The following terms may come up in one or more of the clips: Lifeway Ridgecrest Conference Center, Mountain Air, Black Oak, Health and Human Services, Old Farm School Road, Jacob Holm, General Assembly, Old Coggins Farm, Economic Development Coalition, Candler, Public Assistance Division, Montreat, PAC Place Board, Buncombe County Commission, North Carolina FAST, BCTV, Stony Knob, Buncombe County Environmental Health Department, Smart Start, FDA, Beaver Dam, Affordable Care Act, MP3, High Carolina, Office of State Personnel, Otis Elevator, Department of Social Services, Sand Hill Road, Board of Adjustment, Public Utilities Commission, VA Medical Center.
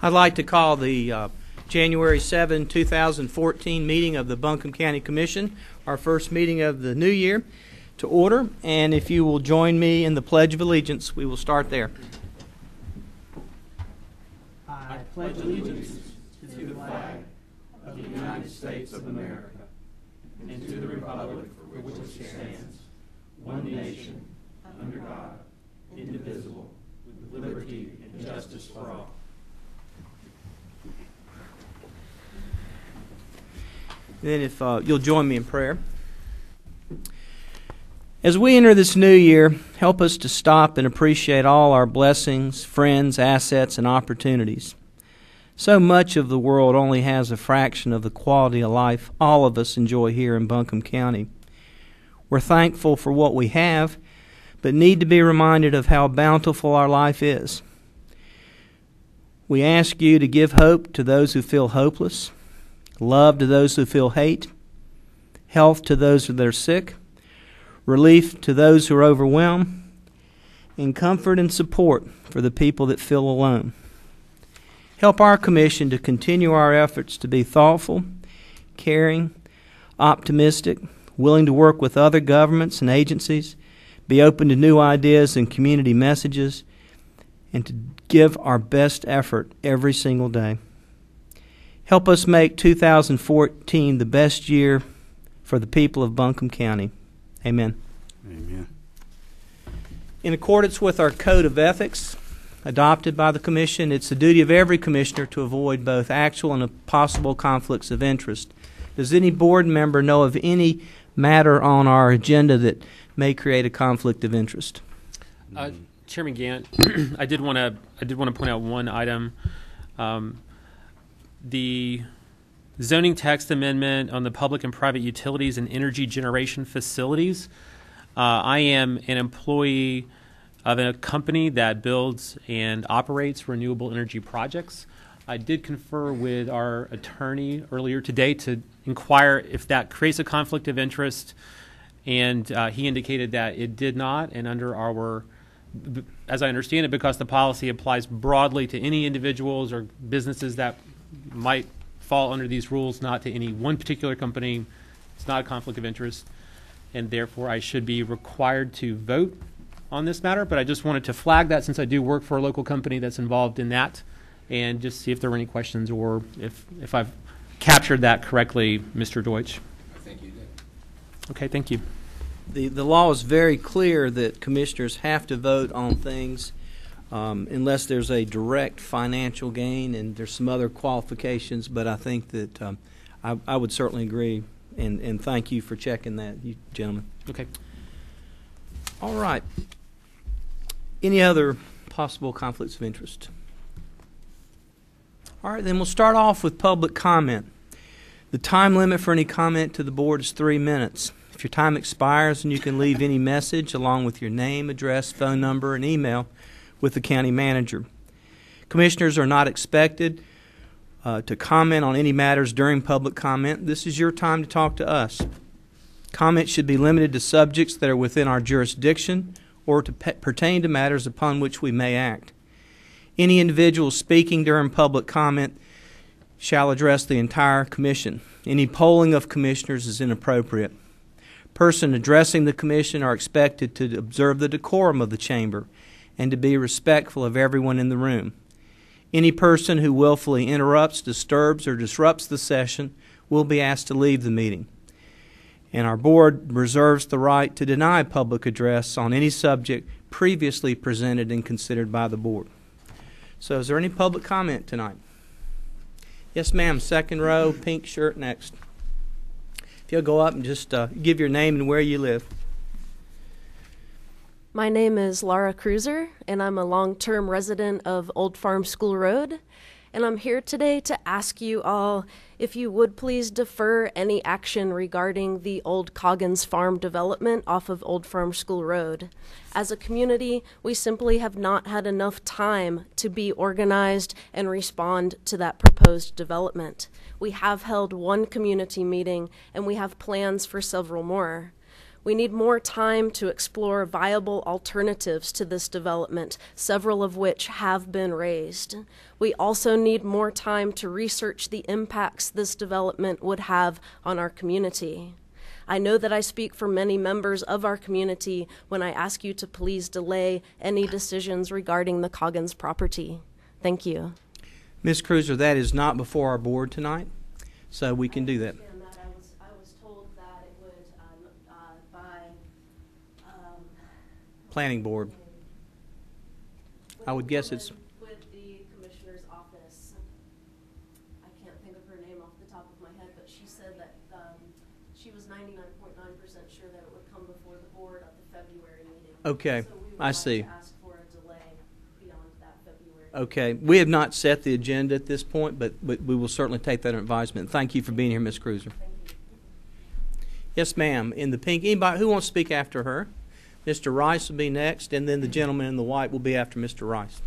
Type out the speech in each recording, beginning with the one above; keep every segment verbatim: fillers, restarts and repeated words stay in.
I'd like to call the uh, January seventh, two thousand fourteen meeting of the Buncombe County Commission, our first meeting of the new year, to order. And if you will join me in the Pledge of Allegiance, we will start there. I pledge allegiance to the flag of the United States of America and to the republic for which it stands, one nation, under God, indivisible, with liberty and justice for all. Then if uh, you'll join me in prayer. As we enter this new year, help us to stop and appreciate all our blessings, friends, assets, and opportunities. So much of the world only has a fraction of the quality of life all of us enjoy here in Buncombe County. We're thankful for what we have, but need to be reminded of how bountiful our life is. We ask you to give hope to those who feel hopeless, love to those who feel hate, health to those that are sick, relief to those who are overwhelmed, and comfort and support for the people that feel alone. Help our commission to continue our efforts to be thoughtful, caring, optimistic, willing to work with other governments and agencies, be open to new ideas and community messages, and to give our best effort every single day. Help us make two thousand fourteen the best year for the people of Buncombe County. Amen. Amen. In accordance with our Code of Ethics adopted by the Commission, it's the duty of every commissioner to avoid both actual and possible conflicts of interest. Does any board member know of any matter on our agenda that may create a conflict of interest? Uh, Chairman Gant, I did want to I did want to point out one item. Um, The zoning text amendment on the public and private utilities and energy generation facilities. Uh, I am an employee of a company that builds and operates renewable energy projects. I did confer with our attorney earlier today to inquire if that creates a conflict of interest, and uh, he indicated that it did not, and under our, as I understand it, because the policy applies broadly to any individuals or businesses that might fall under these rules, not to any one particular company. It's not a conflict of interest, and therefore I should be required to vote on this matter, but I just wanted to flag that since I do work for a local company that's involved in that, and just see if there were any questions or if, if I've captured that correctly, Mister Deutsch. I think you did. Okay, thank you. The, the law is very clear that commissioners have to vote on things Um, unless there's a direct financial gain, and there's some other qualifications, but I think that um, I, I would certainly agree, and, and thank you for checking that, you gentlemen. Okay. All right. Any other possible conflicts of interest? All right, then we'll start off with public comment. The time limit for any comment to the board is three minutes. If your time expires, then you can leave any message along with your name, address, phone number, and email with the county manager. Commissioners are not expected uh, to comment on any matters during public comment. This is your time to talk to us. Comments should be limited to subjects that are within our jurisdiction or to pe pertain to matters upon which we may act. Any individual speaking during public comment shall address the entire commission. Any polling of commissioners is inappropriate. Person addressing the commission are expected to observe the decorum of the chamber and to be respectful of everyone in the room. Any person who willfully interrupts, disturbs, or disrupts the session will be asked to leave the meeting. And our board reserves the right to deny public address on any subject previously presented and considered by the board. So is there any public comment tonight? Yes, ma'am. Second row, pink shirt next. If you'll go up and just uh, give your name and where you live. My name is Laura Cruiser, and I'm a long-term resident of Old Farm School Road, and I'm here today to ask you all if you would please defer any action regarding the Old Coggins Farm development off of Old Farm School Road. As a community, we simply have not had enough time to be organized and respond to that proposed development. We have held one community meeting, and we have plans for several more. We need more time to explore viable alternatives to this development, several of which have been raised. We also need more time to research the impacts this development would have on our community. I know that I speak for many members of our community when I ask you to please delay any decisions regarding the Coggins property. Thank you. Miz Cruiser, that is not before our board tonight, so we can do that. that. I was, I was told that it would um, uh, by um, planning board. I would guess it's with the commissioner's office. I can't think of her name off the top of my head, but she said that um, she was ninety-nine point nine percent sure that it would come before the board at the February meeting. Okay, so we would I like see. To ask Okay, we have not set the agenda at this point, but, but we will certainly take that advisement. Thank you for being here, Miz Cruiser. Yes, ma'am. In the pink, anybody who wants to speak after her? Mister Rice will be next, and then the gentleman in the white will be after Mister Rice.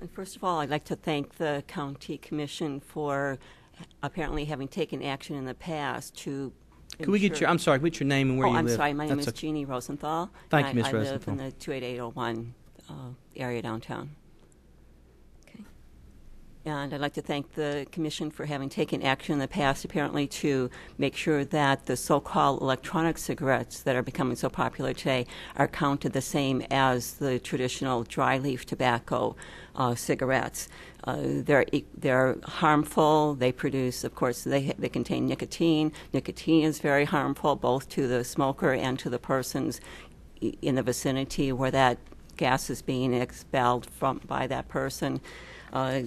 And first of all, I'd like to thank the County Commission for apparently having taken action in the past to. Can we get your, I'm sorry, what's your name and where oh, you I'm live? Oh, I'm sorry, my That's name is Jeannie Rosenthal. Thank you, Miz Rosenthal. I live in the two eight eight oh one uh, area downtown. Okay. And I'd like to thank the Commission for having taken action in the past, apparently, to make sure that the so-called electronic cigarettes that are becoming so popular today are counted the same as the traditional dry leaf tobacco uh, cigarettes. Uh, they're, they're harmful. They produce, of course, they, they contain nicotine. Nicotine is very harmful both to the smoker and to the persons in the vicinity where that gas is being expelled from by that person. Uh,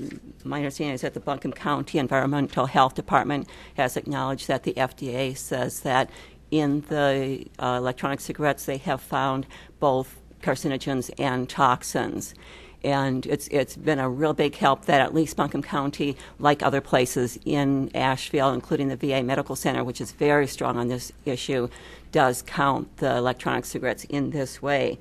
my understanding is that the Buncombe County Environmental Health Department has acknowledged that the F D A says that in the uh, electronic cigarettes they have found both carcinogens and toxins. And it's it's been a real big help that at least Buncombe County, like other places in Asheville, including the V A Medical Center, which is very strong on this issue, does count the electronic cigarettes in this way.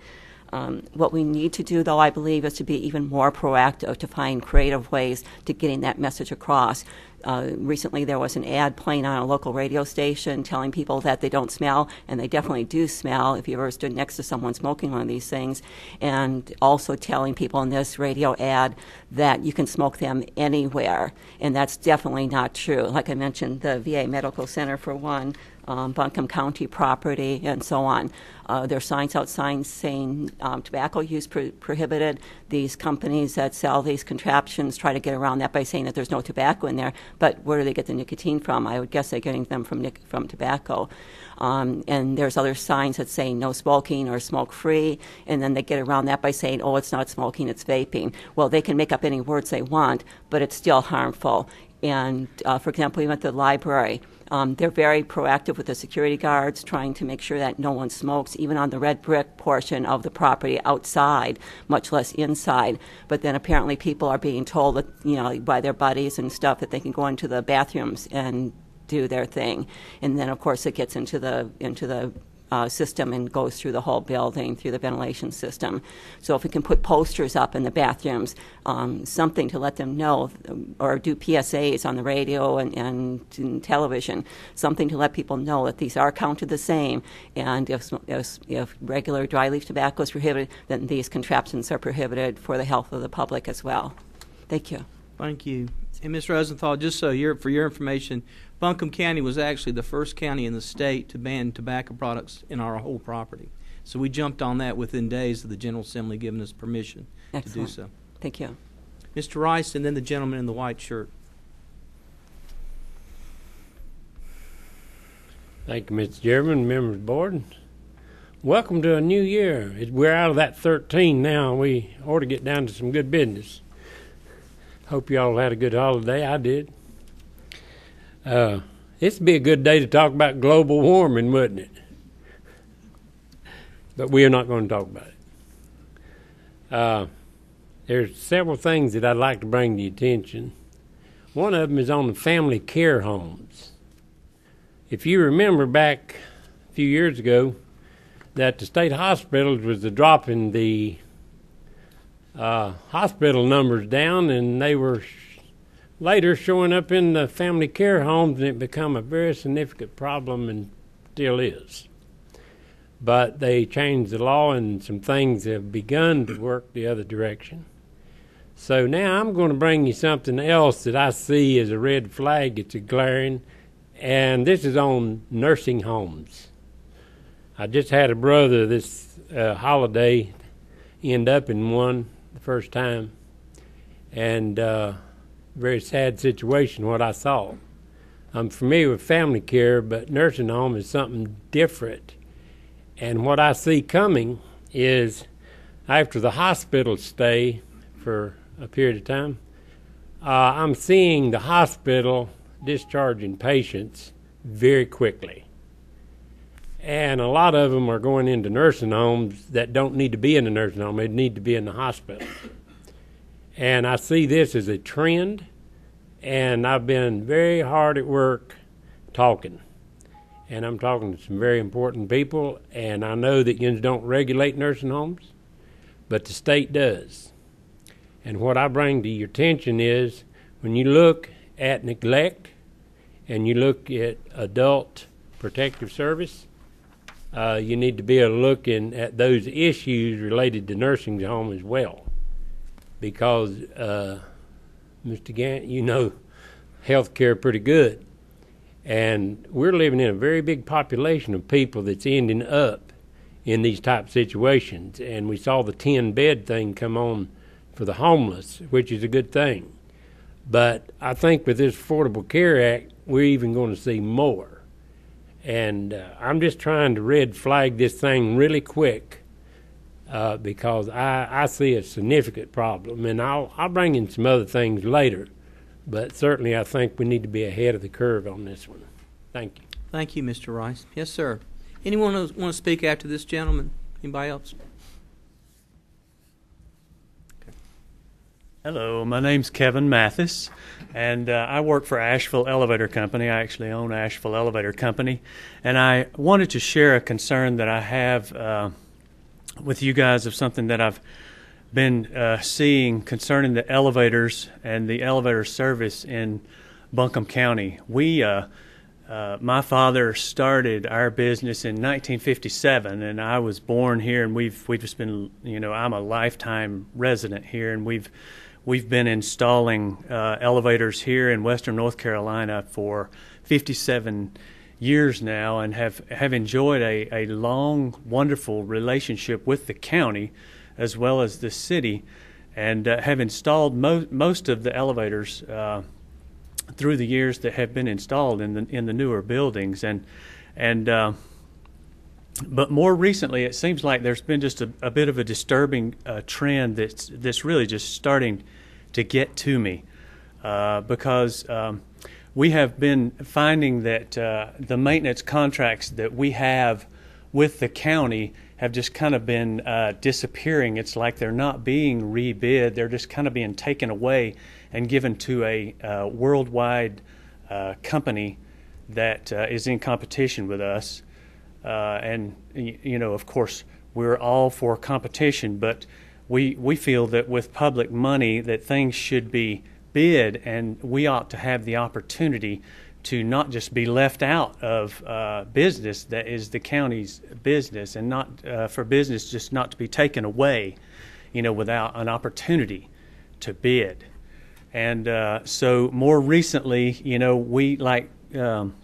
Um, what we need to do, though, I believe, is to be even more proactive to find creative ways to getting that message across. Uh, recently, there was an ad playing on a local radio station telling people that they don't smell, and they definitely do smell if you ever stood next to someone smoking one of these things, and also telling people in this radio ad that you can smoke them anywhere, and that's definitely not true. Like I mentioned, the V A Medical Center, for one, Um, Buncombe County property, and so on. Uh, there are signs out signs saying um, tobacco use pro prohibited. These companies that sell these contraptions try to get around that by saying that there's no tobacco in there, but where do they get the nicotine from? I would guess they're getting them from, nic from tobacco. Um, and there's other signs that say no smoking or smoke-free, and then they get around that by saying, oh, it's not smoking, it's vaping. Well, they can make up any words they want, but it's still harmful. And, uh, for example, even at the library, Um, they're very proactive with the security guards, trying to make sure that no one smokes, even on the red brick portion of the property outside, much less inside. But then apparently people are being told that, you know, by their buddies and stuff that they can go into the bathrooms and do their thing. And then, of course, it gets into the into the Uh, system and goes through the whole building, through the ventilation system. So if we can put posters up in the bathrooms, um, something to let them know, or do P S As on the radio and, and, and television, something to let people know that these are counted the same, and if, if, if regular dry leaf tobacco is prohibited, then these contraptions are prohibited for the health of the public as well. Thank you. Thank you. And Miz Rosenthal, just so you're, for your information, Buncombe County was actually the first county in the state to ban tobacco products in our whole property. So we jumped on that within days of the General Assembly giving us permission Excellent. To do so. Thank you. Mister Rice, and then the gentleman in the white shirt. Thank you, Mister Chairman, members of the board. Welcome to a new year. We're out of that thirteen now. We ought to get down to some good business. Hope you all had a good holiday. I did. Uh, this would be a good day to talk about global warming, wouldn't it? But we are not going to talk about it. Uh, there's several things that I'd like to bring to your attention. One of them is on the family care homes. If you remember back a few years ago that the state hospitals was the drop in the Uh, hospital numbers down, and they were later showing up in the family care homes, and it became a very significant problem and still is. But they changed the law, and some things have begun to work the other direction. So now I'm going to bring you something else that I see as a red flag. It's a glaring, and this is on nursing homes. I just had a brother this uh, holiday end up in one the first time, and uh, very sad situation what I saw. I'm familiar with family care, but nursing home is something different. And what I see coming is after the hospital stay for a period of time, uh, I'm seeing the hospital discharging patients very quickly. And a lot of them are going into nursing homes that don't need to be in the nursing home. They need to be in the hospital. And I see this as a trend, and I've been very hard at work talking. And I'm talking to some very important people, and I know that you don't regulate nursing homes, but the state does. And what I bring to your attention is when you look at neglect and you look at adult protective service, uh, you need to be looking at those issues related to nursing home as well. Because, uh, Mister Gant, you know healthcare pretty good. And we're living in a very big population of people that's ending up in these type situations. And we saw the ten bed thing come on for the homeless, which is a good thing. But I think with this Affordable Care Act, we're even going to see more. And uh, I'm just trying to red flag this thing really quick uh, because I, I see a significant problem. And I'll, I'll bring in some other things later. But certainly I think we need to be ahead of the curve on this one. Thank you. Thank you, Mister Rice. Yes, sir. Anyone want to speak after this gentleman? Anybody else? Okay. Hello, my name's Kevin Mathis, and uh, I work for Asheville Elevator Company. I actually own Asheville Elevator Company, and I wanted to share a concern that I have uh, with you guys of something that I've been uh, seeing concerning the elevators and the elevator service in Buncombe County. We, uh, uh, my father started our business in nineteen fifty-seven, and I was born here, and we've we've just been, you know, I'm a lifetime resident here, and we've we've been installing uh, elevators here in Western North Carolina for fifty-seven years now, and have have enjoyed a a long, wonderful relationship with the county as well as the city, and uh, have installed mo most of the elevators uh, through the years that have been installed in the in the newer buildings, and and uh, but more recently it seems like there's been just a, a bit of a disturbing uh, trend that's that's really just starting to get to me uh, because um, we have been finding that uh, the maintenance contracts that we have with the county have just kind of been uh, disappearing. It's like they're not being rebid. They're just kind of being taken away and given to a uh, worldwide uh, company that uh, is in competition with us. Uh, and, you know, of course, we're all for competition, but we, we feel that with public money that things should be bid, and we ought to have the opportunity to not just be left out of uh, business that is the county's business, and not uh, for business just not to be taken away, you know, without an opportunity to bid. And uh, so more recently, you know, we like um,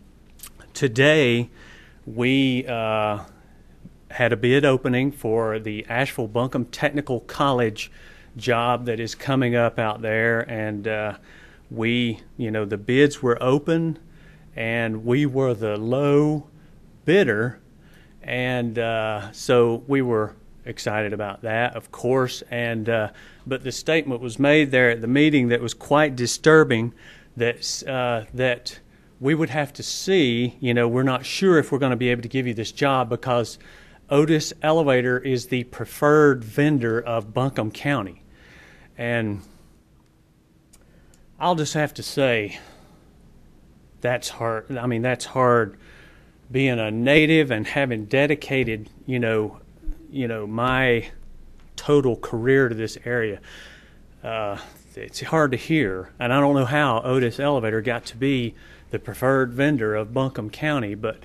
today we uh, had a bid opening for the Asheville Buncombe Technical College job that is coming up out there, and uh, we, you know, the bids were open, and we were the low bidder, and uh, so we were excited about that, of course. And uh, but the statement was made there at the meeting that was quite disturbing, that uh, that we would have to see, you know, we're not sure if we're going to be able to give you this job because Otis Elevator is the preferred vendor of Buncombe County. And I'll just have to say that's hard. I mean, that's hard being a native and having dedicated, you know, you know, my total career to this area. uh, it's hard to hear, and I don't know how Otis Elevator got to be the preferred vendor of Buncombe County, but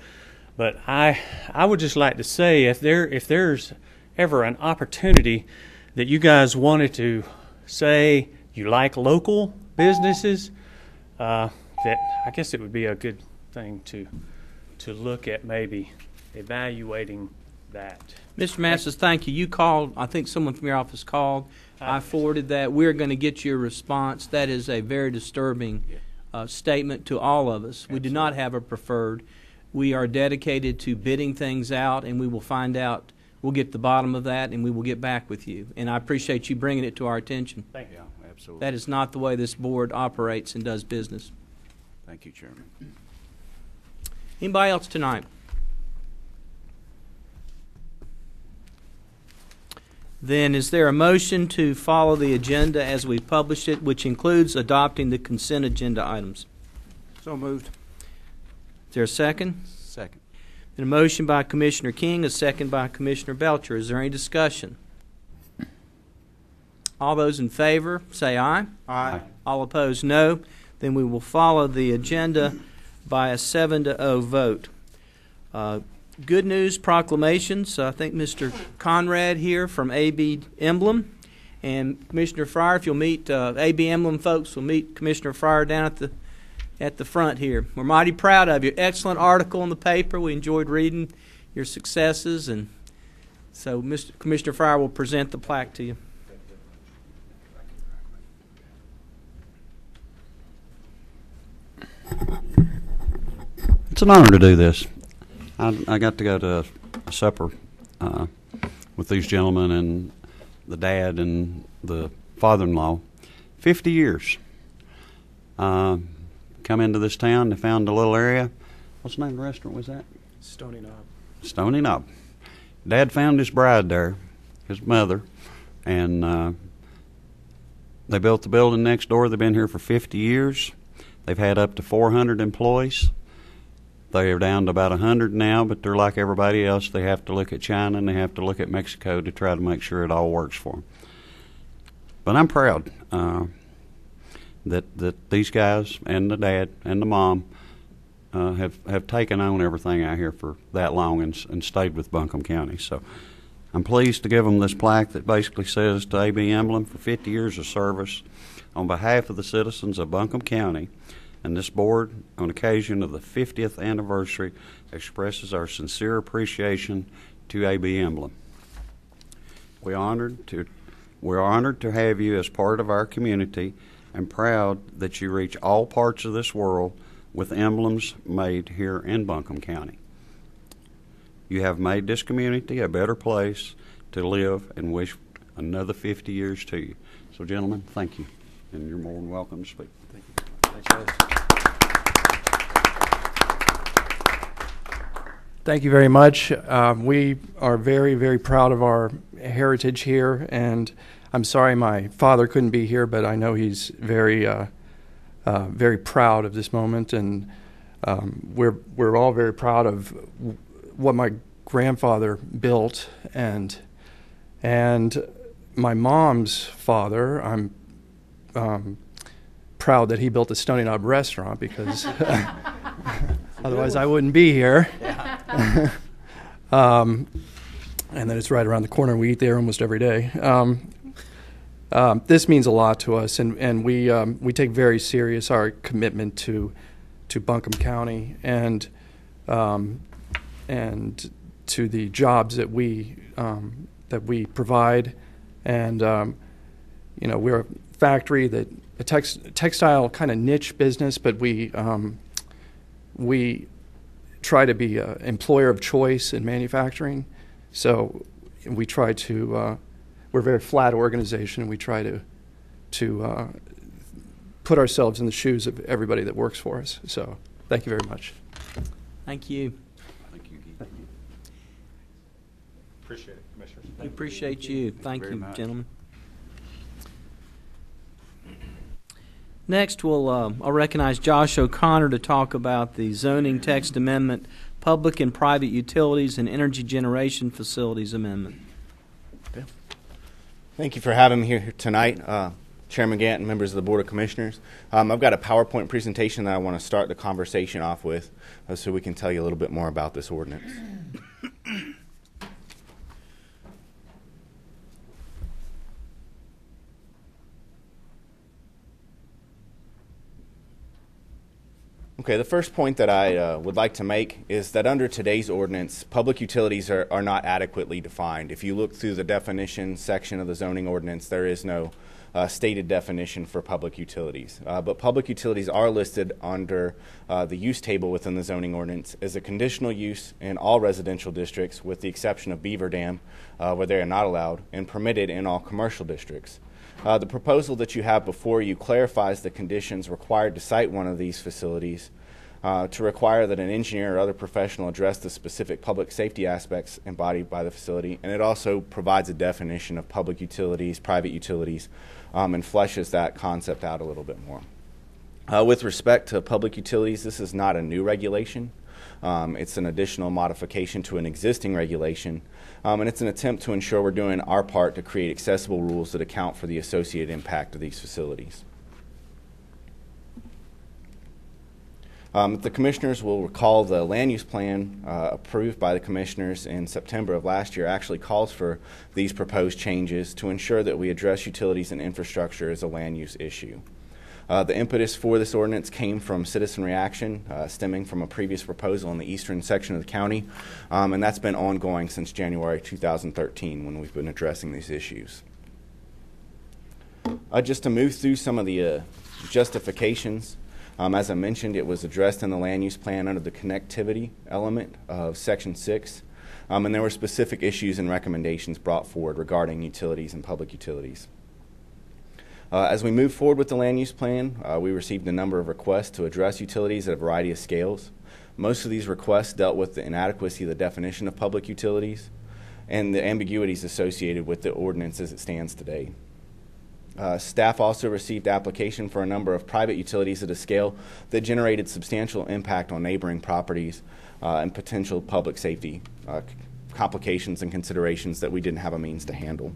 but I I would just like to say, if there if there's ever an opportunity that you guys wanted to say you like local businesses, uh, that I guess it would be a good thing to to look at maybe evaluating that. Mister Masters, thank you. You called, I think someone from your office called. I forwarded that. We're going to get you a response. That is a very disturbing uh, statement to all of us. We do not have a preferred. We are dedicated to bidding things out, and we will find out. We'll get to the bottom of that, and we will get back with you. And I appreciate you bringing it to our attention. Thank you. Yeah, absolutely. That is not the way this board operates and does business. Thank you, Chairman. Anybody else tonight? Then is there a motion to follow the agenda as we published it, which includes adopting the consent agenda items? So moved. Is there a second? Second. Then a motion by Commissioner King, a second by Commissioner Belcher. Is there any discussion? All those in favor say aye. Aye. All opposed, no. Then we will follow the agenda by a seven to oh vote. Uh, Good news proclamations. I think Mister Conrad here from A B Emblem, and Commissioner Fryer, if you'll meet uh, A B Emblem folks, we'll meet Commissioner Fryer down at the at the front here. We're mighty proud of you. Excellent article in the paper. We enjoyed reading your successes, and so Mister Commissioner Fryer will present the plaque to you. It's an honor to do this. I, I got to go to a supper uh, with these gentlemen and the dad and the father-in-law. Fifty years. Uh, come into this town and found a little area. What's the name of the restaurant was that? Stony Knob. Stony Knob. Dad found his bride there, his mother, and uh, they built the building next door. They've been here for fifty years. They've had up to four hundred employees. They are down to about one hundred now, but they're like everybody else. They have to look at China and they have to look at Mexico to try to make sure it all works for them. But I'm proud uh, that that these guys and the dad and the mom uh, have, have taken on everything out here for that long and, and stayed with Buncombe County. So I'm pleased to give them this plaque that basically says to A B Emblem for fifty years of service on behalf of the citizens of Buncombe County, and this board, on occasion of the fiftieth anniversary, expresses our sincere appreciation to A B Emblem. We honored to, we're honored to have you as part of our community and proud that you reach all parts of this world with emblems made here in Buncombe County. You have made this community a better place to live, and wish another fifty years to you. So, gentlemen, thank you, and you're more than welcome to speak. Thank you. Thank you very much. Uh, we are very, very proud of our heritage here, and I'm sorry my father couldn't be here, but I know he's very, uh, uh, very proud of this moment, and um, we're we're all very proud of w what my grandfather built, and and my mom's father. I'm. Um, proud that he built a Stony Knob restaurant, because otherwise I wouldn't be here. Yeah. um, and then it's right around the corner. We eat there almost every day. Um, um, this means a lot to us, and, and we um, we take very serious our commitment to to Buncombe County and um, and to the jobs that we um, that we provide, and um, you know, we're a factory that. A text, textile kind of niche business, but we um, we try to be an employer of choice in manufacturing. So we try to uh, we're a very flat organization, and we try to to uh, put ourselves in the shoes of everybody that works for us. So thank you very much. Thank you. Thank you. Thank you. Appreciate it, Commissioners. We appreciate you. Thank you, gentlemen. Next, we'll uh, I'll recognize Josh O'Connor to talk about the zoning text amendment, public and private utilities, and energy generation facilities amendment. Thank you for having me here tonight. Uh, Chairman Gant and members of the Board of Commissioners. Um, I've got a PowerPoint presentation that I want to start the conversation off with uh, so we can tell you a little bit more about this ordinance. Okay, the first point that I uh, would like to make is that under today's ordinance, public utilities are, are not adequately defined. If you look through the definition section of the zoning ordinance, there is no uh, stated definition for public utilities. Uh, but public utilities are listed under uh, the use table within the zoning ordinance as a conditional use in all residential districts, with the exception of Beaver Dam, uh, where they are not allowed, and permitted in all commercial districts. Uh, the proposal that you have before you clarifies the conditions required to site one of these facilities, uh, to require that an engineer or other professional address the specific public safety aspects embodied by the facility, and it also provides a definition of public utilities, private utilities, um, and fleshes that concept out a little bit more. Uh, with respect to public utilities, this is not a new regulation. Um, it's an additional modification to an existing regulation, um, and it's an attempt to ensure we're doing our part to create accessible rules that account for the associated impact of these facilities. Um, the Commissioners will recall the land use plan uh, approved by the Commissioners in September of last year actually calls for these proposed changes to ensure that we address utilities and infrastructure as a land use issue. Uh, the impetus for this ordinance came from citizen reaction, uh, stemming from a previous proposal in the eastern section of the county, um, and that's been ongoing since January two thousand thirteen when we've been addressing these issues. Uh, just to move through some of the uh, justifications, um, as I mentioned, it was addressed in the land use plan under the connectivity element of Section six, um, and there were specific issues and recommendations brought forward regarding utilities and public utilities. Uh, as we move forward with the land use plan, uh, we received a number of requests to address utilities at a variety of scales. Most of these requests dealt with the inadequacy of the definition of public utilities and the ambiguities associated with the ordinance as it stands today. Uh, staff also received application for a number of private utilities at a scale that generated substantial impact on neighboring properties uh, and potential public safety uh, complications and considerations that we didn't have a means to handle.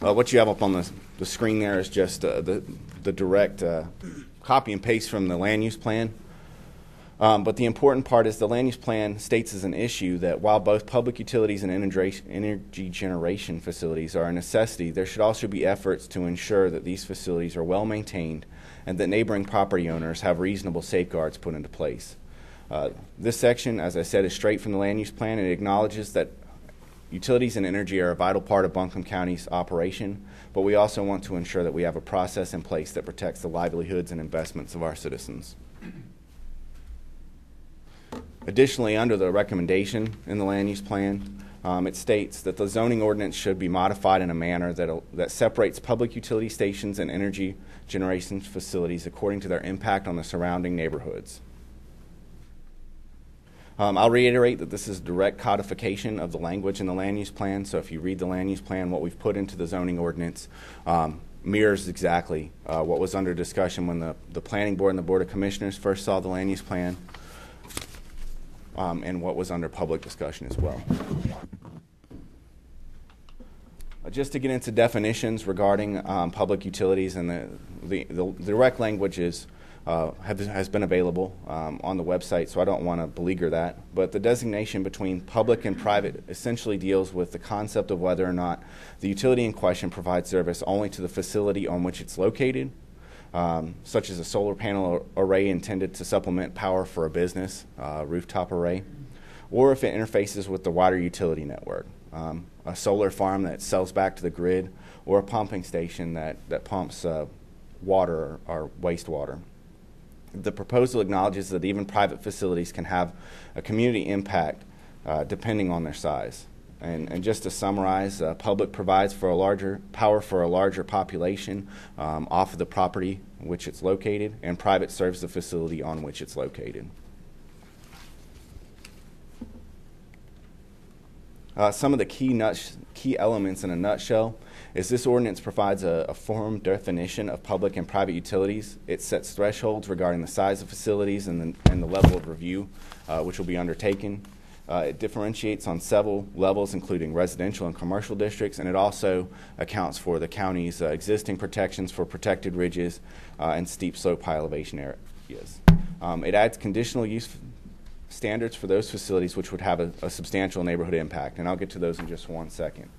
Uh, what you have up on the, the screen there is just uh, the, the direct uh, copy and paste from the land use plan. Um, but the important part is the land use plan states as an issue that while both public utilities and energy generation facilities are a necessity, there should also be efforts to ensure that these facilities are well maintained and that neighboring property owners have reasonable safeguards put into place. Uh, this section, as I said, is straight from the land use plan. It acknowledges that utilities and energy are a vital part of Buncombe County's operation, but we also want to ensure that we have a process in place that protects the livelihoods and investments of our citizens. Additionally, under the recommendation in the land use plan, um, it states that the zoning ordinance should be modified in a manner that, uh, that separates public utility stations and energy generation facilities according to their impact on the surrounding neighborhoods. Um, I'll reiterate that this is direct codification of the language in the land use plan, so if you read the land use plan, what we've put into the zoning ordinance um, mirrors exactly uh, what was under discussion when the, the Planning Board and the Board of Commissioners first saw the land use plan, um, and what was under public discussion as well. Just to get into definitions regarding um, public utilities, and the, the, the direct language is Uh, have, has been available um, on the website, so I don't want to beleaguer that. But the designation between public and private essentially deals with the concept of whether or not the utility in question provides service only to the facility on which it's located, um, such as a solar panel array intended to supplement power for a business, uh, rooftop array, or if it interfaces with the wider utility network, um, a solar farm that sells back to the grid, or a pumping station that, that pumps uh, water or wastewater. The proposal acknowledges that even private facilities can have a community impact uh, depending on their size. And, and just to summarize, uh, public provides for a larger power for a larger population um, off of the property which it's located, and private serves the facility on which it's located. Uh, some of the key, nuts, key elements in a nutshell is this ordinance provides a, a firm definition of public and private utilities. It sets thresholds regarding the size of facilities and the, and the level of review uh, which will be undertaken. Uh, it differentiates on several levels, including residential and commercial districts, and it also accounts for the county's uh, existing protections for protected ridges uh, and steep slope high elevation areas. Um, it adds conditional use standards for those facilities which would have a, a substantial neighborhood impact, and I'll get to those in just one second.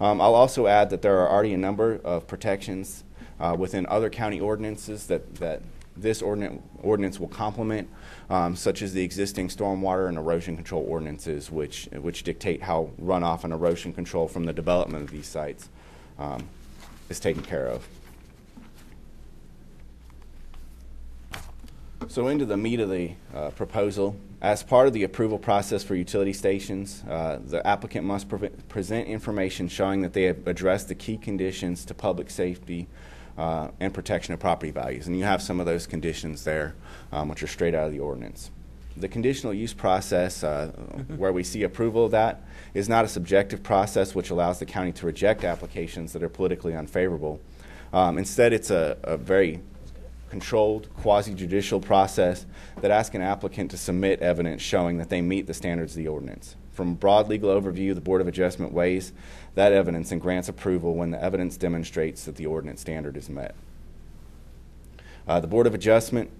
Um, I'll also add that there are already a number of protections uh, within other county ordinances that, that this ordinance, ordinance will complement, um, such as the existing stormwater and erosion control ordinances, which, which dictate how runoff and erosion control from the development of these sites um, is taken care of. So into the meat of the uh, proposal. As part of the approval process for utility stations, uh, the applicant must pre present information showing that they have addressed the key conditions to public safety Uh, and protection of property values, and you have some of those conditions there, um, which are straight out of the ordinance. The conditional use process, uh, where we see approval of that, is not a subjective process which allows the county to reject applications that are politically unfavorable. Um, instead, it's a, a very controlled, quasi-judicial process that asks an applicant to submit evidence showing that they meet the standards of the ordinance. From a broad legal overview, the Board of Adjustment weighs that evidence and grants approval when the evidence demonstrates that the ordinance standard is met. Uh, the Board of Adjustment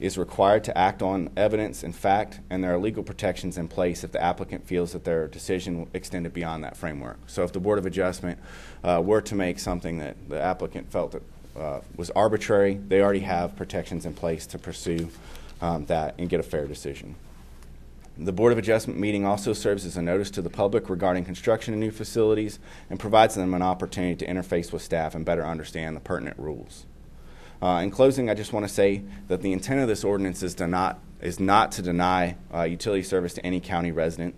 is required to act on evidence and fact, and there are legal protections in place if the applicant feels that their decision extended beyond that framework. So if the Board of Adjustment uh, were to make something that the applicant felt that uh, was arbitrary, they already have protections in place to pursue um, that and get a fair decision. The Board of Adjustment meeting also serves as a notice to the public regarding construction of new facilities and provides them an opportunity to interface with staff and better understand the pertinent rules. Uh, in closing, I just want to say that the intent of this ordinance is, to not, is not to deny uh, utility service to any county resident.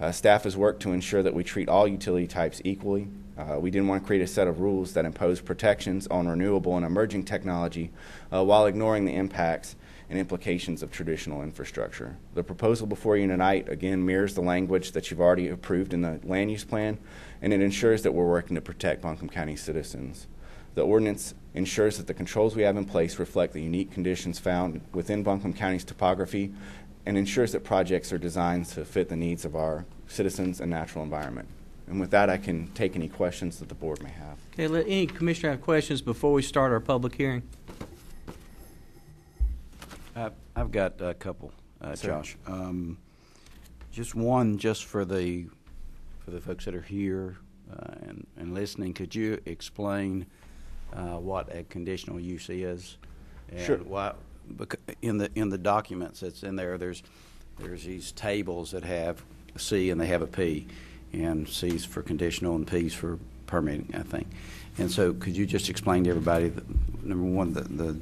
Uh, staff has worked to ensure that we treat all utility types equally. Uh, we didn't want to create a set of rules that impose protections on renewable and emerging technology uh, while ignoring the impacts and implications of traditional infrastructure. The proposal before you tonight, again, mirrors the language that you've already approved in the land use plan, and it ensures that we're working to protect Buncombe County citizens. The ordinance ensures that the controls we have in place reflect the unique conditions found within Buncombe County's topography and ensures that projects are designed to fit the needs of our citizens and natural environment. And with that, I can take any questions that the board may have. Okay, let any commissioner have questions before we start our public hearing? I've got a couple, uh, Josh. Um, just one, just for the for the folks that are here uh, and, and listening, could you explain uh, what a conditional use is? And sure. Why, in the in the documents that's in there, there's there's these tables that have a C and they have a P, and C's for conditional and P's for permitting, I think. And so, could you just explain to everybody that, number one, the, the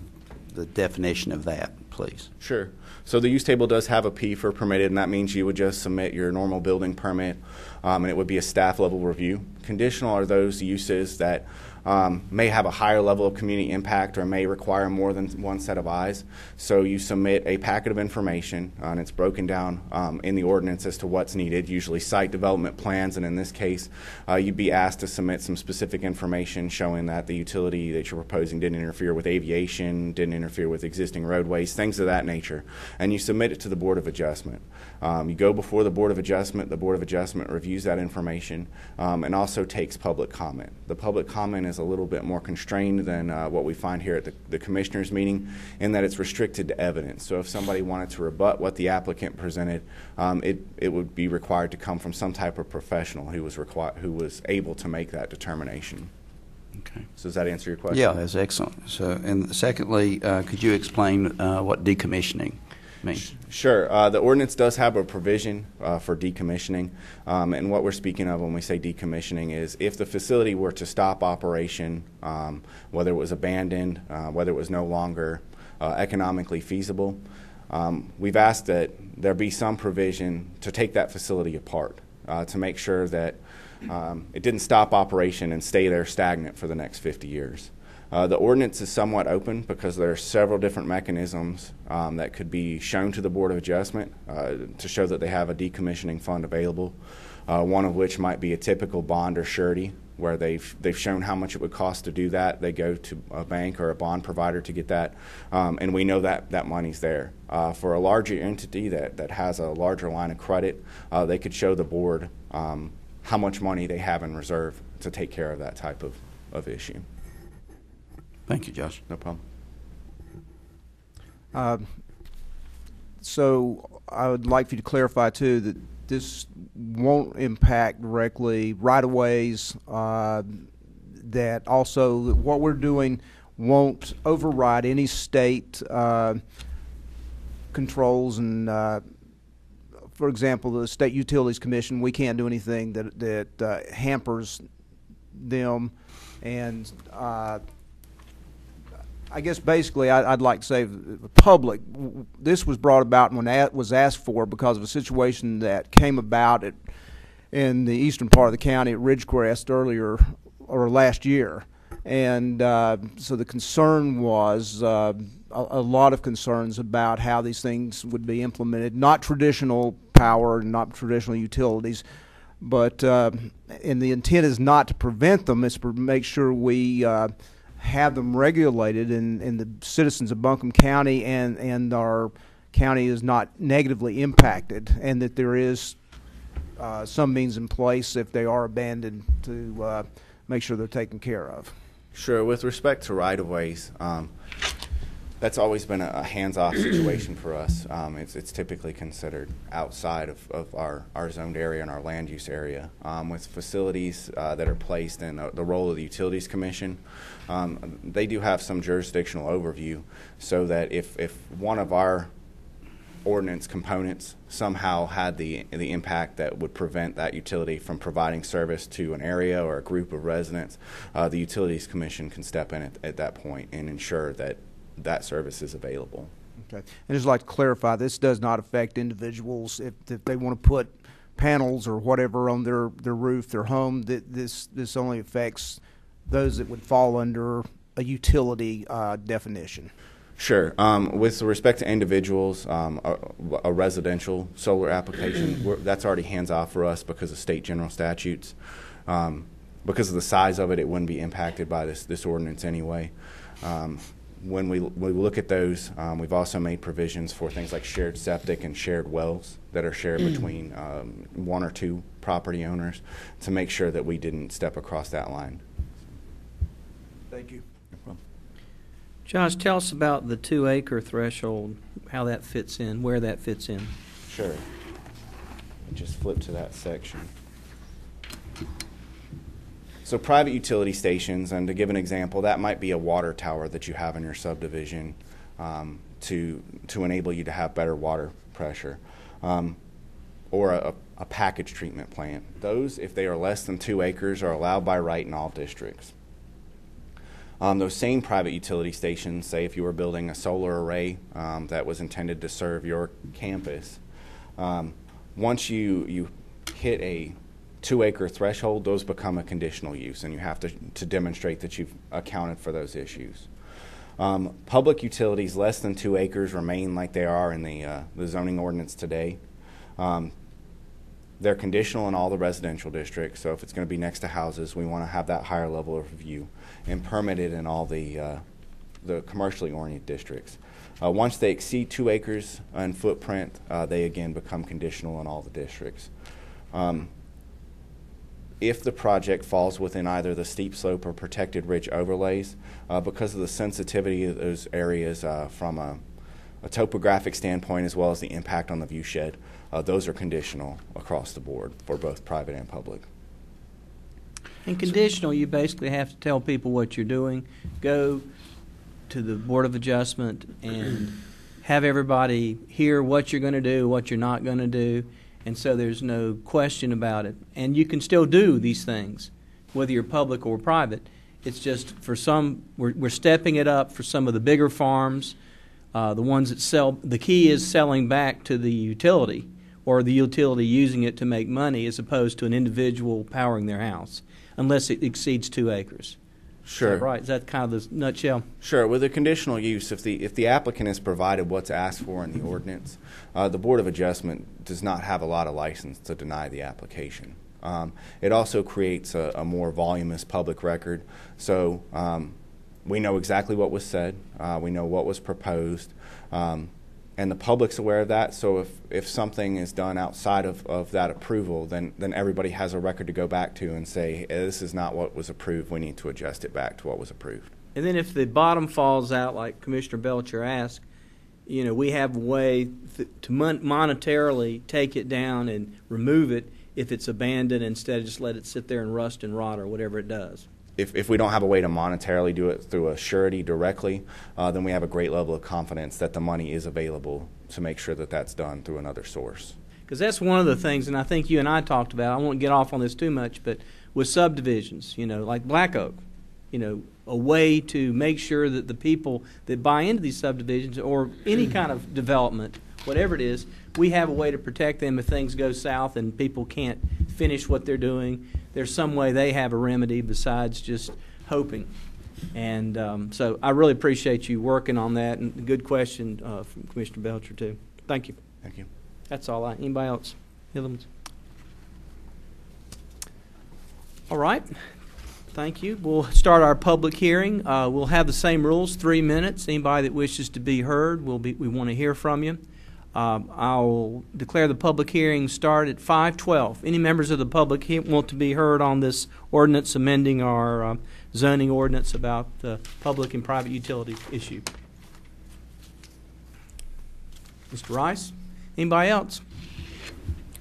the definition of that, please? Sure. So the use table does have a P for permitted, and that means you would just submit your normal building permit, um, and it would be a staff level review. Conditional are those uses that um, may have a higher level of community impact or may require more than one set of eyes. So you submit a packet of information, uh, and it's broken down um, in the ordinance as to what's needed, usually site development plans, and in this case, uh, you'd be asked to submit some specific information showing that the utility that you're proposing didn't interfere with aviation, didn't interfere with existing roadways, things of that nature. And you submit it to the Board of Adjustment. Um, you go before the Board of Adjustment, the Board of Adjustment reviews that information, um, and also takes public comment. The public comment is a little bit more constrained than uh, what we find here at the, the commissioners meeting, in that it's restricted to evidence. So if somebody wanted to rebut what the applicant presented, um, it, it would be required to come from some type of professional who was who was able to make that determination. Okay. So does that answer your question? Yeah, that's excellent. So, and secondly, uh, could you explain uh, what decommissioning means? Sure. Uh, the ordinance does have a provision uh, for decommissioning, um, and what we're speaking of when we say decommissioning is if the facility were to stop operation, um, whether it was abandoned, uh, whether it was no longer uh, economically feasible, um, we've asked that there be some provision to take that facility apart uh, to make sure that um, it didn't stop operation and stay there stagnant for the next fifty years. Uh, the ordinance is somewhat open because there are several different mechanisms um, that could be shown to the Board of Adjustment uh, to show that they have a decommissioning fund available, uh, one of which might be a typical bond or surety where they've they've shown how much it would cost to do that. They go to a bank or a bond provider to get that, um, and we know that that money's there. Uh, for a larger entity that, that has a larger line of credit, uh, they could show the board um, how much money they have in reserve to take care of that type of, of issue. Thank you, Josh. No problem. Uh, so I would like for you to clarify, too, that this won't impact directly right-of-ways, uh, that also that what we're doing won't override any state uh, controls and, uh, for example, the State Utilities Commission. We can't do anything that, that uh, hampers them. And uh, I guess basically I, I'd like to say the public, this was brought about when that was asked for because of a situation that came about at, in the eastern part of the county at Ridgecrest earlier or last year. And uh, so the concern was uh, a, a lot of concerns about how these things would be implemented, not traditional power, not traditional utilities, but uh, and the intent is not to prevent them, it's to make sure we uh, have them regulated and, and the citizens of Buncombe County and, and our county is not negatively impacted, and that there is uh, some means in place if they are abandoned to uh, make sure they're taken care of. Sure. With respect to right-of-ways, um, that's always been a, a hands-off situation for us. Um, it's, it's typically considered outside of, of our, our zoned area and our land use area. Um, with facilities uh, that are placed in the, the role of the Utilities Commission, um, they do have some jurisdictional overview so that if, if one of our ordinance components somehow had the the impact that would prevent that utility from providing service to an area or a group of residents, uh, the Utilities Commission can step in at, at that point and ensure that that service is available. Okay. And just like to clarify, this does not affect individuals if, if they want to put panels or whatever on their, their roof, their home. Th this, this only affects those that would fall under a utility uh, definition. Sure. Um, with respect to individuals, um, a, a residential solar application, we're, that's already hands off for us because of state general statutes. Um, because of the size of it, it wouldn't be impacted by this, this ordinance anyway. Um, When we, we look at those, um, we've also made provisions for things like shared septic and shared wells that are shared between um, one or two property owners to make sure that we didn't step across that line. Thank you. No problem. Josh, tell us about the two acre threshold, how that fits in, where that fits in. Sure. I just flip to that section. So private utility stations, and to give an example, that might be a water tower that you have in your subdivision um, to to enable you to have better water pressure, um, or a, a package treatment plant. Those, if they are less than two acres, are allowed by right in all districts. Um, those same private utility stations, say if you were building a solar array um, that was intended to serve your campus, um, once you, you hit a two acre threshold, those become a conditional use, and you have to, to demonstrate that you've accounted for those issues. Um, public utilities less than two acres remain like they are in the, uh, the zoning ordinance today. Um, they're conditional in all the residential districts, so if it's going to be next to houses, we want to have that higher level of review, and permitted in all the, uh, the commercially oriented districts. Uh, once they exceed two acres in footprint, uh, they again become conditional in all the districts. Um, If the project falls within either the steep slope or protected ridge overlays, uh, because of the sensitivity of those areas uh, from a, a topographic standpoint as well as the impact on the viewshed, uh, those are conditional across the board for both private and public. In conditional, you basically have to tell people what you're doing. Go to the Board of Adjustment and have everybody hear what you're going to do, what you're not going to do. And so there's no question about it. And you can still do these things, whether you're public or private. It's just for some, we're, we're stepping it up for some of the bigger farms, uh, the ones that sell. The key is selling back to the utility, or the utility using it to make money as opposed to an individual powering their house, unless it exceeds two acres. Sure. Is that right? Is that kind of the nutshell? Sure. With a conditional use, if the if the applicant has provided what's asked for in the ordinance, uh, the Board of Adjustment does not have a lot of license to deny the application. Um, it also creates a, a more voluminous public record. So um, we know exactly what was said. Uh, we know what was proposed. Um, and the public's aware of that. So if, if something is done outside of, of that approval, then, then everybody has a record to go back to and say, hey, this is not what was approved. We need to adjust it back to what was approved. And then if the bottom falls out, like Commissioner Belcher asked, you know, we have a way th to mon monetarily take it down and remove it if it's abandoned, instead of just let it sit there and rust and rot or whatever it does. If, if we don't have a way to monetarily do it through a surety directly, uh, then we have a great level of confidence that the money is available to make sure that that's done through another source. Because that's one of the things, and I think you and I talked about, I won't get off on this too much, but with subdivisions, you know, like Black Oak, you know, a way to make sure that the people that buy into these subdivisions or any kind of development, whatever it is, we have a way to protect them if things go south and people can't finish what they're doing. There's some way they have a remedy besides just hoping. And um, so I really appreciate you working on that. And good question uh, from Commissioner Belcher, too. Thank you. Thank you. That's all I, anybody else? All right. Thank you. We'll start our public hearing. Uh, we'll have the same rules, three minutes. Anybody that wishes to be heard, we'll be, we want to hear from you. Um, I'll declare the public hearing start at five twelve. Any members of the public want to be heard on this ordinance amending our uh, zoning ordinance about the public and private utility issue? Mister Rice? Anybody else?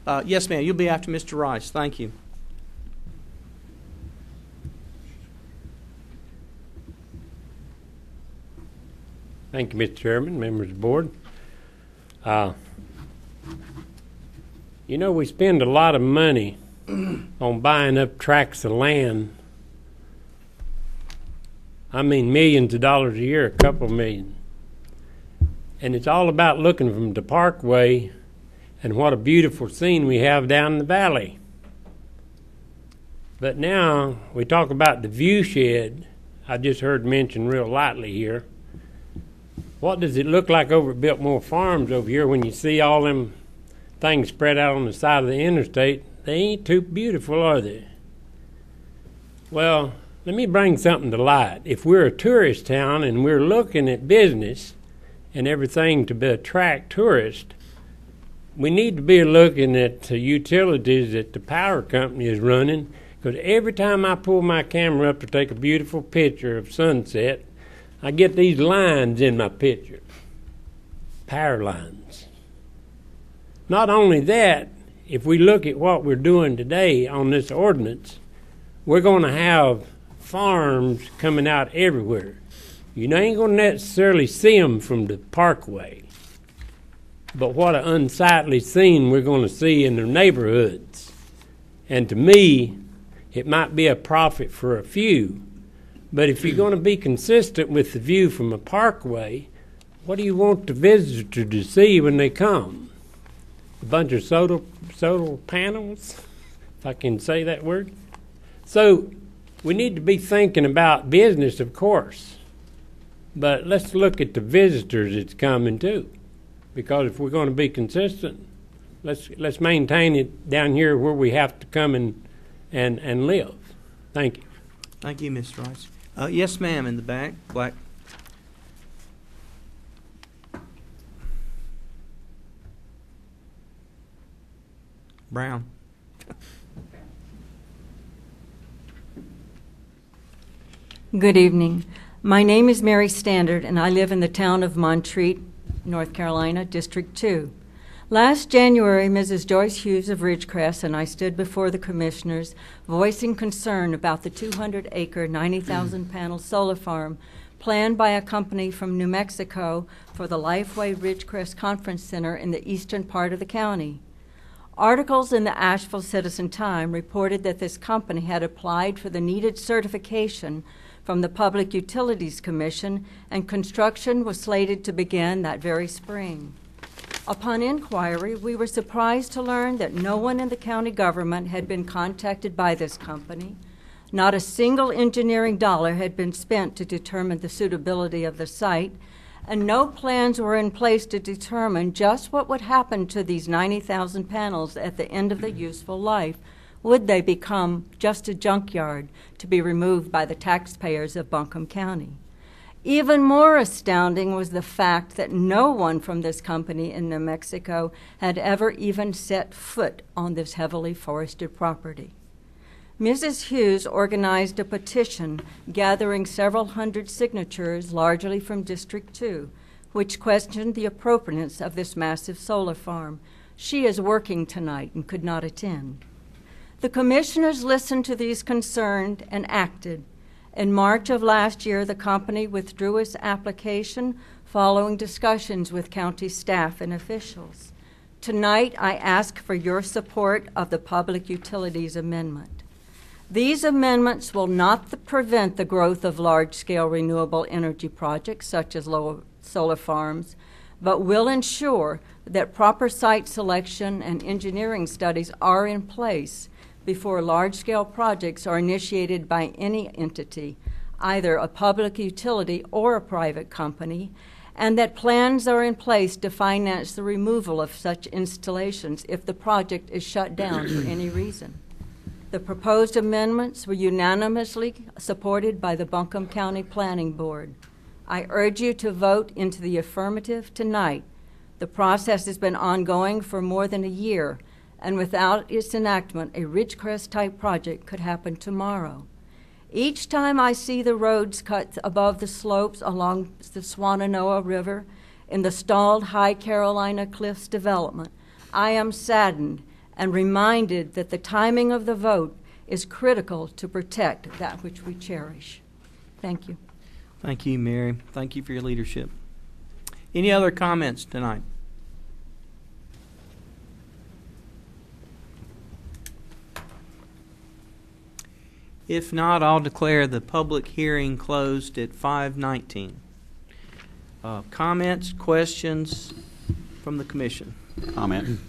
Uh, yes, ma'am. You'll be after Mister Rice. Thank you. Thank you, Mister Chairman, members of the board. Uh, you know, we spend a lot of money on buying up tracts of land. I mean, millions of dollars a year, a couple million. And it's all about looking from the parkway and what a beautiful scene we have down in the valley. But now we talk about the view shed, I just heard mentioned real lightly here. What does it look like over at Biltmore Farms over here when you see all them things spread out on the side of the interstate? They ain't too beautiful, are they? Well, let me bring something to light. If we're a tourist town and we're looking at business and everything to attract tourists, we need to be looking at the utilities that the power company is running, because every time I pull my camera up to take a beautiful picture of sunset, I get these lines in my picture, power lines. Not only that, if we look at what we're doing today on this ordinance, we're going to have farms coming out everywhere. You ain't going to necessarily see them from the parkway, but what an unsightly scene we're going to see in their neighborhoods. And to me, it might be a profit for a few. But if you're going to be consistent with the view from a parkway, what do you want the visitor to see when they come? A bunch of solar, solar panels, if I can say that word. So we need to be thinking about business, of course, but let's look at the visitors that's coming too, because if we're going to be consistent, let's let's maintain it down here where we have to come and and, and live. Thank you. Thank you, Miz Rice. Uh, yes, ma'am, in the back, Black. Brown. Good evening. My name is Mary Standard, and I live in the town of Montreat, North Carolina, District two. Last January, Missus Joyce Hughes of Ridgecrest and I stood before the commissioners voicing concern about the two hundred acre, ninety thousand panel solar farm planned by a company from New Mexico for the Lifeway Ridgecrest Conference Center in the eastern part of the county. Articles in the Asheville Citizen-Time reported that this company had applied for the needed certification from the Public Utilities Commission, and construction was slated to begin that very spring. Upon inquiry, we were surprised to learn that no one in the county government had been contacted by this company. Not a single engineering dollar had been spent to determine the suitability of the site, and no plans were in place to determine just what would happen to these ninety thousand panels at the end of their useful life would they become just a junkyard to be removed by the taxpayers of Buncombe County? Even more astounding was the fact that no one from this company in New Mexico had ever even set foot on this heavily forested property. Missus Hughes organized a petition gathering several hundred signatures, largely from District two, which questioned the appropriateness of this massive solar farm. She is working tonight and could not attend. The commissioners listened to these concerns and acted. In March of last year, the company withdrew its application following discussions with county staff and officials. Tonight, I ask for your support of the Public Utilities Amendment. These amendments will not the prevent the growth of large-scale renewable energy projects, such as solar farms, but will ensure that proper site selection and engineering studies are in place before large-scale projects are initiated by any entity, either a public utility or a private company, and that plans are in place to finance the removal of such installations if the project is shut down for any reason. The proposed amendments were unanimously supported by the Buncombe County Planning Board. I urge you to vote into the affirmative tonight. The process has been ongoing for more than a year, and without its enactment, a Ridgecrest-type project could happen tomorrow. Each time I see the roads cut above the slopes along the Swannanoa River in the stalled High Carolina Cliffs development, I am saddened and reminded that the timing of the vote is critical to protect that which we cherish. Thank you. Thank you, Mary. Thank you for your leadership. Any other comments tonight? If not, I'll declare the public hearing closed at five nineteen. Uh, comments, questions from the Commission? Comment.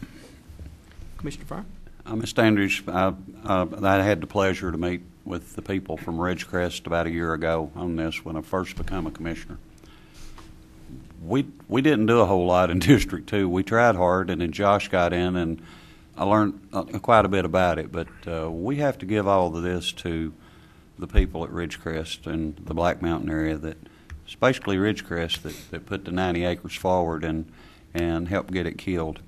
Commissioner Farr? Uh, Mister Andrews, uh, uh, I had the pleasure to meet with the people from Ridgecrest about a year ago on this when I first became a commissioner. We, we didn't do a whole lot in District two. We tried hard, and then Josh got in, and I learned uh, quite a bit about it, but uh, we have to give all of this to the people at Ridgecrest and the Black Mountain area. That it's basically Ridgecrest that, that put the ninety acres forward and, and helped get it killed.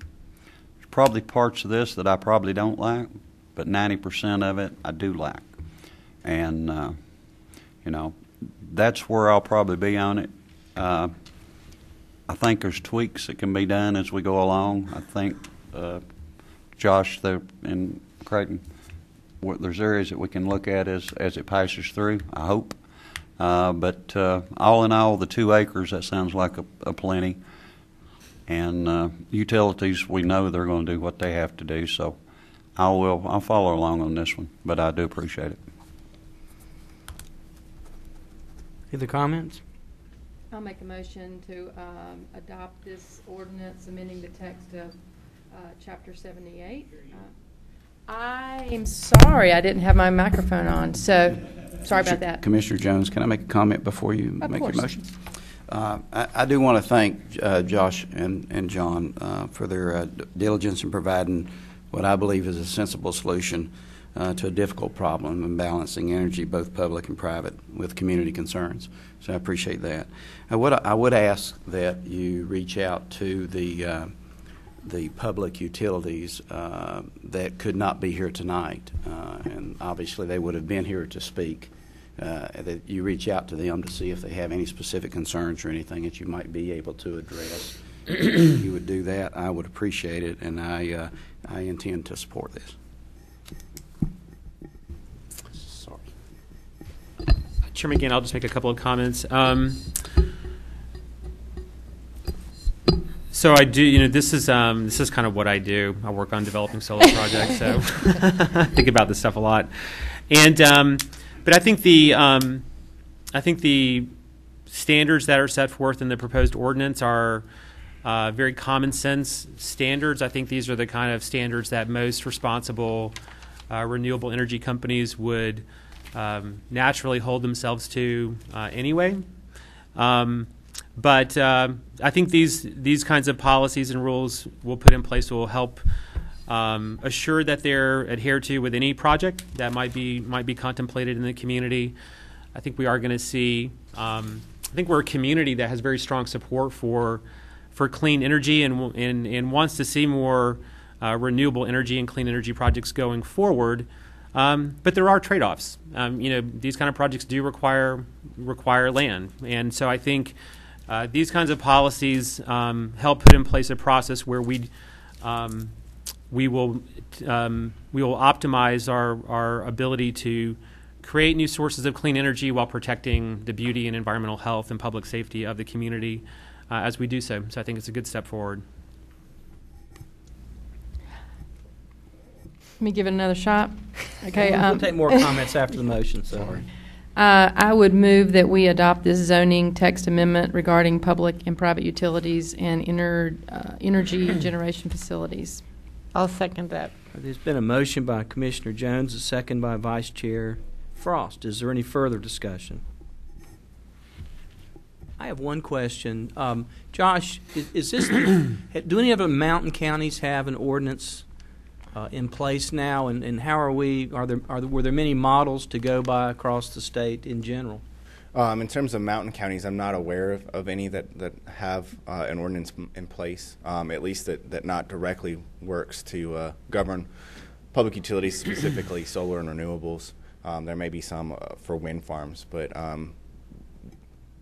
There's probably parts of this that I probably don't like, but ninety percent of it I do like. And, uh, you know, that's where I'll probably be on it. Uh, I think there's tweaks that can be done as we go along. I think... Uh, Josh, there in Creighton, there's areas that we can look at as, as it passes through, I hope. Uh, but uh, all in all, the two acres, that sounds like a, a plenty. And uh, utilities, we know they're going to do what they have to do, so I will, I'll follow along on this one, but I do appreciate it. Other comments? I'll make a motion to um, adopt this ordinance, amending the text of Uh, Chapter seventy-eight. Uh, I'm sorry I didn't have my microphone on, so sorry about that. Commissioner Jones, can I make a comment before you of make course. your motion? Uh, I, I do want to thank uh, Josh and, and John uh, for their uh, diligence in providing what I believe is a sensible solution uh, to a difficult problem in balancing energy, both public and private, with community concerns. So I appreciate that. I would, I would ask that you reach out to the uh, the public utilities uh, that could not be here tonight, uh, and obviously they would have been here to speak, uh, that you reach out to them to see if they have any specific concerns or anything that you might be able to address. If you would do that, I would appreciate it, and I, uh, I intend to support this. Sorry. Chairman, again, I'll just make a couple of comments. Um, So I do, you know, this is um, this is kind of what I do. I work on developing solar projects, so I think about this stuff a lot. And um, but I think the um, I think the standards that are set forth in the proposed ordinance are uh, very common sense standards. I think these are the kind of standards that most responsible uh, renewable energy companies would um, naturally hold themselves to uh, anyway. Um, But uh, I think these these kinds of policies and rules we'll put in place will help um, assured that they're adhered to with any project that might be might be contemplated in the community. I think we are going to see. Um, I think we're a community that has very strong support for for clean energy and and, and wants to see more uh, renewable energy and clean energy projects going forward. Um, but there are trade-offs. Um, you know, these kind of projects do require require land, and so I think uh, these kinds of policies um, help put in place a process where we um, we will um, we will optimize our our ability to create new sources of clean energy while protecting the beauty and environmental health and public safety of the community uh, as we do so. So I think it's a good step forward. Let me give it another shot. Okay, um, we'll take more comments after the motion. Sorry. Uh, I would move that we adopt this zoning text amendment regarding public and private utilities and inner, uh, energy generation facilities. I'll second that. There's been a motion by Commissioner Jones, a second by Vice Chair Frost. Is there any further discussion? I have one question. Um, Josh, is, is this the, do any of the mountain counties have an ordinance Uh, in place now, and, and how are we? Are there, are there were there many models to go by across the state in general? Um, in terms of mountain counties, I'm not aware of, of any that that have uh, an ordinance in place, um, at least that that not directly works to uh, govern public utilities, specifically solar and renewables. Um, there may be some uh, for wind farms, but um,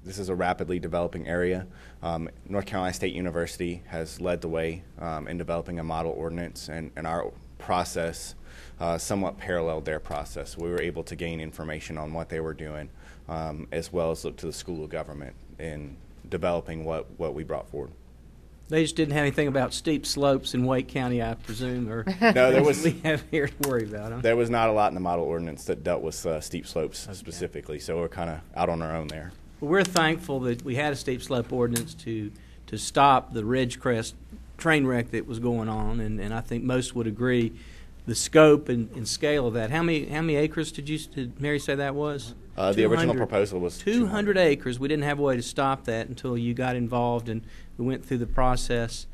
this is a rapidly developing area. Um, North Carolina State University has led the way um, in developing a model ordinance, and, and our process uh, somewhat paralleled their process. We were able to gain information on what they were doing, um, as well as look to the School of Government in developing what, what we brought forward. They just didn't have anything about steep slopes in Wake County, I presume, or no, there was we have here to worry about. Huh? There was not a lot in the model ordinance that dealt with uh, steep slopes okay. specifically, so we're kind of out on our own there. Well, we're thankful that we had a steep slope ordinance to to stop the Ridgecrest train wreck that was going on, and, and I think most would agree the scope and, and scale of that. How many how many acres did you did Mary say that was? Uh, the original proposal was two hundred acres. We didn't have a way to stop that until you got involved, and we went through the process.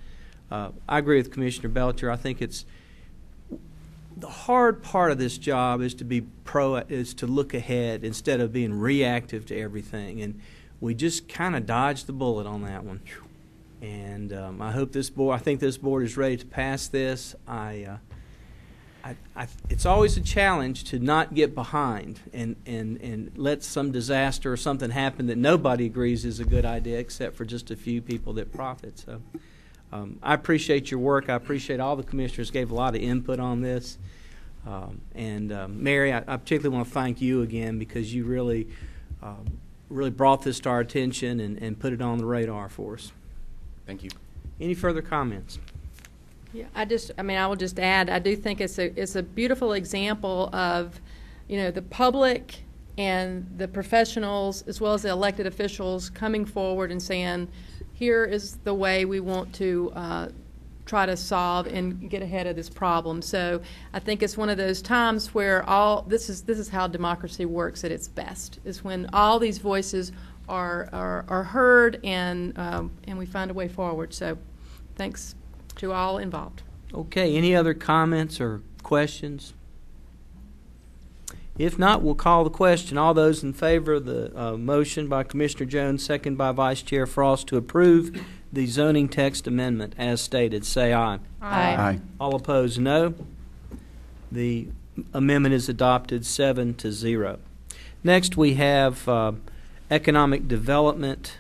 Uh, I agree with Commissioner Belcher. I think it's the hard part of this job is to be pro is to look ahead instead of being reactive to everything, and we just kind of dodged the bullet on that one. And um, I hope this board I think this board is ready to pass this. I, uh, I, I it's always a challenge to not get behind and and and let some disaster or something happen that nobody agrees is a good idea except for just a few people that profit. So Um, I appreciate your work. I appreciate all the commissioners gave a lot of input on this. Um, and um, Mary, I, I particularly want to thank you again because you really, um, really brought this to our attention and, and put it on the radar for us. Thank you. Any further comments? Yeah, I just, I mean, I will just add, I do think it's a, it's a beautiful example of, you know, the public and the professionals as well as the elected officials coming forward and saying, here is the way we want to uh, try to solve and get ahead of this problem. So I think it's one of those times where all this is this is how democracy works at its best, is when all these voices are are, are heard and um, and we find a way forward. So thanks to all involved. Okay, any other comments or questions? If not, we'll call the question. All those in favor of the uh, motion by Commissioner Jones, second by Vice Chair Frost, to approve the zoning text amendment as stated, say aye. Aye. Aye. All opposed, no. The amendment is adopted seven to zero. Next, we have uh, economic development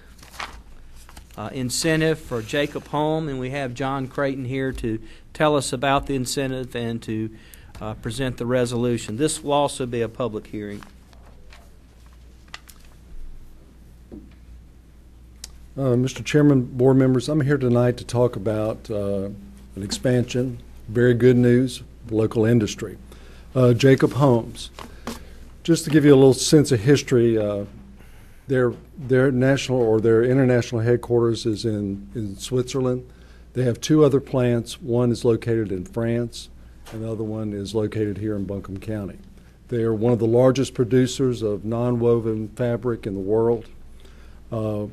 uh, incentive for Jacob Holm, and we have John Creighton here to tell us about the incentive and to Uh, present the resolution. This will also be a public hearing. Uh, Mister Chairman, board members, I'm here tonight to talk about uh, an expansion, very good news, local industry. Uh, Jacob Holm. Just to give you a little sense of history, uh, their their national or their international headquarters is in, in Switzerland. They have two other plants. One is located in France. Another one is located here in Buncombe County. They are one of the largest producers of non-woven fabric in the world. Uh,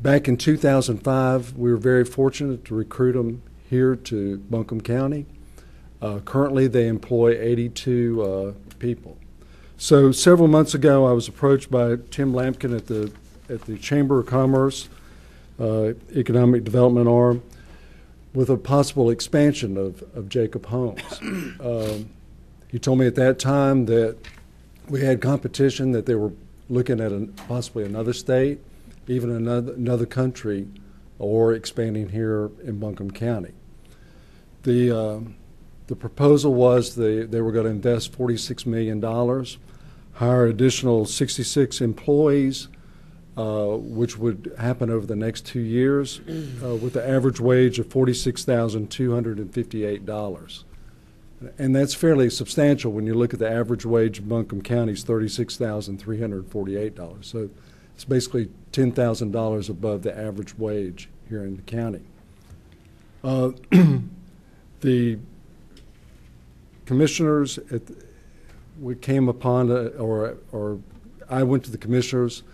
back in two thousand five, we were very fortunate to recruit them here to Buncombe County. Uh, currently, they employ eighty-two uh, people. So several months ago, I was approached by Tim Lampkin at the at the Chamber of Commerce uh, Economic Development Arm with a possible expansion of, of Jacob Holmes. Um, he told me at that time that we had competition, that they were looking at an, possibly another state, even another, another country, or expanding here in Buncombe County. The, uh, the proposal was the, they were going to invest forty-six million dollars, hire additional sixty-six employees, Uh, which would happen over the next two years uh, with the average wage of forty-six thousand two hundred fifty-eight dollars. And that's fairly substantial when you look at the average wage of Buncombe County's thirty-six thousand three hundred forty-eight dollars. So it's basically ten thousand dollars above the average wage here in the county. Uh, the commissioners, at the, we came upon, a, or, or I went to the commissioners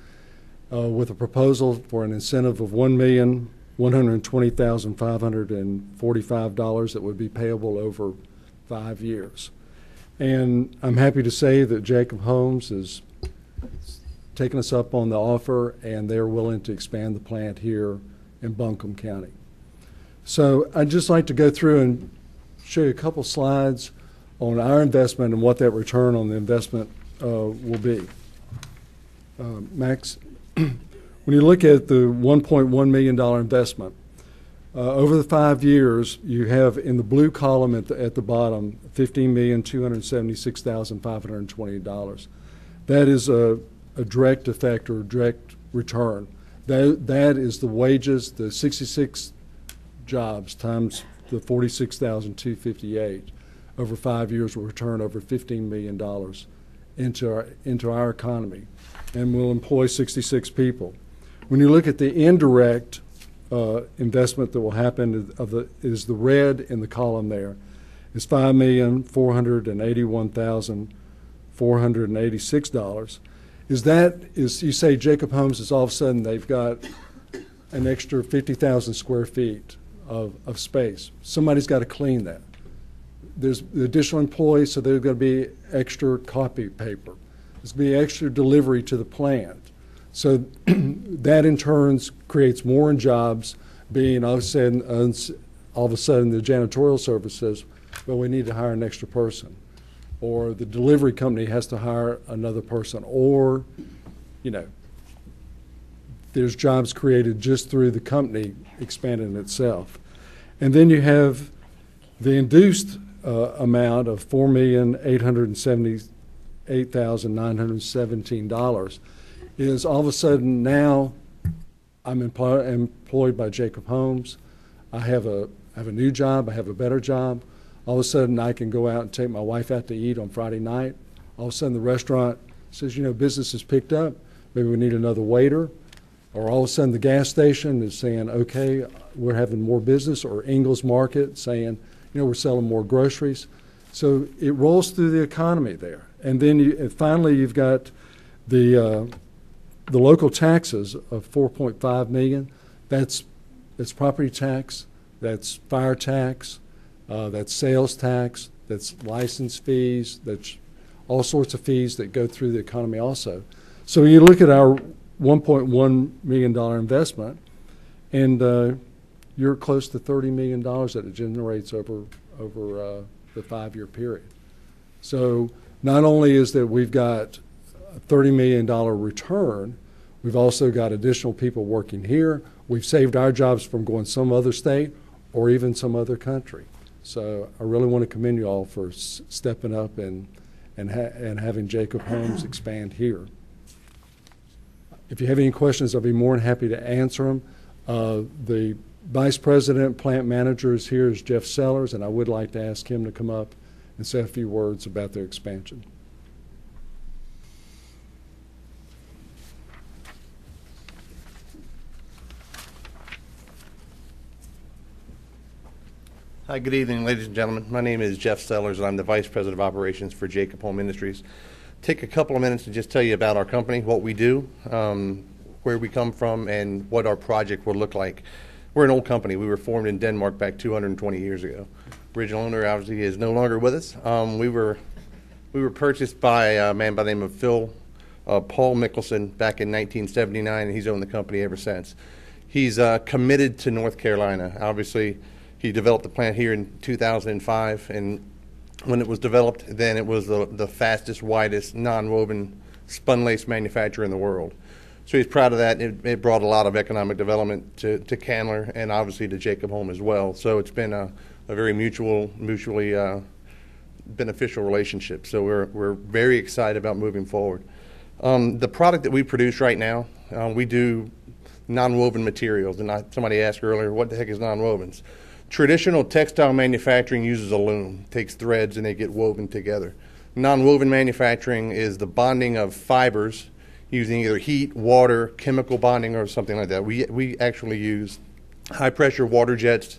Uh, with a proposal for an incentive of one million one hundred twenty thousand five hundred forty-five dollars that would be payable over five years. And I'm happy to say that Jacob Holmes has taken us up on the offer, and they're willing to expand the plant here in Buncombe County. So I'd just like to go through and show you a couple slides on our investment and what that return on the investment uh, will be. Uh, Max? When you look at the one point one million dollar investment, uh, over the five years, you have in the blue column at the, at the bottom, fifteen million two hundred seventy-six thousand five hundred twenty dollars. That is a, a direct effect or direct return. That, that is the wages, the sixty-six jobs times the forty-six thousand two hundred fifty-eight dollars over five years will return over fifteen million dollars into our, into our economy, and will employ sixty-six people. When you look at the indirect uh, investment that will happen, of the, is the red in the column there, is five million four hundred eighty-one thousand four hundred eighty-six dollars. Is that, is, you say Jacob Holmes is all of a sudden they've got an extra fifty thousand square feet of, of space. Somebody's got to clean that. There's additional employees, so there's going to be extra copy paper. There's going to be extra delivery to the plant. So that in turn creates more jobs, being all of, a sudden, all of a sudden the janitorial service says, well, we need to hire an extra person. Or the delivery company has to hire another person. Or, you know, there's jobs created just through the company expanding itself. And then you have the induced uh, amount of four million eight hundred seventy-eight thousand nine hundred seventeen dollars is all of a sudden now I'm employ employed by Jacob Holmes. I have a I have a new job. I have a better job. All of a sudden I can go out and take my wife out to eat on Friday night. All of a sudden the restaurant says, you know, business has picked up. Maybe we need another waiter. Or all of a sudden the gas station is saying, okay, we're having more business. Or Ingles Market saying, you know, we're selling more groceries. So it rolls through the economy there. And then you, and finally, you've got the uh, the local taxes of four point five million dollars. That's that's property tax, that's fire tax, uh, that's sales tax, that's license fees, that's all sorts of fees that go through the economy also. So you look at our one point one million dollar investment, and uh, you're close to thirty million dollars that it generates over over uh, the five-year period. So not only is that we've got a thirty million dollar return, we've also got additional people working here. We've saved our jobs from going some other state or even some other country. So I really want to commend you all for s stepping up and, and, ha and having Jacob Holmes expand here. If you have any questions, I'll be more than happy to answer them. Uh, the Vice President Plant Manager is here is Jeff Sellers, and I would like to ask him to come up and say a few words about their expansion. Hi, good evening, ladies and gentlemen. My name is Jeff Sellers, and I'm the Vice President of Operations for Jacob Holm Industries. Take a couple of minutes to just tell you about our company, what we do, um, where we come from, and what our project will look like. We're an old company. We were formed in Denmark back two hundred twenty years ago. Original owner obviously is no longer with us. Um, we were we were purchased by a man by the name of Phil uh, Paul Mickelson back in nineteen seventy-nine, and he's owned the company ever since. He's uh, committed to North Carolina. Obviously, he developed the plant here in two thousand five, and when it was developed, then it was the, the fastest, widest, non-woven spun lace manufacturer in the world. So he's proud of that. It, it brought a lot of economic development to, to Candler and obviously to Jacob Holm as well. So it's been a, a very mutual, mutually uh, beneficial relationship. So we're we're very excited about moving forward. Um, the product that we produce right now, uh, we do non-woven materials. And I, somebody asked earlier, what the heck is non-wovens? Traditional textile manufacturing uses a loom, takes threads, and they get woven together. Non-woven manufacturing is the bonding of fibers using either heat, water, chemical bonding, or something like that. We we actually use high-pressure water jets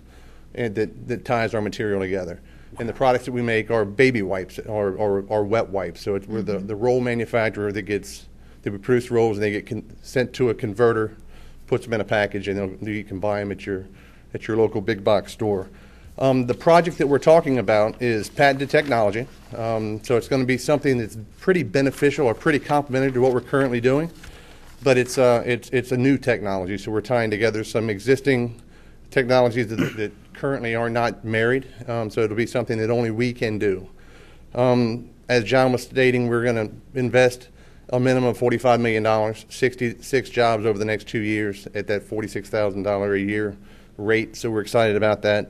and that, that ties our material together. And the products that we make are baby wipes or, or, or wet wipes. So it's, we're the, the roll manufacturer that gets – that we produce rolls, and they get con- sent to a converter, puts them in a package, and they'll, you can buy them at your, at your local big-box store. Um, the project that we're talking about is patented technology, um, so it's going to be something that's pretty beneficial or pretty complementary to what we're currently doing, but it's, uh, it's, it's a new technology, so we're tying together some existing technologies that, that currently are not married, um, so it'll be something that only we can do. Um, as John was stating, we're going to invest a minimum of forty-five million dollars, sixty-six jobs over the next two years at that forty-six thousand dollars a year rate, so we're excited about that.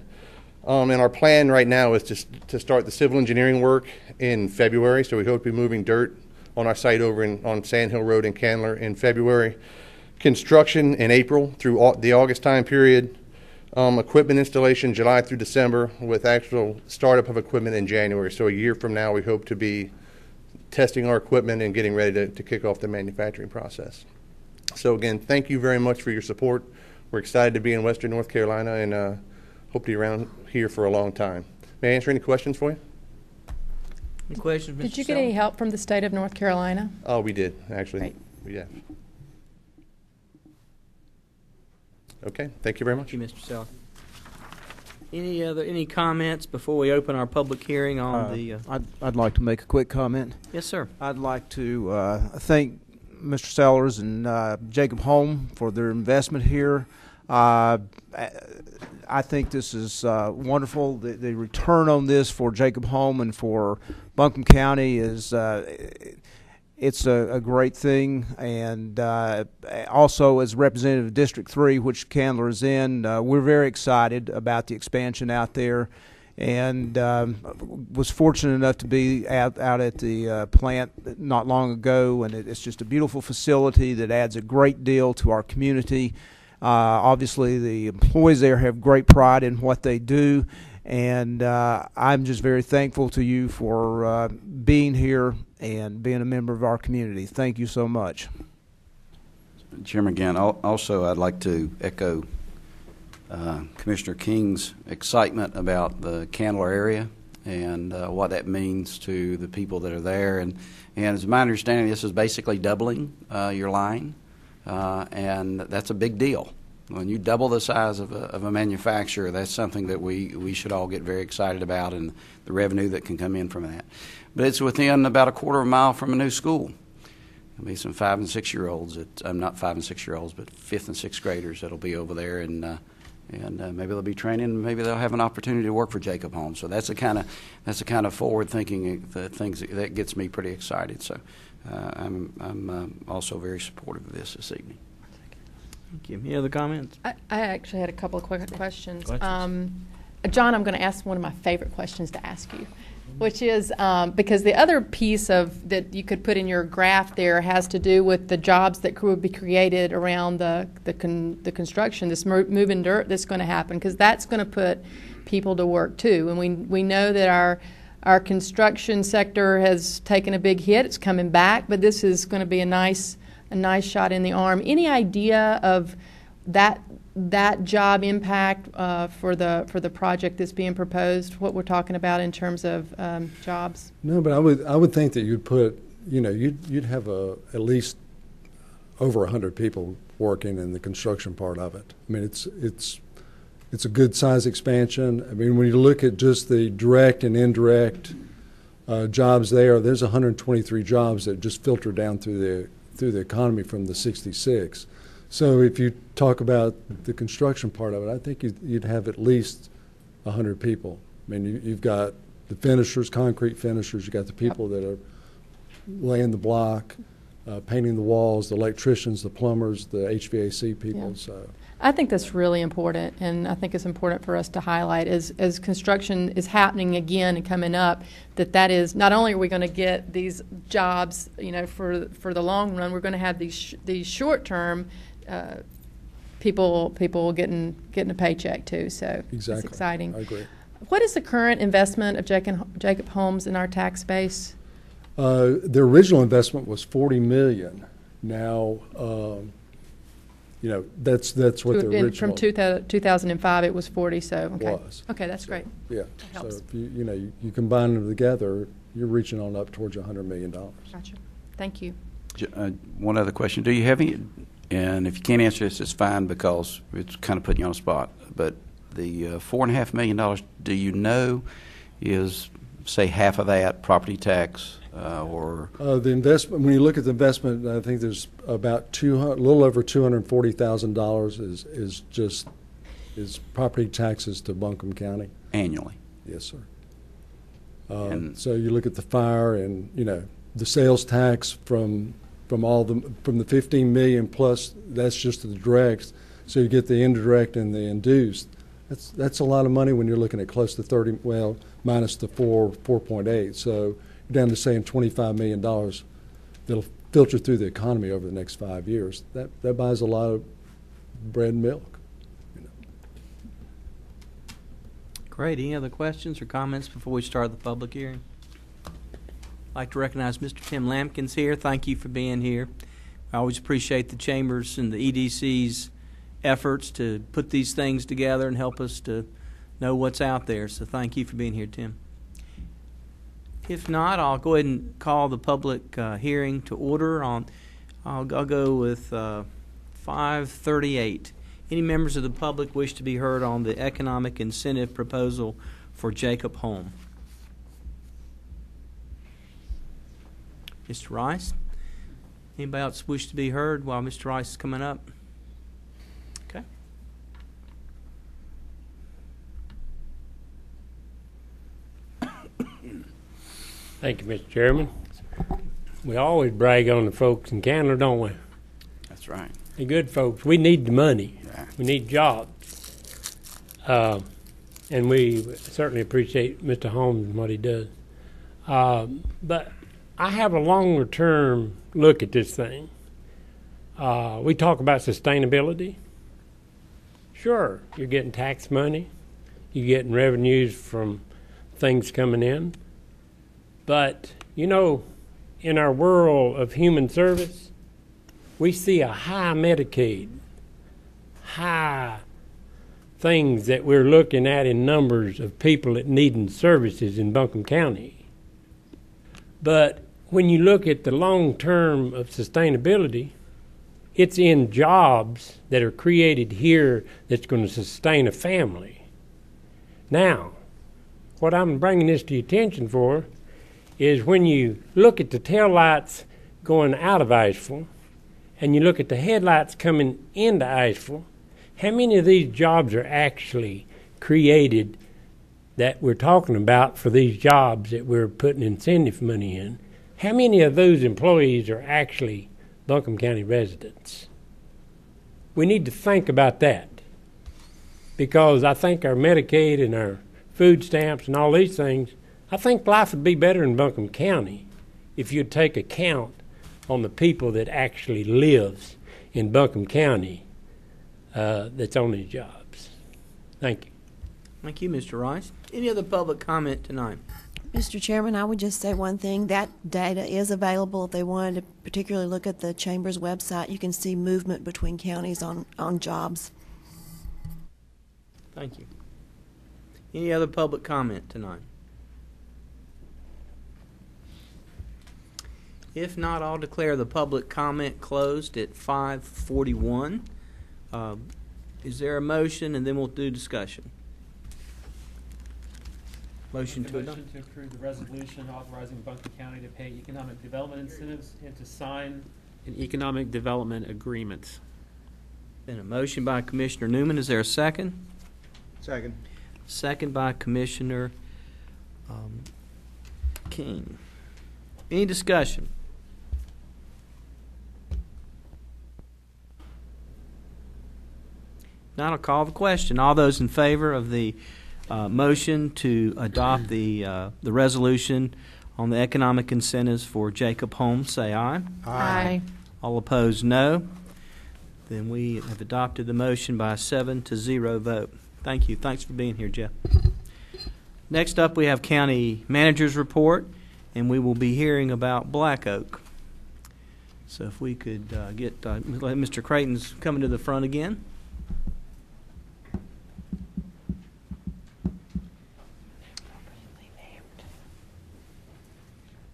Um, and our plan right now is to to start the civil engineering work in February. So we hope to be moving dirt on our site over in, on Sand Hill Road in Candler in February. Construction in April through au- the August time period. Um, equipment installation July through December with actual startup of equipment in January. So a year from now we hope to be testing our equipment and getting ready to, to kick off the manufacturing process. So again, thank you very much for your support. We're excited to be in Western North Carolina and uh, hope to be around here for a long time. May I answer any questions for you? Any questions, Mister Did you get Selma? Any help from the state of North Carolina? Oh, we did, actually. Right. Yeah. Okay, thank you very much. Thank you, Mister Selma. Any other any comments before we open our public hearing on uh, the... Uh, I'd, I'd like to make a quick comment. Yes, sir. I'd like to uh, thank Mister Sellers and uh, Jacob Holm for their investment here. Uh, I think this is uh, wonderful. The, the return on this for Jacob Holm and for Buncombe County is uh, it's a, a great thing. And uh, also as representative of District Three, which Candler is in, uh, we're very excited about the expansion out there. And um, was fortunate enough to be out, out at the uh, plant not long ago, and it, it's just a beautiful facility that adds a great deal to our community. Uh, obviously, the employees there have great pride in what they do, and uh, I'm just very thankful to you for uh, being here and being a member of our community. Thank you so much. Chairman Gann, also I'd like to echo uh, Commissioner King's excitement about the Candler area and uh, what that means to the people that are there. And, and as my understanding, this is basically doubling uh, your line. Uh, and that's a big deal. When you double the size of a, of a manufacturer, that's something that we, we should all get very excited about, and the revenue that can come in from that. But it's within about a quarter of a mile from a new school. There'll be some five and six year olds. That, um, not five and six year olds, but fifth and sixth graders that'll be over there, and uh, and uh, maybe they'll be training. Maybe they'll have an opportunity to work for Jacob Holm. So that's the kind of that's the kind of forward thinking that things that gets me pretty excited. So. Uh, I'm, I'm um, also very supportive of this this evening. Thank you. Any other comments? I, I actually had a couple of quick questions. questions. Um, John, I'm going to ask one of my favorite questions to ask you, mm-hmm. which is um, because the other piece of that you could put in your graph there has to do with the jobs that would be created around the the, con, the construction, this moving dirt that's going to happen, because that's going to put people to work too. And we we know that our Our construction sector has taken a big hit. It's coming back, but this is going to be a nice, a nice shot in the arm. Any idea of that that job impact uh, for the for the project that's being proposed? What we're talking about in terms of um, jobs? No, but I would I would think that you'd put you know you'd you'd have a at least over a hundred people working in the construction part of it. I mean, it's it's It's a good size expansion. I mean, when you look at just the direct and indirect uh, jobs there, there's one hundred twenty-three jobs that just filter down through the through the economy from the sixty-six. So if you talk about the construction part of it, I think you'd, you'd have at least one hundred people. I mean, you, you've got the finishers, concrete finishers. You've got the people that are laying the block, uh, painting the walls, the electricians, the plumbers, the H V A C people. Yeah. So I think that's really important, and I think it's important for us to highlight as, as construction is happening again and coming up, that that is, not only are we going to get these jobs, you know, for for the long run, we're going to have these sh these short-term uh, people people getting getting a paycheck too. So exactly. It's exciting. I agree. What is the current investment of Jacob, Jacob Holmes in our tax base? Uh, the original investment was forty million dollars. Now, um, you know, that's that's what the original. From two thousand five, it was forty. So okay, was. okay, that's so, great. Yeah, that helps. So if you you know you, you combine them together, you're reaching on up towards one hundred million dollars. Gotcha. Thank you. Uh, one other question: do you have any? And if you can't answer this, it's fine because it's kind of putting you on the spot. But the uh, four and a half million dollars, do you know, is say half of that property tax? Uh, or uh, the investment. When you look at the investment, I think there's about two hundred, a little over two hundred forty thousand dollars is is just is property taxes to Buncombe County annually. Yes, sir. Uh, and so you look at the fire, and you know the sales tax from from all the from the fifteen million plus. That's just the directs. So you get the indirect and the induced. That's that's a lot of money when you're looking at close to thirty. Well, minus the four four point eight. So down to saying twenty-five million dollars that'll filter through the economy over the next five years. That that buys a lot of bread and milk. You know. Great. Any other questions or comments before we start the public hearing? I'd like to recognize Mister Tim Lampkins here. Thank you for being here. I always appreciate the Chambers and the E D C's efforts to put these things together and help us to know what's out there. So thank you for being here, Tim. If not, I'll go ahead and call the public uh, hearing to order. On, I'll, I'll go with uh, five thirty-eight. Any members of the public wish to be heard on the economic incentive proposal for Jacob Holm? Mister Rice? Anybody else wish to be heard while Mister Rice is coming up? Okay. Thank you, Mister Chairman. We always brag on the folks in Candler, don't we? That's right. The good folks. We need the money. Yeah. We need jobs. Uh, and we certainly appreciate Mister Holmes and what he does. Uh, but I have a longer-term look at this thing. Uh, we talk about sustainability. Sure, you're getting tax money. You're getting revenues from things coming in. But, you know, in our world of human service, we see a high Medicaid, high things that we're looking at in numbers of people that needing services in Buncombe County. But when you look at the long term of sustainability, it's in jobs that are created here that's going to sustain a family. Now, what I'm bringing this to your attention for is when you look at the taillights going out of Asheville and you look at the headlights coming into Asheville, how many of these jobs are actually created that we're talking about for these jobs that we're putting incentive money in? How many of those employees are actually Buncombe County residents? We need to think about that, because I think our Medicaid and our food stamps and all these things, I think life would be better in Buncombe County if you'd take account on the people that actually lives in Buncombe County uh, that's on these jobs. Thank you. Thank you, Mister Rice. Any other public comment tonight? Mister Chairman, I would just say one thing. That data is available. If they wanted to particularly look at the Chamber's website, you can see movement between counties on, on jobs. Thank you. Any other public comment tonight? If not, I'll declare the public comment closed at five forty-one. Uh, Is there a motion, and then we'll do discussion? Motion to, motion to approve the resolution authorizing Buncombe County to pay economic development incentives and to sign an economic development agreement. Been a motion by Commissioner Newman. Is there a second? Second. Second by Commissioner um, King. Any discussion? Now I'll call the question. All those in favor of the Uh, motion to adopt the uh, the resolution on the economic incentives for Jacob Holm, say aye. Aye. Aye. All opposed, no. Then we have adopted the motion by a seven to zero vote. Thank you. Thanks for being here, Jeff. Next up, we have County Manager's Report, and we will be hearing about Black Oak. So if we could uh, get uh, Mister Creighton's coming to the front again.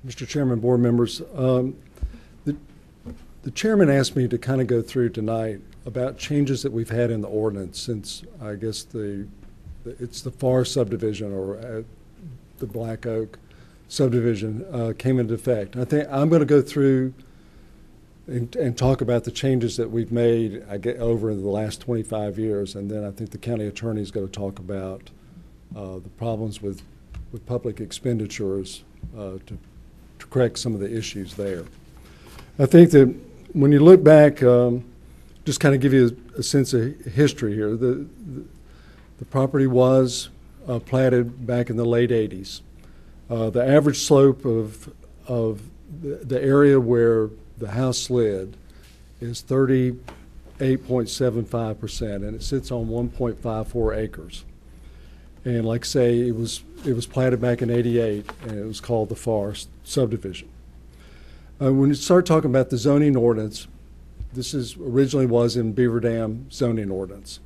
Mister Chairman, board members, um, the, the chairman asked me to kind of go through tonight about changes that we've had in the ordinance since, I guess, the, the it's the Far subdivision or uh, the Black Oak subdivision uh, came into effect. I think I'm going to go through and, and talk about the changes that we've made I get, over the last twenty-five years, and then I think the county attorney is going to talk about uh, the problems with, with public expenditures uh, to to correct some of the issues there. I think that when you look back, um, just kind of give you a, a sense of history here. The, the, the property was uh, platted back in the late eighties. Uh, the average slope of, of the, the area where the house slid is thirty-eight point seven five percent, and it sits on one point five four acres. And like I say, it was it was platted back in eighty-eight, and it was called the Far subdivision. Uh, when you start talking about the zoning ordinance, this is originally was in Beaver Dam zoning ordinance,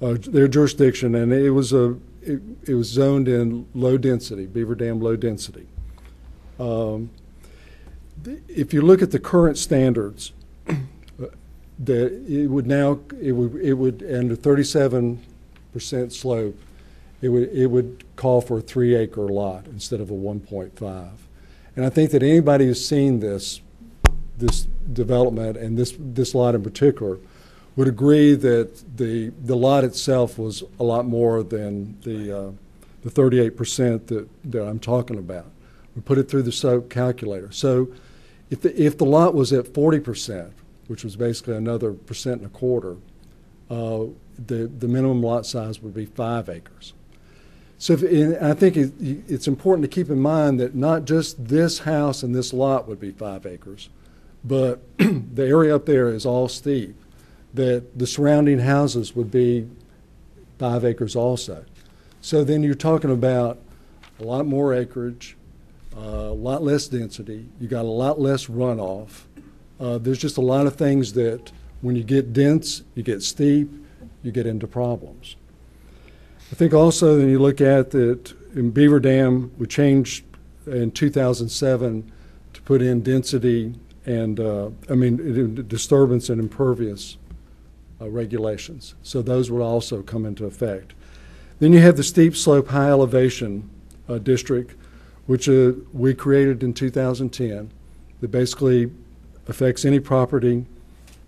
uh, their jurisdiction, and it was a it, it was zoned in low density, Beaver Dam low density. Um, if you look at the current standards, the, it would now it would it would under thirty-seven percent slope. It would, it would call for a three-acre lot instead of a one point five. And I think that anybody who's seen this, this development and this, this lot in particular would agree that the, the lot itself was a lot more than the, uh, the thirty-eight percent that, that I'm talking about. We put it through the SOAP calculator. So if the, if the lot was at forty percent, which was basically another percent and a quarter, uh, the, the minimum lot size would be five acres. So if, and I think it, it's important to keep in mind that not just this house and this lot would be five acres, but the area up there is all steep, that the surrounding houses would be five acres also. So then you're talking about a lot more acreage, uh, a lot less density, you got a lot less runoff. Uh, there's just a lot of things that when you get dense, you get steep, you get into problems. I think also when you look at that in Beaver Dam, we changed in two thousand seven to put in density and, uh, I mean, disturbance and impervious uh, regulations. So those would also come into effect. Then you have the steep slope high elevation uh, district, which uh, we created in two thousand ten, that basically affects any property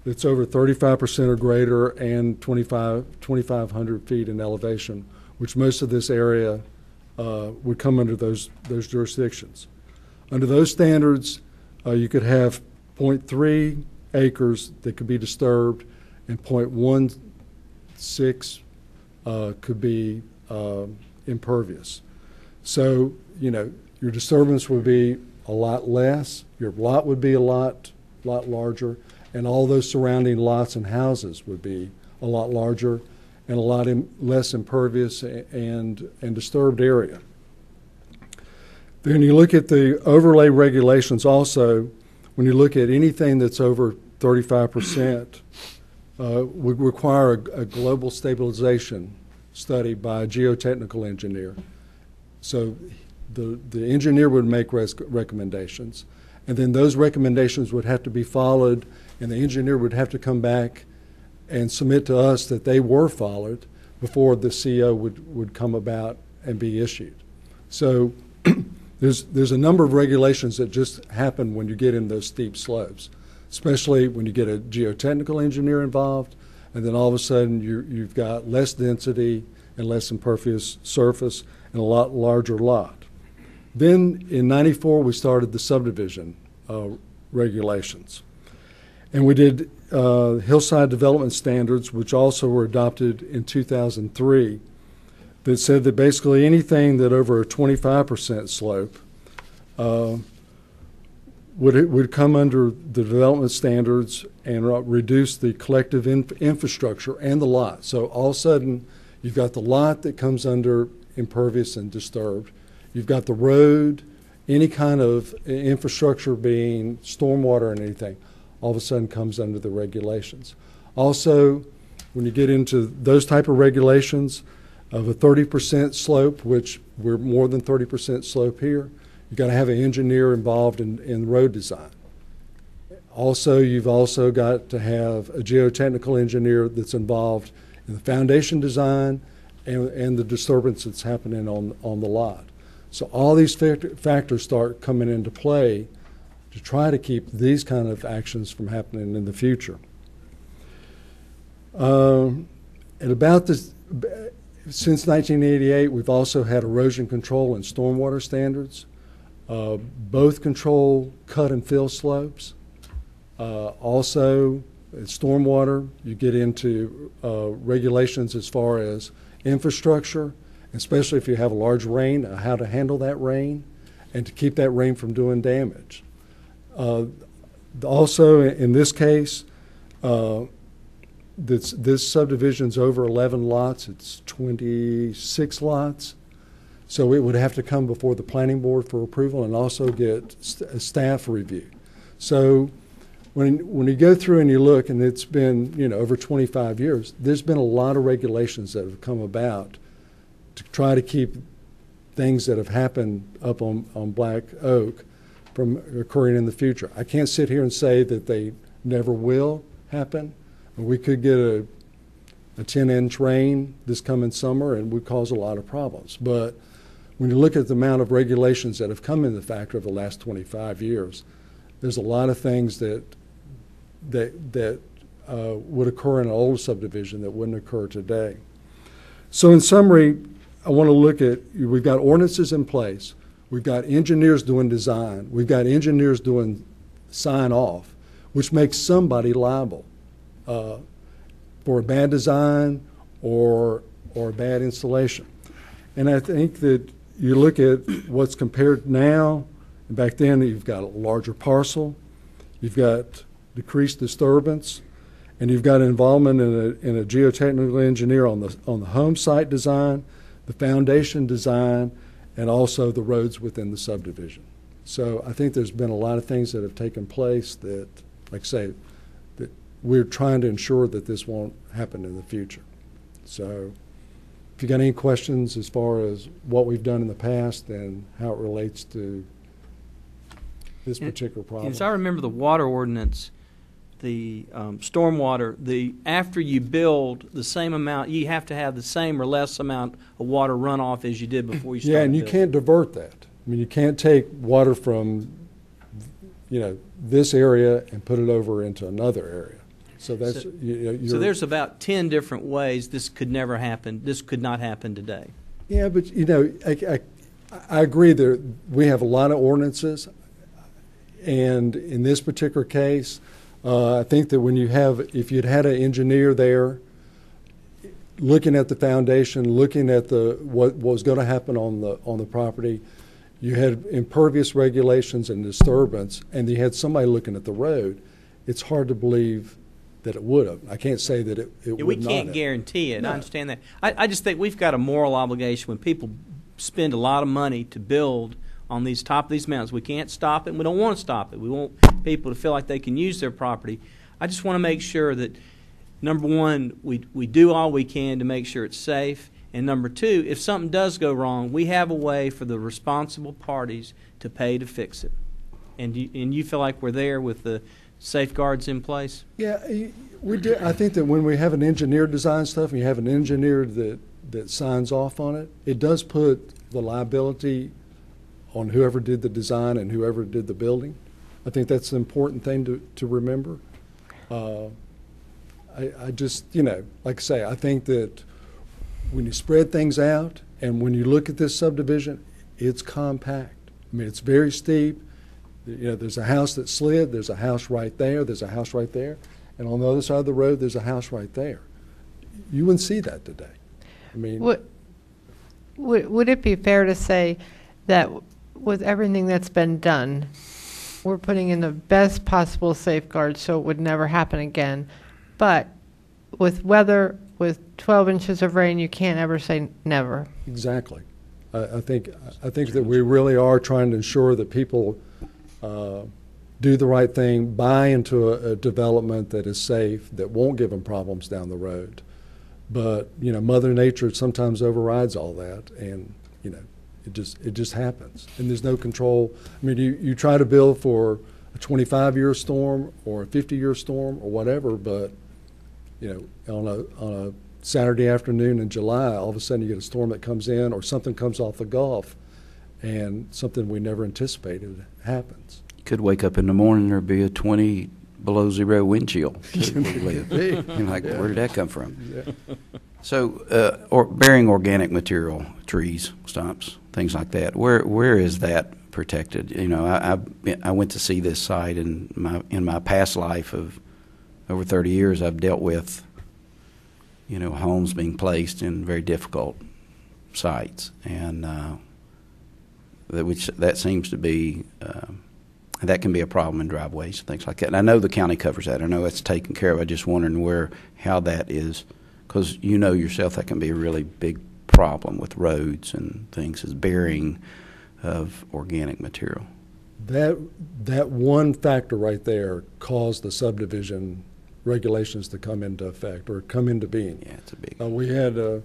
that's over thirty-five percent or greater and twenty-five, twenty-five hundred feet in elevation, which most of this area uh, would come under those, those jurisdictions. Under those standards, uh, you could have zero point three acres that could be disturbed and zero point one six uh, could be uh, impervious. So, you know, your disturbance would be a lot less, your lot would be a lot, lot larger, and all those surrounding lots and houses would be a lot larger and a lot in, less impervious and, and disturbed area. Then you look at the overlay regulations also, when you look at anything that's over thirty-five percent, uh, would require a, a global stabilization study by a geotechnical engineer. So the, the engineer would make res recommendations, and then those recommendations would have to be followed, and the engineer would have to come back and submit to us that they were followed before the C O would, would come about and be issued. So there's, there's a number of regulations that just happen when you get in those steep slopes, especially when you get a geotechnical engineer involved, and then all of a sudden you, you've got less density and less impervious surface and a lot larger lot. Then in ninety-four we started the subdivision uh, regulations, and we did uh, hillside development standards, which also were adopted in two thousand three, that said that basically anything that over a twenty-five percent slope uh, would it would come under the development standards and reduce the collective in infrastructure and the lot. So all of a sudden you've got the lot that comes under impervious and disturbed. You've got the road, any kind of infrastructure being stormwater and anything, all of a sudden comes under the regulations. Also, when you get into those type of regulations of a thirty percent slope, which we're more than thirty percent slope here, you've got to have an engineer involved in, in road design. Also, you've also got to have a geotechnical engineer that's involved in the foundation design and, and the disturbance that's happening on, on the lot. So all these factor, factors start coming into play to try to keep these kind of actions from happening in the future. Um, and about this, since nineteen eighty-eight, we've also had erosion control and stormwater standards. Uh, both control cut and fill slopes. Uh, also, in stormwater, you get into uh, regulations as far as infrastructure, especially if you have a large rain, uh, how to handle that rain and to keep that rain from doing damage. Uh, also, in this case, uh, this, this subdivision's over eleven lots. It's twenty-six lots. So it would have to come before the planning board for approval and also get st a staff review. So when, when you go through and you look, and it's been, you know, over twenty-five years, there's been a lot of regulations that have come about to try to keep things that have happened up on, on Black Oak from occurring in the future. I can't sit here and say that they never will happen. We could get a, a ten-inch rain this coming summer and would cause a lot of problems. But when you look at the amount of regulations that have come in the factor over the last twenty-five years, there's a lot of things that that that uh, would occur in an old subdivision that wouldn't occur today. So in summary, I want to look at, we've got ordinances in place, we've got engineers doing design, we've got engineers doing sign off, which makes somebody liable uh, for a bad design or or a bad installation. And I think that you look at what's compared now, and back then you've got a larger parcel, you've got decreased disturbance, and you've got involvement in a, in a geotechnical engineer on the, on the home site design, the foundation design, and also the roads within the subdivision. So I think there's been a lot of things that have taken place that, like I say, that we're trying to ensure that this won't happen in the future. So if you got any questions as far as what we've done in the past and how it relates to this and particular problem. As I remember the water ordinance, the um, stormwater, the after you build the same amount, you have to have the same or less amount of water runoff as you did before you started. Yeah, and you building. Can't divert that. I mean, you can't take water from, you know, this area and put it over into another area. So, that's, so, you, so there's about ten different ways this could never happen. This could not happen today. Yeah, but, you know, I, I, I agree that we have a lot of ordinances. And in this particular case, uh, I think that when you have, if you'd had an engineer there looking at the foundation, looking at the what, what was going to happen on the, on the property, you had impervious regulations and disturbance, and you had somebody looking at the road, it's hard to believe that it would have. I can't say that it, it yeah, would not. We can't guarantee it. No. I understand that. I, I just think we've got a moral obligation when people spend a lot of money to build on these top of these mountains. We can't stop it, and we don't want to stop it. We want people to feel like they can use their property. I just want to make sure that, number one, we, we do all we can to make sure it's safe, and number two, if something does go wrong, we have a way for the responsible parties to pay to fix it. And you, and you feel like we're there with the safeguards in place? Yeah, we do. I think that when we have an engineer design stuff and you have an engineer that, that signs off on it, it does put the liability on whoever did the design and whoever did the building. I think that's an important thing to, to remember. Uh, I, I just, you know, like I say, I think that when you spread things out and when you look at this subdivision, it's compact. I mean, it's very steep. You know, there's a house that slid, there's a house right there, there's a house right there, and on the other side of the road, there's a house right there. You wouldn't see that today. I mean, would, would, would it be fair to say that with everything that's been done, we're putting in the best possible safeguards so it would never happen again? But with weather, with twelve inches of rain, you can't ever say never. Exactly. I, I think I think that we really are trying to ensure that people uh, do the right thing, buy into a, a development that is safe, that won't give them problems down the road. But you know, Mother Nature sometimes overrides all that, and you know, it just it just happens, and there's no control. I mean, you you try to build for a twenty-five year storm or a fifty year storm or whatever, but you know, on a on a Saturday afternoon in July, all of a sudden you get a storm that comes in, or something comes off the Gulf, and something we never anticipated happens. You could wake up in the morning, there'd be a twenty below zero wind chill. And like, yeah. Where did that come from? Yeah. So, uh, or bearing organic material, trees, stumps, things like that. Where where is that protected? You know, I I, I went to see this site in my in my past life of over thirty years. I've dealt with, you know, homes being placed in very difficult sites, and uh, that which that seems to be uh, that can be a problem in driveways and things like that. And I know the county covers that. I know that's taken care of. I'm just wondering where how that is, because you know yourself that can be a really big problem with roads and things is burying of organic material. That that one factor right there caused the subdivision regulations to come into effect or come into being. Yeah, it's a big. Uh, we had a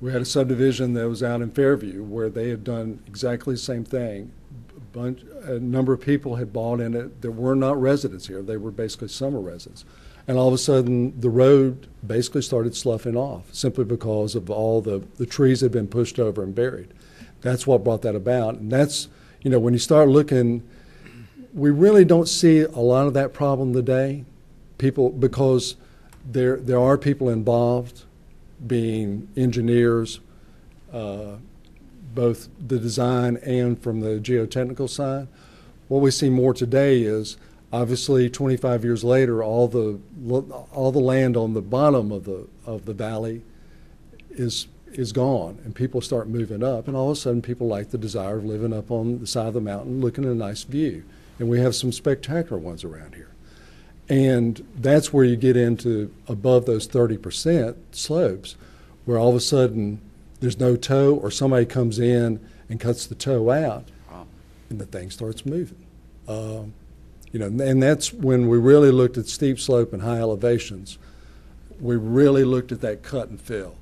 we had a subdivision that was out in Fairview where they had done exactly the same thing. A, bunch, a number of people had bought in it that were not residents here. They were basically summer residents, and all of a sudden the road basically started sloughing off simply because of all the the trees had been pushed over and buried. That's what brought that about, and that's you know when you start looking, we really don't see a lot of that problem today. People, because there there are people involved, being engineers, uh, both the design and from the geotechnical side. What we see more today is obviously twenty-five years later, all the all the land on the bottom of the of the valley is is gone, and people start moving up, and all of a sudden people like the desire of living up on the side of the mountain, looking at a nice view, and we have some spectacular ones around here. And that's where you get into above those thirty percent slopes, where all of a sudden there's no toe, or somebody comes in and cuts the toe out, wow. And the thing starts moving. Uh, you know, and that's when we really looked at steep slope and high elevations. We really looked at that cut and fill.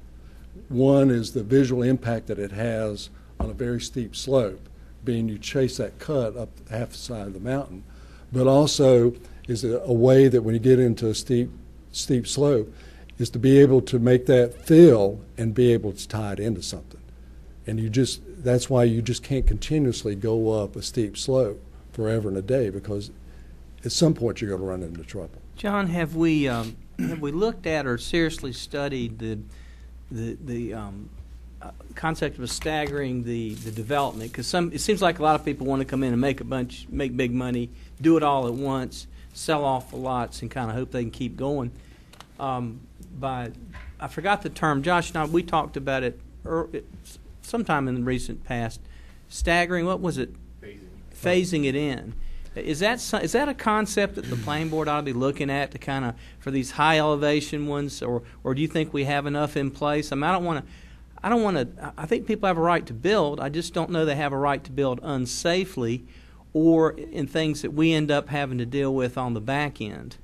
One is the visual impact that it has on a very steep slope, being you chase that cut up half the side of the mountain, but also is a way that when you get into a steep steep slope is to be able to make that fill and be able to tie it into something. And you just that's why you just can't continuously go up a steep slope forever and a day, because at some point you're going to run into trouble. John, have we um, have we looked at or seriously studied the the the um, uh, concept of staggering the the development? Because some it seems like a lot of people want to come in and make a bunch make big money, do it all at once, sell off the lots and kind of hope they can keep going. Um, by, I forgot the term. Josh and I, we talked about it er, sometime in the recent past. Staggering, what was it? Phasing. Phasing it in. Is that is that a concept that the planning board ought to be looking at to kind of for these high elevation ones, or or do you think we have enough in place? I mean, I don't want to. I don't want to. I think people have a right to build. I just don't know they have a right to build unsafely, or in things that we end up having to deal with on the back end?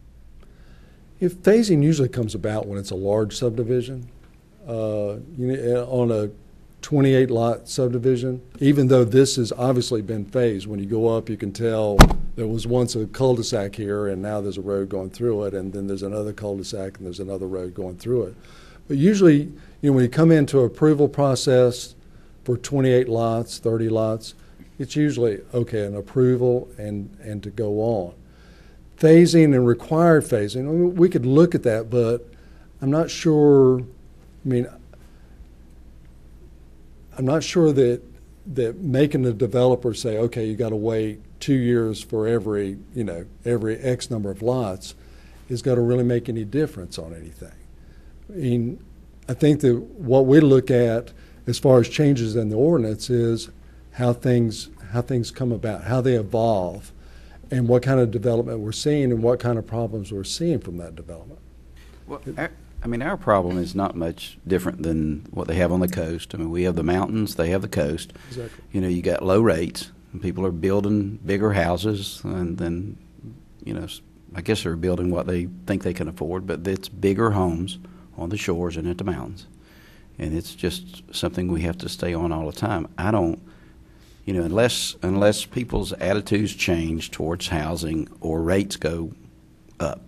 If phasing usually comes about when it's a large subdivision, uh, you know, on a twenty-eight lot subdivision, even though this has obviously been phased. When you go up, you can tell there was once a cul-de-sac here, and now there's a road going through it, and then there's another cul-de-sac, and there's another road going through it. But usually, you know, when you come into approval process for twenty-eight lots, thirty lots, it's usually, okay, an approval and, and to go on. Phasing and required phasing, I mean, we could look at that, but I'm not sure, I mean, I'm not sure that that making the developer say, okay, you got to wait two years for every, you know, every X number of lots is going to really make any difference on anything. I mean, I think that what we look at as far as changes in the ordinance is how things how things come about, how they evolve, and what kind of development we're seeing and what kind of problems we're seeing from that development. Well, I I mean, our problem is not much different than what they have on the coast. I mean, we have the mountains, they have the coast. Exactly. You know, you got low rates, and people are building bigger houses, and then, you know, I guess they're building what they think they can afford, but it's bigger homes on the shores and at the mountains. And it's just something we have to stay on all the time. I don't, you know, unless unless people's attitudes change towards housing or rates go up,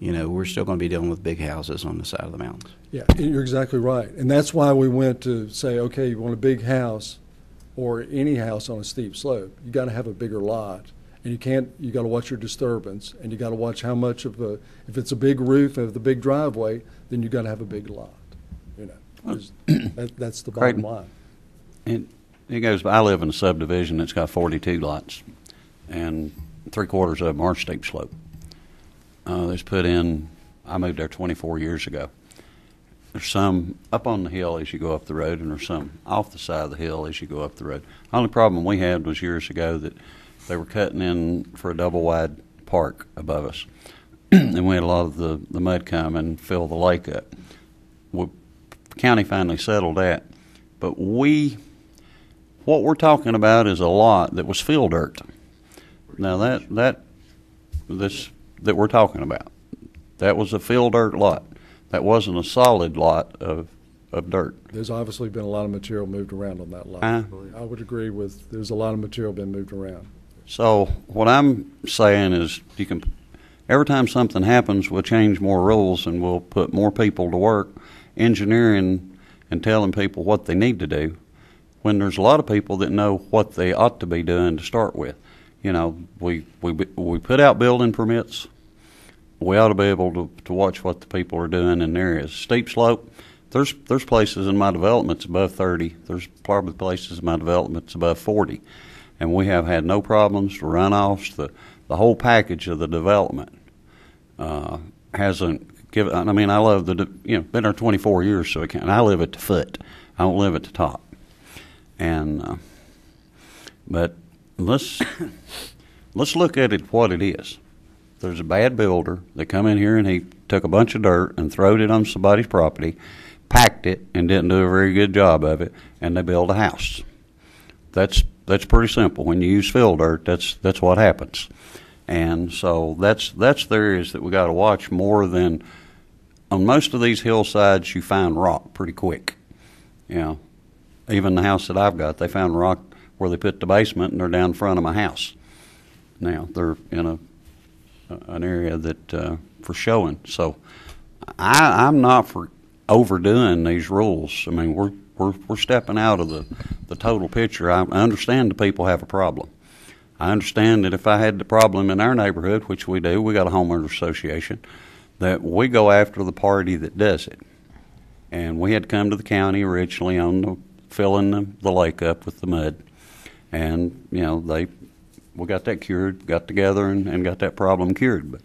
you know, we're still going to be dealing with big houses on the side of the mountains. Yeah, you're exactly right. And that's why we went to say, okay, you want a big house or any house on a steep slope, you got to have a bigger lot. And you can't, you got to watch your disturbance, and you got to watch how much of a, if it's a big roof and the big driveway, then you got to have a big lot. You know, that, that's the bottom line. And it goes, I live in a subdivision that's got forty-two lots, and three quarters of them are steep slope. Uh, there's put in, I moved there twenty-four years ago. There's some up on the hill as you go up the road, and there's some off the side of the hill as you go up the road. The only problem we had was years ago that they were cutting in for a double-wide park above us, and we had a lot of the, the mud come and fill the lake up. Well, the county finally settled that, but we, what we're talking about is a lot that was fill dirt. Now that, that, this... that we're talking about. That was a fill dirt lot. That wasn't a solid lot of, of dirt. There's obviously been a lot of material moved around on that lot. I, I would agree with there's a lot of material been moved around. So what I'm saying is you can, every time something happens, we'll change more rules and we'll put more people to work engineering and telling people what they need to do when there's a lot of people that know what they ought to be doing to start with. You know, we, we we put out building permits. We ought to be able to, to watch what the people are doing in areas. Steep slope, there's there's places in my developments above thirty. There's probably places in my developments above forty. And we have had no problems, the runoffs, the, the whole package of the development uh, hasn't given, I mean, I love the, you know, been there twenty-four years, so I can't, and I live at the foot. I don't live at the top. And, uh, but, Let's let's look at it what it is. There's a bad builder that come in here and he took a bunch of dirt and throwed it on somebody's property, packed it, and didn't do a very good job of it, and they built a house. That's that's pretty simple. When you use fill dirt, that's that's what happens. And so that's that's the areas that we got to watch more than on most of these hillsides. You find rock pretty quick. You know, even the house that I've got, they found rock where they put the basement, and they're down front of my house. Now they're in a an area that uh, for showing. So I, I'm not for overdoing these rules. I mean, we're we're we're stepping out of the the total picture. I understand the people have a problem. I understand that if I had the problem in our neighborhood, which we do, we got a homeowners association, that we go after the party that does it. And we had come to the county originally on the, filling the, the lake up with the mud. And, you know, they, we got that cured, got together and, and got that problem cured. But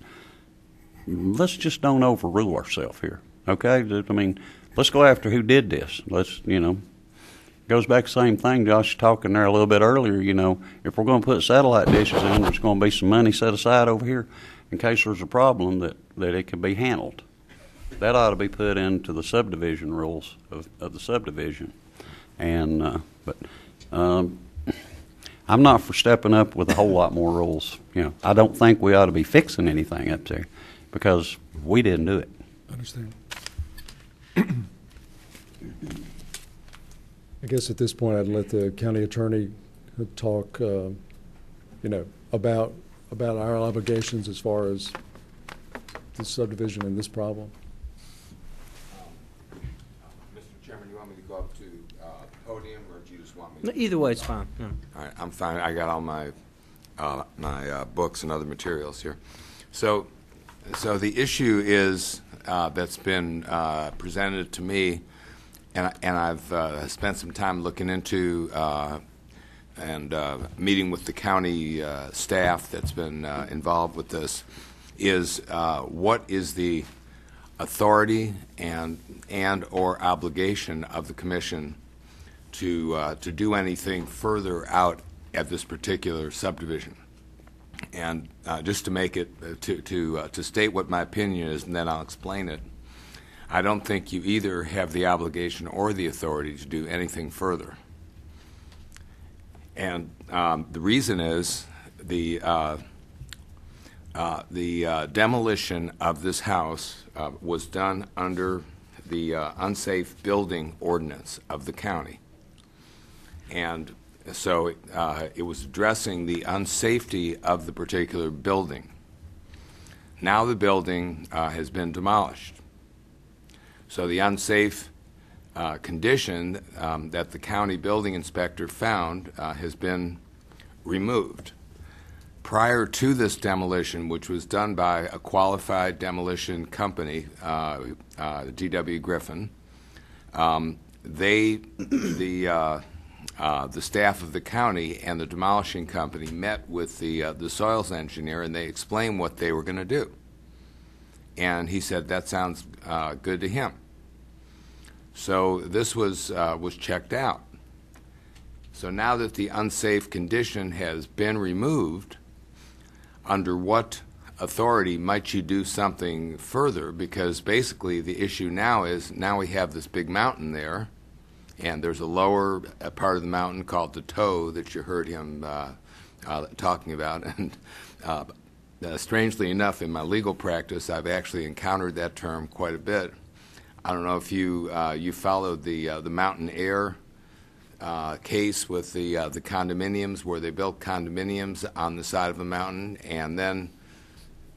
let's just don't overrule ourselves here, okay? I mean, let's go after who did this. Let's, you know, it goes back to the same thing Josh was talking there a little bit earlier. You know, if we're going to put satellite dishes in, there's going to be some money set aside over here in case there's a problem that, that it can be handled. That ought to be put into the subdivision rules of, of the subdivision. And, uh, but, um, I'm not for stepping up with a whole lot more rules. You know, I don't think we ought to be fixing anything up there because we didn't do it. Understand. I guess at this point I'd let the county attorney talk, uh, you know, about about our obligations as far as the subdivision and this problem. Um, Mister Chairman, you want me to go up to uh, the podium, or do you just want me to? No, either way, it's fine. Yeah. All right, I'm fine. I got all my uh, my uh, books and other materials here. So, so the issue is uh, that's been uh, presented to me, and I, and I've uh, spent some time looking into. Uh, and uh, meeting with the county uh, staff that's been uh, involved with this is uh, what is the authority and and or obligation of the commission to uh, to do anything further out at this particular subdivision. And uh, just to make it uh, to to, uh, to state what my opinion is, and then I'll explain it, I don't think you either have the obligation or the authority to do anything further. And um, the reason is the uh, uh, the uh, demolition of this house uh, was done under the uh, unsafe building ordinance of the county, and so uh, it was addressing the unsafety of the particular building. Now the building uh, has been demolished, so the unsafe Uh, condition um, that the county building inspector found uh, has been removed. Prior to this demolition, which was done by a qualified demolition company, uh, uh, D W Griffin, um, they, the uh, uh, the staff of the county and the demolishing company met with the uh, the soils engineer, and they explained what they were going to do. And he said that sounds uh, good to him. So this was uh, was checked out. So now that the unsafe condition has been removed, under what authority might you do something further? Because basically the issue now is, now we have this big mountain there, and there's a lower part of the mountain called the toe that you heard him uh, uh, talking about. And uh, uh, strangely enough, in my legal practice, I've actually encountered that term quite a bit. I don't know if you uh, you followed the uh, the Mountain Air uh, case with the uh, the condominiums, where they built condominiums on the side of a mountain, and then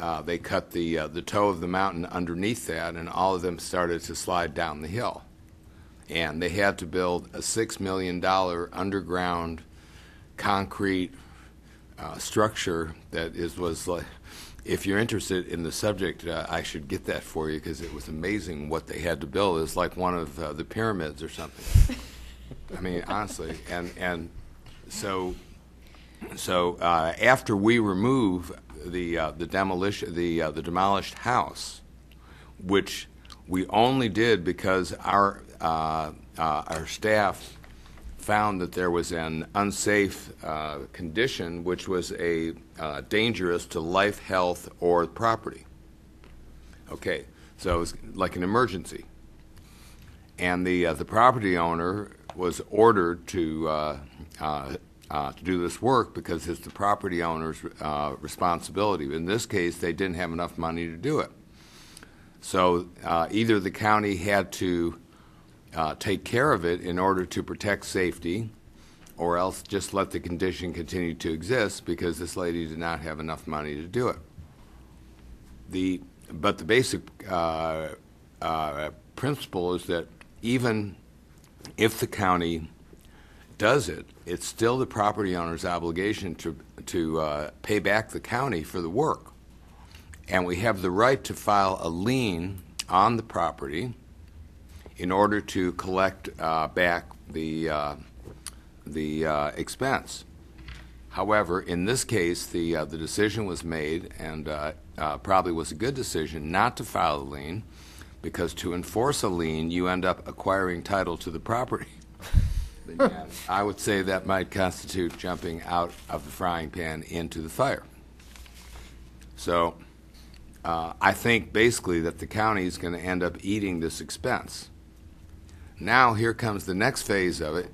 uh, they cut the uh, the toe of the mountain underneath that, and all of them started to slide down the hill, and they had to build a six million dollar underground concrete uh, structure that is was like. If you're interested in the subject, uh, I should get that for you, because it was amazing what they had to build. It's like one of uh, the pyramids or something. I mean, honestly. And and so so uh, after we remove the uh, the demolition the uh, the demolished house, which we only did because our uh, uh, our staff found that there was an unsafe uh, condition, which was a uh, dangerous to life, health, or property. Okay, so it was like an emergency, and the uh, the property owner was ordered to uh, uh, uh, to do this work because it's the property owner's uh, responsibility. In this case, they didn't have enough money to do it, so uh, either the county had to Uh, take care of it in order to protect safety, or else just let the condition continue to exist because this lady did not have enough money to do it. The, but the basic uh, uh, principle is that even if the county does it, it's still the property owner's obligation to, to uh, pay back the county for the work. And we have the right to file a lien on the property in order to collect uh, back the uh, the uh, expense. However, in this case, the uh, the decision was made, and uh, uh, probably was a good decision, not to file a lien, because to enforce a lien, you end up acquiring title to the property. And I would say that might constitute jumping out of the frying pan into the fire. So uh, I think basically that the county is going to end up eating this expense. Now here comes the next phase of it,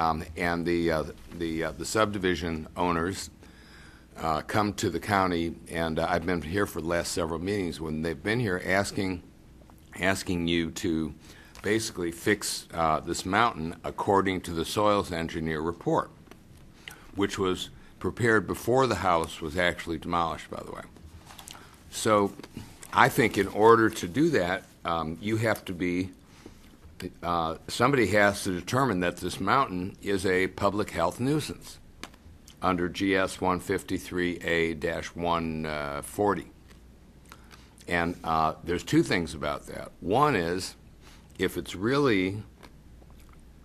um, and the uh, the uh, the subdivision owners uh, come to the county, and uh, I've been here for the last several meetings when they've been here asking asking you to basically fix uh, this mountain according to the soils engineer report, which was prepared before the house was actually demolished, by the way. So I think in order to do that, um, you have to be, uh, somebody has to determine that this mountain is a public health nuisance under G S one fifty-three A dash one forty. And uh, there's two things about that. One is, if it's really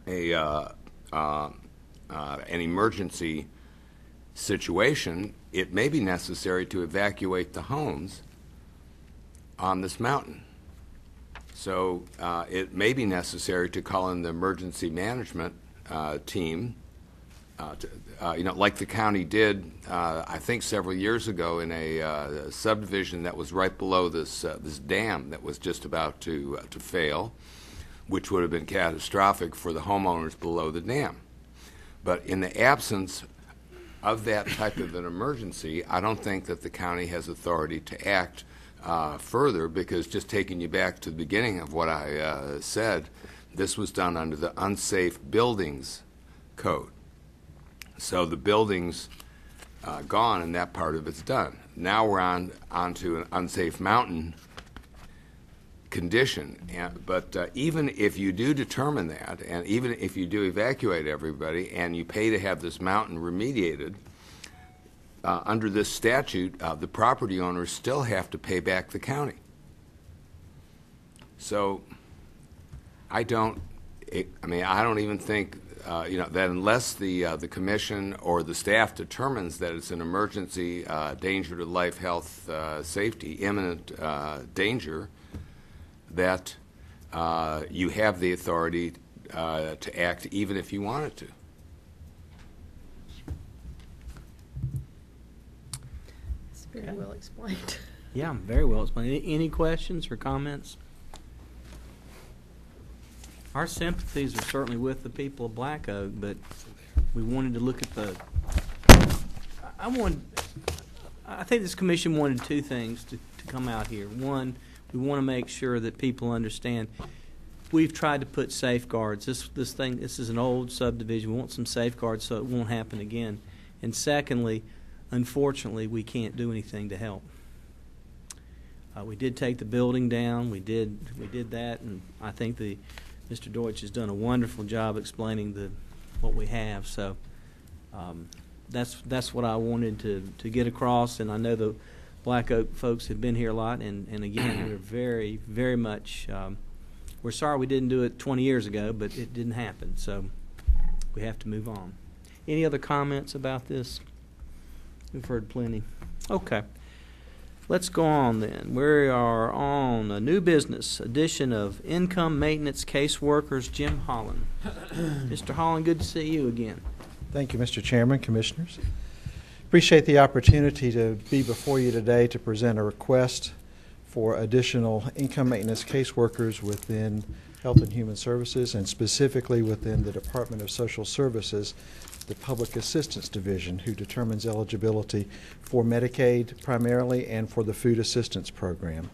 a uh, uh, uh, an emergency situation, it may be necessary to evacuate the homes on this mountain. So uh, it may be necessary to call in the emergency management uh, team, uh, to, uh, you know, like the county did, uh, I think several years ago in a uh, subdivision that was right below this uh, this dam that was just about to uh, to fail, which would have been catastrophic for the homeowners below the dam. But in the absence of that type of an emergency, I don't think that the county has authority to act uh, further, because just taking you back to the beginning of what I uh, said, this was done under the Unsafe Buildings Code. So the building's uh, gone and that part of it's done. Now we're on onto an unsafe mountain condition, and, but uh, even if you do determine that, and even if you do evacuate everybody and you pay to have this mountain remediated, uh, under this statute, uh, the property owners still have to pay back the county. So I don't, it, I mean, I don't even think, uh, you know, that unless the, uh, the commission or the staff determines that it's an emergency, uh, danger to life, health, uh, safety, imminent uh, danger, that uh, you have the authority uh, to act even if you wanted to. It's very well explained. Yeah, very well explained. Any questions or comments? Our sympathies are certainly with the people of Black Oak, but we wanted to look at the, I wanted, I think this commission wanted two things to, to come out here. One, we want to make sure that people understand we've tried to put safeguards. This this thing, this is an old subdivision. We want some safeguards so it won't happen again. And secondly, unfortunately, we can't do anything to help. Uh, we did take the building down. We did we did that, and I think the Mister Deutsch has done a wonderful job explaining the what we have. So um, that's that's what I wanted to to get across, and I know the Black Oak folks have been here a lot, and, and again, we're very, very much, um, we're sorry we didn't do it twenty years ago, but it didn't happen, so we have to move on. Any other comments about this? We've heard plenty. Okay, let's go on then. We are on a new business edition of Income Maintenance Caseworkers, Jim Holland. Mister Holland, good to see you again. Thank you, Mister Chairman, Commissioners. Appreciate the opportunity to be before you today to present a request for additional income maintenance caseworkers within Health and Human Services, and specifically within the Department of Social Services, the Public Assistance Division, who determines eligibility for Medicaid primarily and for the Food Assistance Program.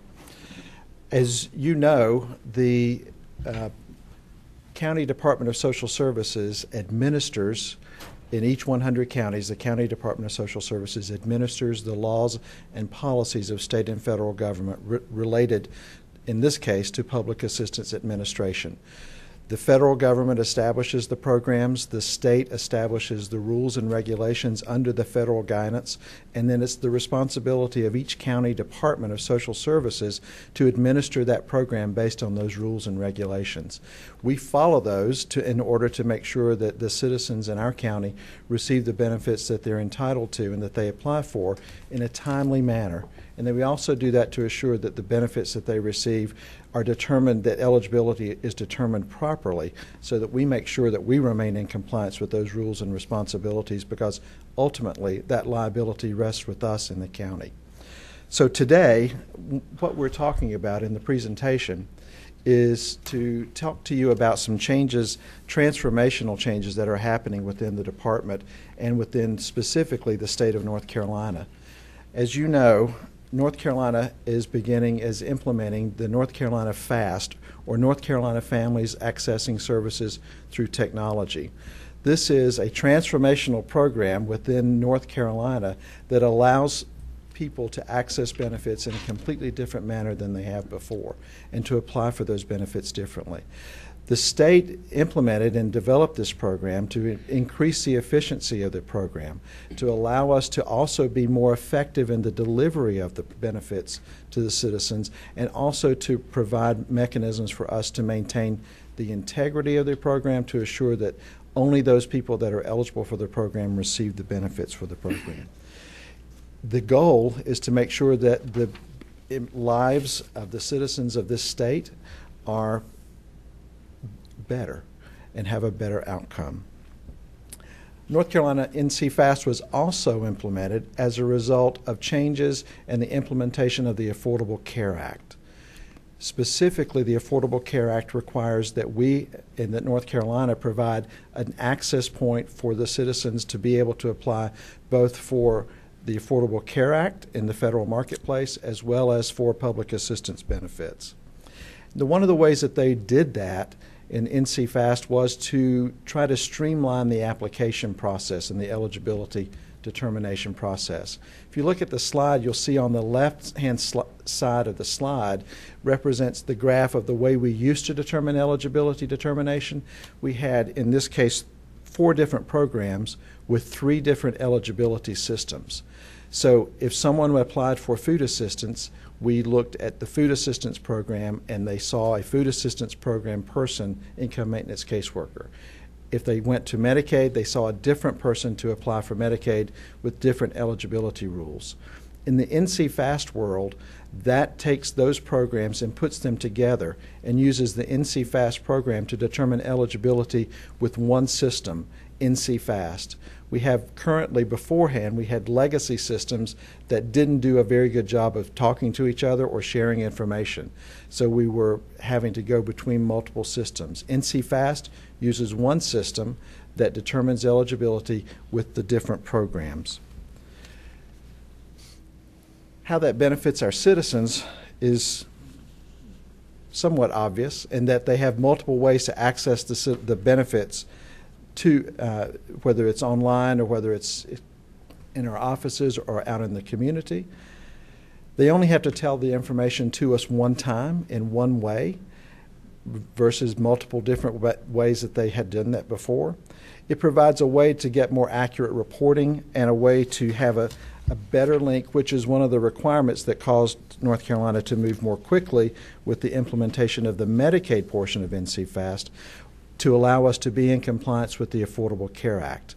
As you know, the uh, County Department of Social Services administers in each one hundred counties, the County Department of Social Services administers the laws and policies of state and federal government re related, in this case, to public assistance administration. The federal government establishes the programs, the state establishes the rules and regulations under the federal guidance, and then it's the responsibility of each county department of social services to administer that program based on those rules and regulations. We follow those to, in order to make sure that the citizens in our county receive the benefits that they're entitled to and that they apply for in a timely manner. And then we also do that to assure that the benefits that they receive are determined, that eligibility is determined properly, so that we make sure that we remain in compliance with those rules and responsibilities, because ultimately that liability rests with us in the county. So today, what we're talking about in the presentation is to talk to you about some changes, transformational changes that are happening within the department and within specifically the state of North Carolina. As you know, North Carolina is beginning is implementing the North Carolina FAST, or North Carolina Families Accessing Services Through Technology. This is a transformational program within North Carolina that allows people to access benefits in a completely different manner than they have before, and to apply for those benefits differently. The state implemented and developed this program to increase the efficiency of the program, to allow us to also be more effective in the delivery of the benefits to the citizens, and also to provide mechanisms for us to maintain the integrity of the program, to assure that only those people that are eligible for the program receive the benefits for the program. The goal is to make sure that the lives of the citizens of this state are better and have a better outcome. North Carolina N C FAST was also implemented as a result of changes in the implementation of the Affordable Care Act. Specifically, the Affordable Care Act requires that we in that North Carolina provide an access point for the citizens to be able to apply both for the Affordable Care Act in the federal marketplace as well as for public assistance benefits. The, one of the ways that they did that in N C FAST was to try to streamline the application process and the eligibility determination process. If you look at the slide, you'll see on the left-hand side of the slide represents the graph of the way we used to determine eligibility determination. We had, in this case, four different programs with three different eligibility systems. So if someone applied for food assistance, we looked at the food assistance program and they saw a food assistance program person, income maintenance caseworker. If they went to Medicaid, they saw a different person to apply for Medicaid with different eligibility rules. In the N C FAST world, that takes those programs and puts them together and uses the N C FAST program to determine eligibility with one system, N C FAST. We have currently, beforehand, we had legacy systems that didn't do a very good job of talking to each other or sharing information. So we were having to go between multiple systems. N C FAST uses one system that determines eligibility with the different programs. How that benefits our citizens is somewhat obvious, in that they have multiple ways to access the, the benefits to, uh, whether it's online or whether it's in our offices or out in the community. They only have to tell the information to us one time in one way versus multiple different ways that they had done that before. It provides a way to get more accurate reporting and a way to have a, a better link, which is one of the requirements that caused North Carolina to move more quickly with the implementation of the Medicaid portion of N C FAST, to allow us to be in compliance with the Affordable Care Act.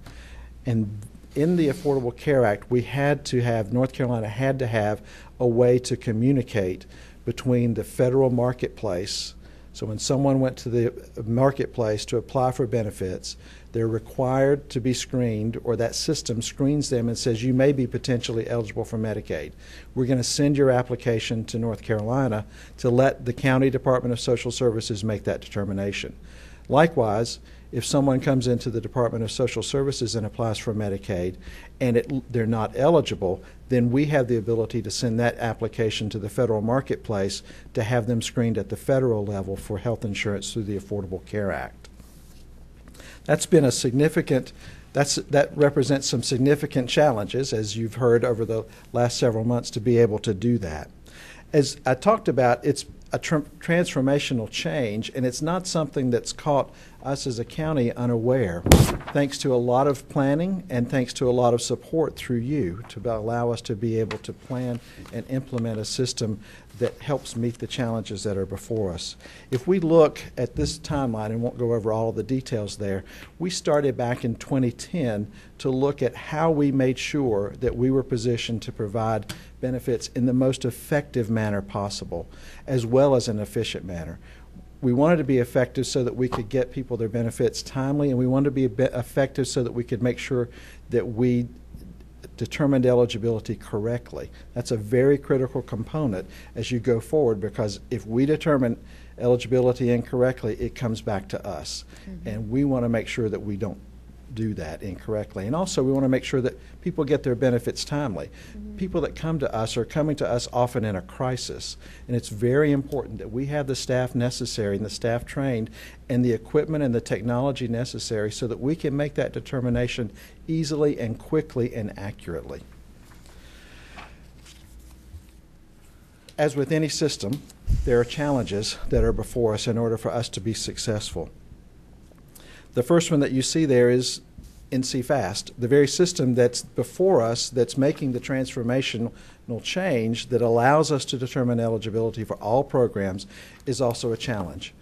And in the Affordable Care Act, we had to have, North Carolina had to have a way to communicate between the federal marketplace. So when someone went to the marketplace to apply for benefits, they're required to be screened, or that system screens them and says, you may be potentially eligible for Medicaid. We're going to send your application to North Carolina to let the County Department of Social Services make that determination. Likewise, if someone comes into the Department of Social Services and applies for Medicaid and it, they're not eligible, then we have the ability to send that application to the federal marketplace to have them screened at the federal level for health insurance through the Affordable Care Act. That's been a significant, that's, that represents some significant challenges, as you've heard over the last several months, to be able to do that. As I talked about, it's a tr transformational change, and it's not something that's caught us as a county unaware, thanks to a lot of planning and thanks to a lot of support through you to allow us to be able to plan and implement a system that helps meet the challenges that are before us. If we look at this timeline, and won't go over all of the details there, we started back in twenty ten to look at how we made sure that we were positioned to provide benefits in the most effective manner possible, as well as an efficient manner. We wanted to be effective so that we could get people their benefits timely, and we wanted to be a bit effective so that we could make sure that we determined eligibility correctly. That's a very critical component as you go forward, because if we determine eligibility incorrectly, it comes back to us. Mm-hmm. And we want to make sure that we don't do that incorrectly. And also we want to make sure that people get their benefits timely. Mm-hmm. People that come to us are coming to us often in a crisis, and it's very important that we have the staff necessary and the staff trained and the equipment and the technology necessary so that we can make that determination easily and quickly and accurately. As with any system, there are challenges that are before us in order for us to be successful. The first one that you see there is N C FAST, the very system that's before us that's making the transformational change that allows us to determine eligibility for all programs is also a challenge.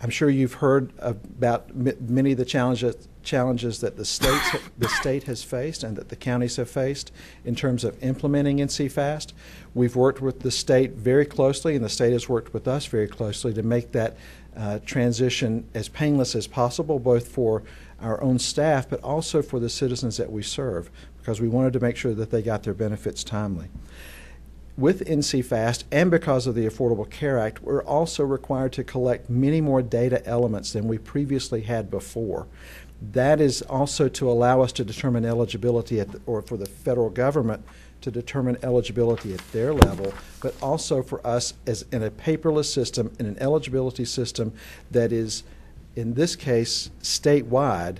I'm sure you've heard about many of the challenges, challenges that the, states, the state has faced and that the counties have faced in terms of implementing N C FAST. We've worked with the state very closely, and the state has worked with us very closely to make that uh, transition as painless as possible, both for our own staff but also for the citizens that we serve, because we wanted to make sure that they got their benefits timely. With N C FAST and because of the Affordable Care Act, we're also required to collect many more data elements than we previously had before. That is also to allow us to determine eligibility at the, or for the federal government to determine eligibility at their level, but also for us as in a paperless system, in an eligibility system that is, in this case, statewide,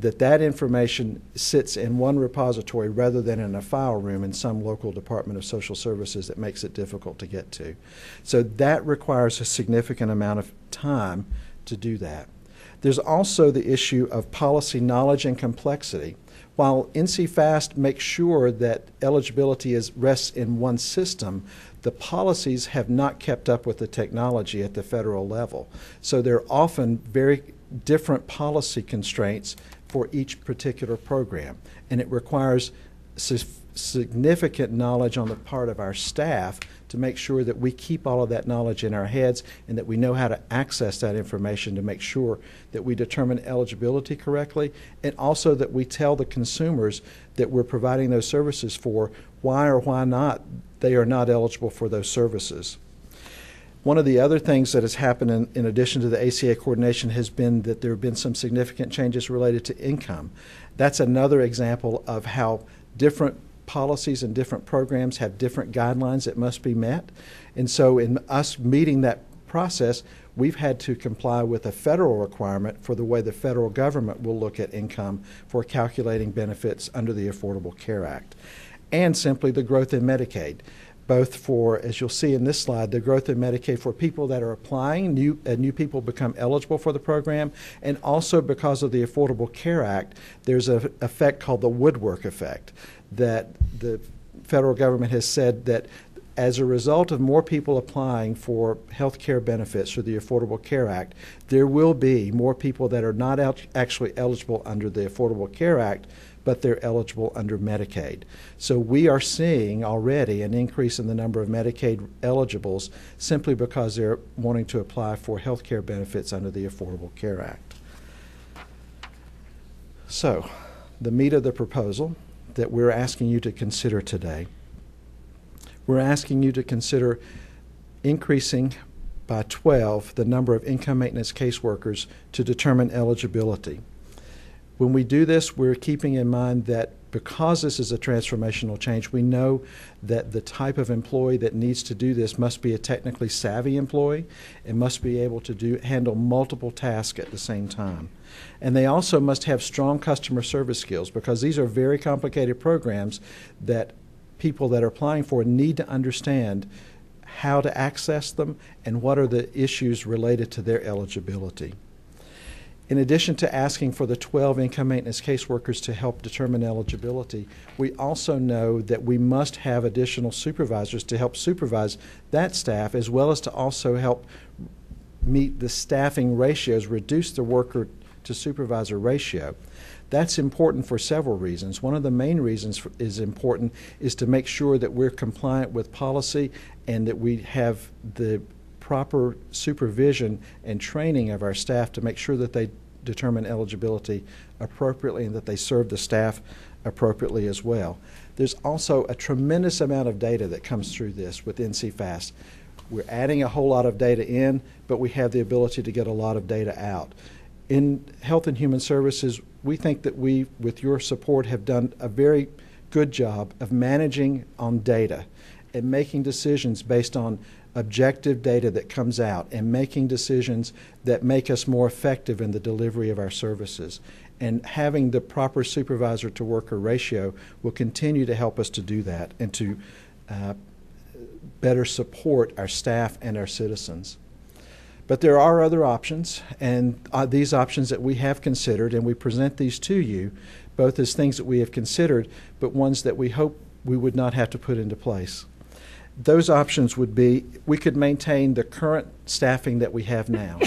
that that information sits in one repository rather than in a file room in some local Department of Social Services that makes it difficult to get to. So that requires a significant amount of time to do that. There's also the issue of policy knowledge and complexity. While N C FAST makes sure that eligibility is, rests in one system, the policies have not kept up with the technology at the federal level. So there are often very different policy constraints for each particular program, and it requires significant knowledge on the part of our staff to make sure that we keep all of that knowledge in our heads and that we know how to access that information to make sure that we determine eligibility correctly, and also that we tell the consumers that we're providing those services for why or why not they are not eligible for those services. One of the other things that has happened in, in addition to the A C A coordination has been that there have been some significant changes related to income. That's another example of how different policies and different programs have different guidelines that must be met. And so in us meeting that process, we've had to comply with a federal requirement for the way the federal government will look at income for calculating benefits under the Affordable Care Act, and simply the growth in Medicaid. Both for, as you'll see in this slide, the growth in Medicaid for people that are applying, new, uh, new people become eligible for the program, and also because of the Affordable Care Act, there's an effect called the woodwork effect that the federal government has said that as a result of more people applying for health care benefits through the Affordable Care Act, there will be more people that are not el- actually eligible under the Affordable Care Act, but they're eligible under Medicaid. So we are seeing already an increase in the number of Medicaid eligibles simply because they're wanting to apply for health care benefits under the Affordable Care Act. So the meat of the proposal that we're asking you to consider today, we're asking you to consider increasing by twelve the number of income maintenance caseworkers to determine eligibility. When we do this, we're keeping in mind that because this is a transformational change, we know that the type of employee that needs to do this must be a technically savvy employee and must be able to do, handle multiple tasks at the same time. And they also must have strong customer service skills, because these are very complicated programs that people that are applying for need to understand how to access them and what are the issues related to their eligibility. In addition to asking for the twelve income maintenance caseworkers to help determine eligibility, we also know that we must have additional supervisors to help supervise that staff, as well as to also help meet the staffing ratios, reduce the worker to supervisor ratio. That's important for several reasons. One of the main reasons for, is important is to make sure that we're compliant with policy and that we have the proper supervision and training of our staff to make sure that they determine eligibility appropriately and that they serve the staff appropriately as well. There's also a tremendous amount of data that comes through this with N C FAST. We're adding a whole lot of data in, but we have the ability to get a lot of data out. In Health and Human Services, we think that we, with your support, have done a very good job of managing on data and making decisions based on objective data that comes out and making decisions that make us more effective in the delivery of our services. And having the proper supervisor to worker ratio will continue to help us to do that and to uh, better support our staff and our citizens. But there are other options, and uh, these options that we have considered, and we present these to you both as things that we have considered, but ones that we hope we would not have to put into place. Those options would be, we could maintain the current staffing that we have now.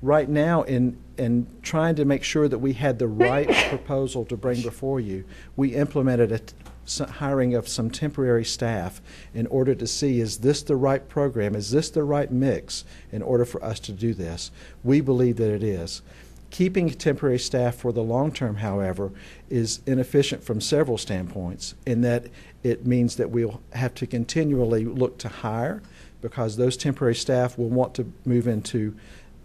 Right now, in, in trying to make sure that we had the right proposal to bring before you, we implemented a t hiring of some temporary staff in order to see, is this the right program? Is this the right mix in order for us to do this? We believe that it is. Keeping temporary staff for the long term, however, is inefficient from several standpoints, in that it means that we'll have to continually look to hire, because those temporary staff will want to move into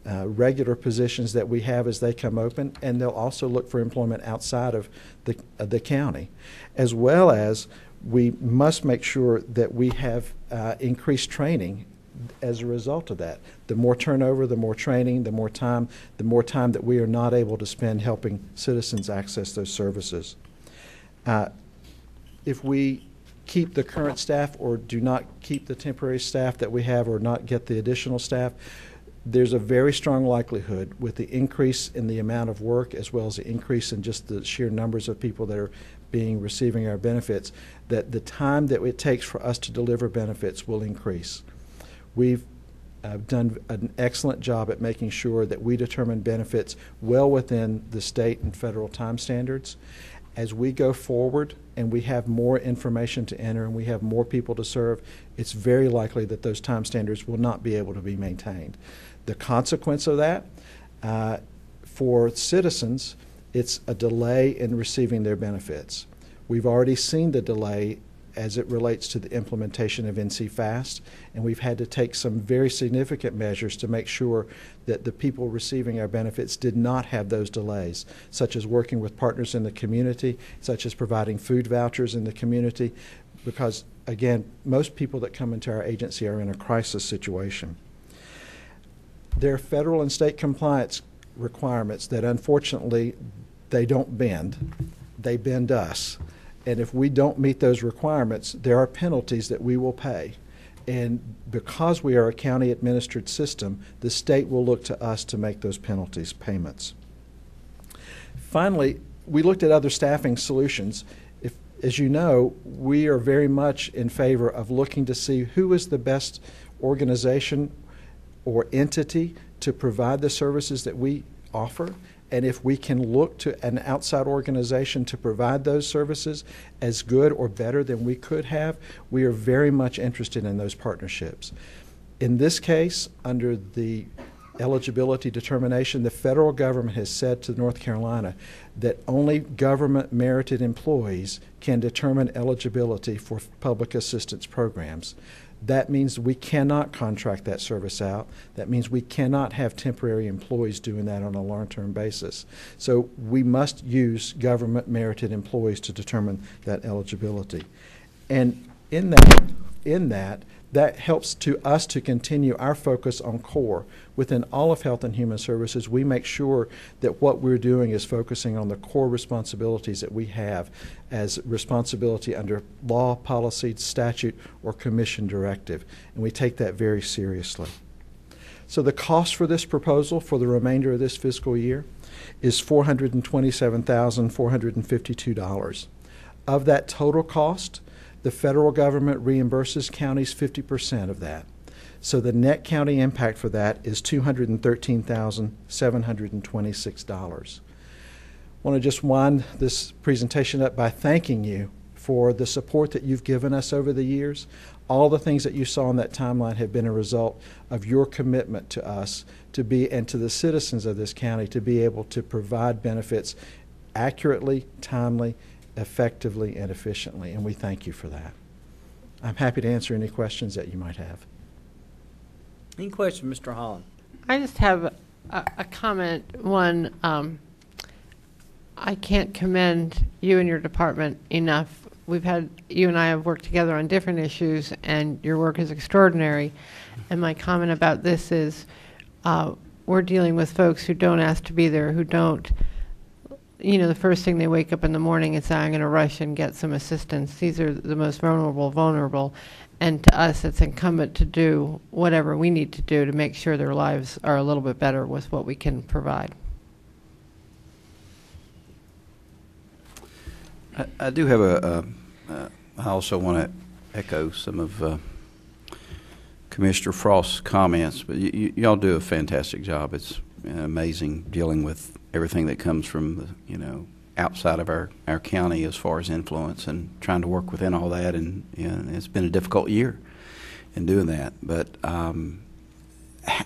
uh, regular positions that we have as they come open, and they'll also look for employment outside of the, uh, the county. As well as, we must make sure that we have uh, increased training as a result of that. The more turnover, the more training, the more time, the more time that we are not able to spend helping citizens access those services. Uh, if we keep the current staff or do not keep the temporary staff that we have or not get the additional staff, there's a very strong likelihood, with the increase in the amount of work as well as the increase in just the sheer numbers of people that are being receiving our benefits, that the time that it takes for us to deliver benefits will increase. We've uh, done an excellent job at making sure that we determine benefits well within the state and federal time standards. As we go forward and we have more information to enter and we have more people to serve, it's very likely that those time standards will not be able to be maintained. The consequence of that, uh, for citizens, it's a delay in receiving their benefits. We've already seen the delay as it relates to the implementation of N C FAST, and we've had to take some very significant measures to make sure that the people receiving our benefits did not have those delays, such as working with partners in the community, such as providing food vouchers in the community, because again, most people that come into our agency are in a crisis situation. There are federal and state compliance requirements that, unfortunately, they don't bend, they bend us. And if we don't meet those requirements, there are penalties that we will pay. And because we are a county-administered system, the state will look to us to make those penalties payments. Finally, we looked at other staffing solutions. If, as you know, we are very much in favor of looking to see who is the best organization or entity to provide the services that we offer. And if we can look to an outside organization to provide those services as good or better than we could have, we are very much interested in those partnerships. In this case, under the eligibility determination, the federal government has said to North Carolina that only government merited employees can determine eligibility for public assistance programs. That means we cannot contract that service out. That means we cannot have temporary employees doing that on a long-term basis. So we must use government merited employees to determine that eligibility. And in that, in that, that helps to us to continue our focus on core. Within all of Health and Human Services, we make sure that what we're doing is focusing on the core responsibilities that we have as responsibility under law, policy, statute, or commission directive, and we take that very seriously. So the cost for this proposal for the remainder of this fiscal year is four hundred twenty-seven thousand four hundred fifty-two dollars. Of that total cost, the federal government reimburses counties fifty percent of that. So the net county impact for that is two hundred thirteen thousand seven hundred twenty-six dollars. I want to just wind this presentation up by thanking you for the support that you've given us over the years. All the things that you saw in that timeline have been a result of your commitment to us to be, and to the citizens of this county, to be able to provide benefits accurately, timely, effectively, and efficiently, and we thank you for that. I'm happy to answer any questions that you might have. Any questions, Mister Holland? I just have a, a comment. One, um, I can't commend you and your department enough. We've had, you and I have worked together on different issues, and your work is extraordinary. And my comment about this is uh, we're dealing with folks who don't ask to be there, who don't, you know, the first thing they wake up in the morning and say, I'm going to rush and get some assistance. These are the most vulnerable, vulnerable. And to us, it's incumbent to do whatever we need to do to make sure their lives are a little bit better with what we can provide. I, I do have a, a uh, I also want to echo some of uh, Commissioner Frost's comments, but y'all do a fantastic job. It's amazing dealing with everything that comes from, the, you know, outside of our, our county as far as influence and trying to work within all that, and, and it's been a difficult year in doing that. But um, h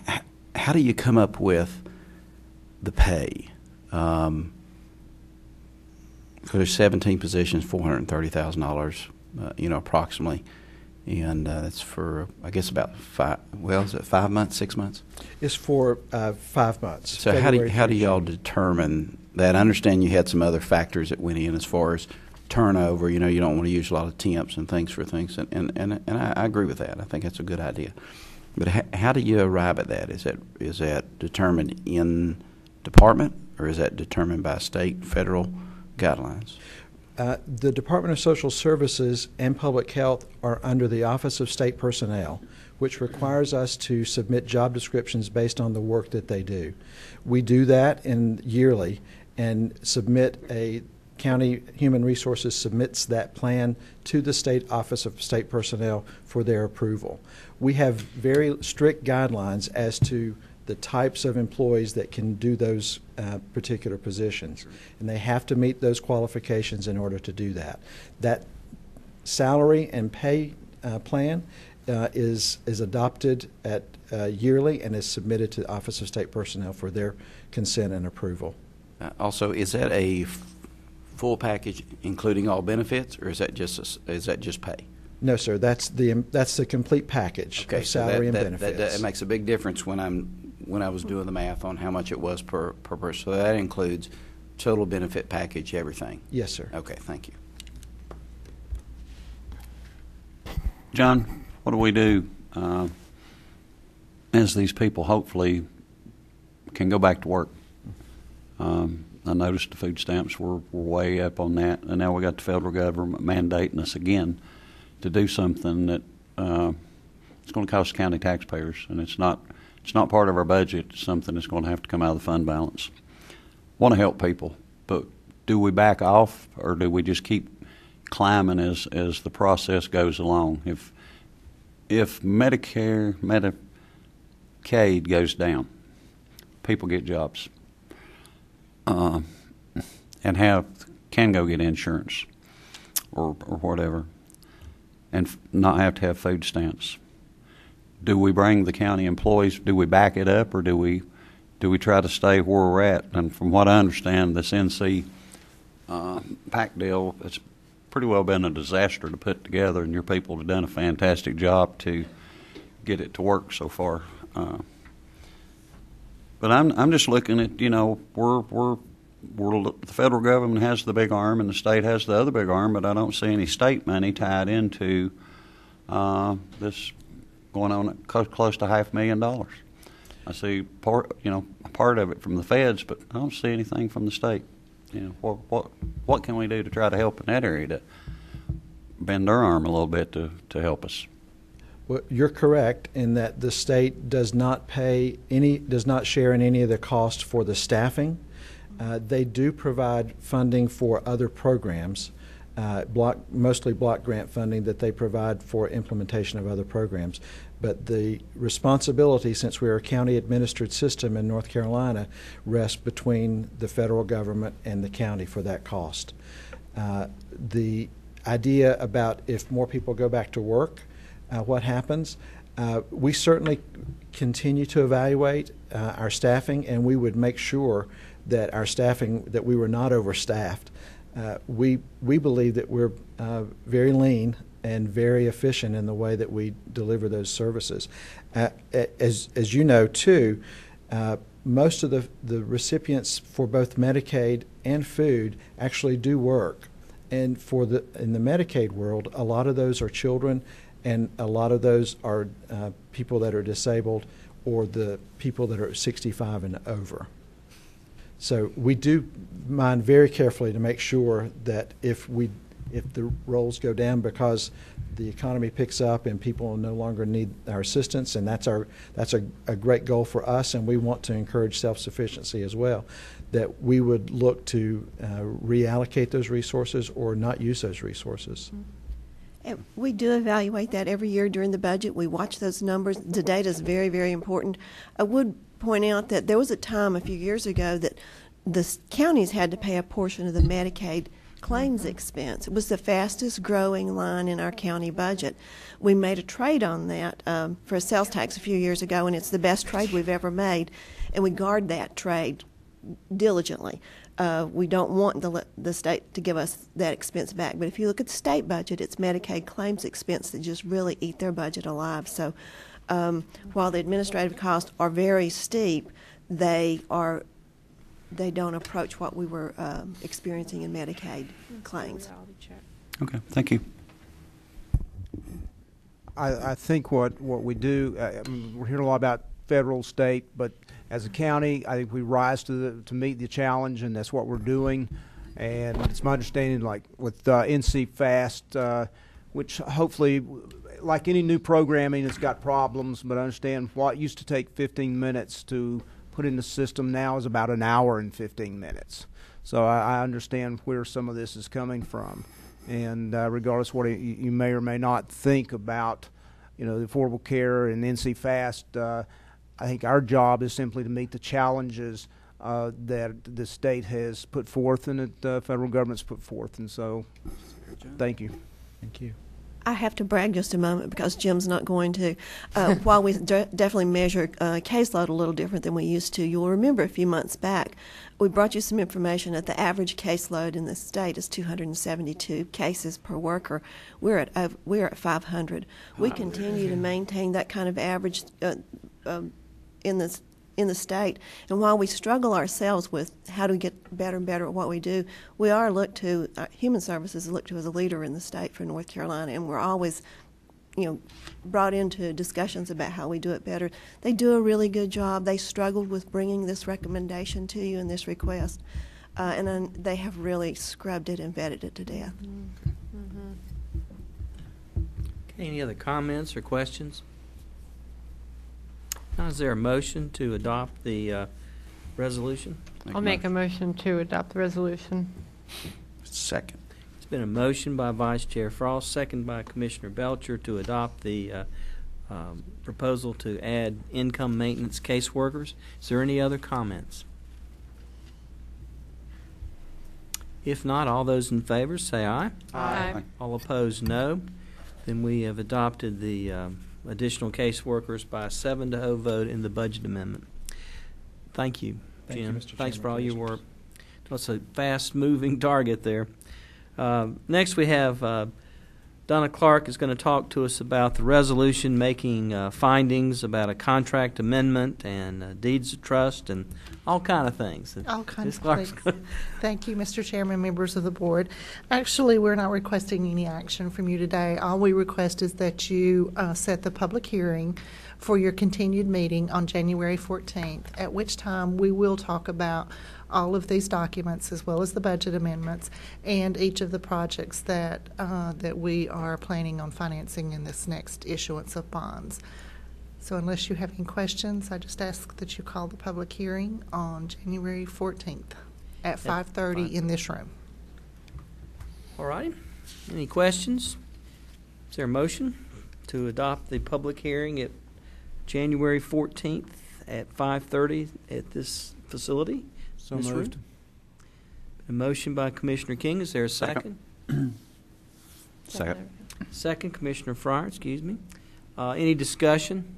how do you come up with the pay? Um, There's seventeen positions, four hundred thirty thousand dollars, uh, you know, approximately, and uh, that's for, I guess, about five. Well, is it five months, six months? It's for uh, five months. So how do how do y'all determine that? I understand you had some other factors that went in as far as turnover. You know, you don't want to use a lot of temps and things for things, and and and, and I, I agree with that. I think that's a good idea. But how, how do you arrive at that? Is that is that determined in department, or is that determined by state, federal guidelines? Uh, the Department of Social Services and Public Health are under the Office of State Personnel, which requires us to submit job descriptions based on the work that they do. We do that in yearly and submit a County Human Resources submits that plan to the State Office of State Personnel for their approval. We have very strict guidelines as to the types of employees that can do those uh, particular positions. Sure. And they have to meet those qualifications in order to do that. That salary and pay uh, plan uh, is, is adopted at uh, yearly and is submitted to the Office of State Personnel for their consent and approval. Uh, also, is that a full package including all benefits, or is that just, a, is that just pay? No, sir, that's the, um, that's the complete package okay, of salary so that, and that, benefits. That, that, that makes a big difference when I'm when I was doing the math on how much it was per, per person. So that includes total benefit package, everything? Yes, sir. Okay, thank you. John, what do we do uh, as these people hopefully can go back to work? Um, I noticed the food stamps were, were way up on that, and now we got the federal government mandating us again to do something that uh, it's going to cost county taxpayers, and it's not It's not part of our budget. It's something that's going to have to come out of the fund balance. Want to help people, but do we back off, or do we just keep climbing as as the process goes along? If if Medicare, Medicaid goes down, people get jobs, uh, and have can go get insurance or or whatever, and not have to have food stamps. Do we bring the county employees, do we back it up, or do we do we try to stay where we're at? And from what I understand, this N C uh, PAC deal, it's pretty well been a disaster to put together, and your people have done a fantastic job to get it to work so far. Uh, but I'm I'm just looking at, you know, we're, we're, we're, the federal government has the big arm and the state has the other big arm, but I don't see any state money tied into uh, this going on at close, close to half a million dollars. I see part, you know, part of it from the feds, but I don't see anything from the state. You know, what what what can we do to try to help in that area to bend their arm a little bit to to help us? Well, you're correct in that the state does not pay any, does not share in any of the cost for the staffing. Uh, they do provide funding for other programs. Uh, block, mostly block grant funding that they provide for implementation of other programs. But the responsibility, since we're a county-administered system in North Carolina, rests between the federal government and the county for that cost. Uh, the idea about if more people go back to work, uh, what happens? Uh, we certainly continue to evaluate uh, our staffing, and we would make sure that our staffing, that we were not overstaffed. Uh, we we believe that we're uh, very lean and very efficient in the way that we deliver those services. Uh, as as you know too, uh, most of the, the recipients for both Medicaid and food actually do work. And for the, in the Medicaid world, a lot of those are children, and a lot of those are uh, people that are disabled or the people that are sixty-five and over. So we do mind very carefully to make sure that if we, if the rolls go down because the economy picks up and people no longer need our assistance, and that's our that's a, a great goal for us, and we want to encourage self-sufficiency as well, that we would look to uh, reallocate those resources or not use those resources. And we do evaluate that every year during the budget. We watch those numbers. The data is very, very important. I would point out that there was a time a few years ago that the counties had to pay a portion of the Medicaid claims expense. It was the fastest growing line in our county budget. We made a trade on that um, for a sales tax a few years ago, and it's the best trade we've ever made, and we guard that trade diligently. Uh, we don't want the, the state to give us that expense back, but if you look at the state budget, it's Medicaid claims expense that just really eat their budget alive. So um, while the administrative costs are very steep, they are they don't approach what we were um, experiencing in Medicaid claims. Okay, thank you. I, I think what, what we do, uh, we hear a lot about federal, state, but as a county, I think we rise to, the, to meet the challenge, and that's what we're doing. And it's my understanding, like with uh, N C FAST, uh, which hopefully, like any new programming, it's got problems, but I understand what used to take fifteen minutes to put in the system now is about an hour and fifteen minutes. So I, I understand where some of this is coming from. And uh, regardless of what it, you may or may not think about, you know, the Affordable Care and N C FAST, uh, I think our job is simply to meet the challenges uh, that the state has put forth and that the uh, federal government's put forth. And so, thank you. Thank you. I have to brag just a moment because Jim's not going to. Uh, while we de definitely measure uh, caseload a little different than we used to, you'll remember a few months back, we brought you some information that the average caseload in the state is two hundred seventy-two cases per worker. We're at uh, we're at five hundred. We continue to maintain that kind of average uh, uh, in the in the state. And while we struggle ourselves with how do we get better and better at what we do, we are looked to, uh, Human Services is looked to as a leader in the state for North Carolina, and we're always, you know, brought into discussions about how we do it better. They do a really good job. They struggled with bringing this recommendation to you and this request, uh, and uh, they have really scrubbed it and vetted it to death. Mm-hmm. Okay, any other comments or questions? Is there a motion to adopt the uh, resolution? Make I'll make a motion to adopt the resolution. Second. It's been a motion by Vice Chair Frost, second by Commissioner Belcher to adopt the uh, um, proposal to add income maintenance caseworkers. Is there any other comments? If not, all those in favor say aye. Aye. Aye. All opposed, no. Then we have adopted the um, additional caseworkers by a seven to zero vote in the budget amendment. Thank you, Thank Jim. You, Mister Thanks Chairman, for all your work. That's a fast-moving target there. Uh, next, we have uh, Donna Clark is going to talk to us about the resolution making uh, findings about a contract amendment and uh, deeds of trust and all kind of things. All kinds of things. Thank you, Mister Chairman, members of the board. Actually, we're not requesting any action from you today. All we request is that you uh, set the public hearing for your continued meeting on January fourteenth, at which time we will talk about all of these documents as well as the budget amendments and each of the projects that, uh, that we are planning on financing in this next issuance of bonds. So unless you have any questions, I just ask that you call the public hearing on January fourteenth at five thirty in this room. All right. Any questions? Is there a motion to adopt the public hearing at January fourteenth at five thirty at this facility? So this moved. Room? A motion by Commissioner King. Is there a second? Second. Second. Second, Commissioner Fryer, excuse me. Uh, any discussion?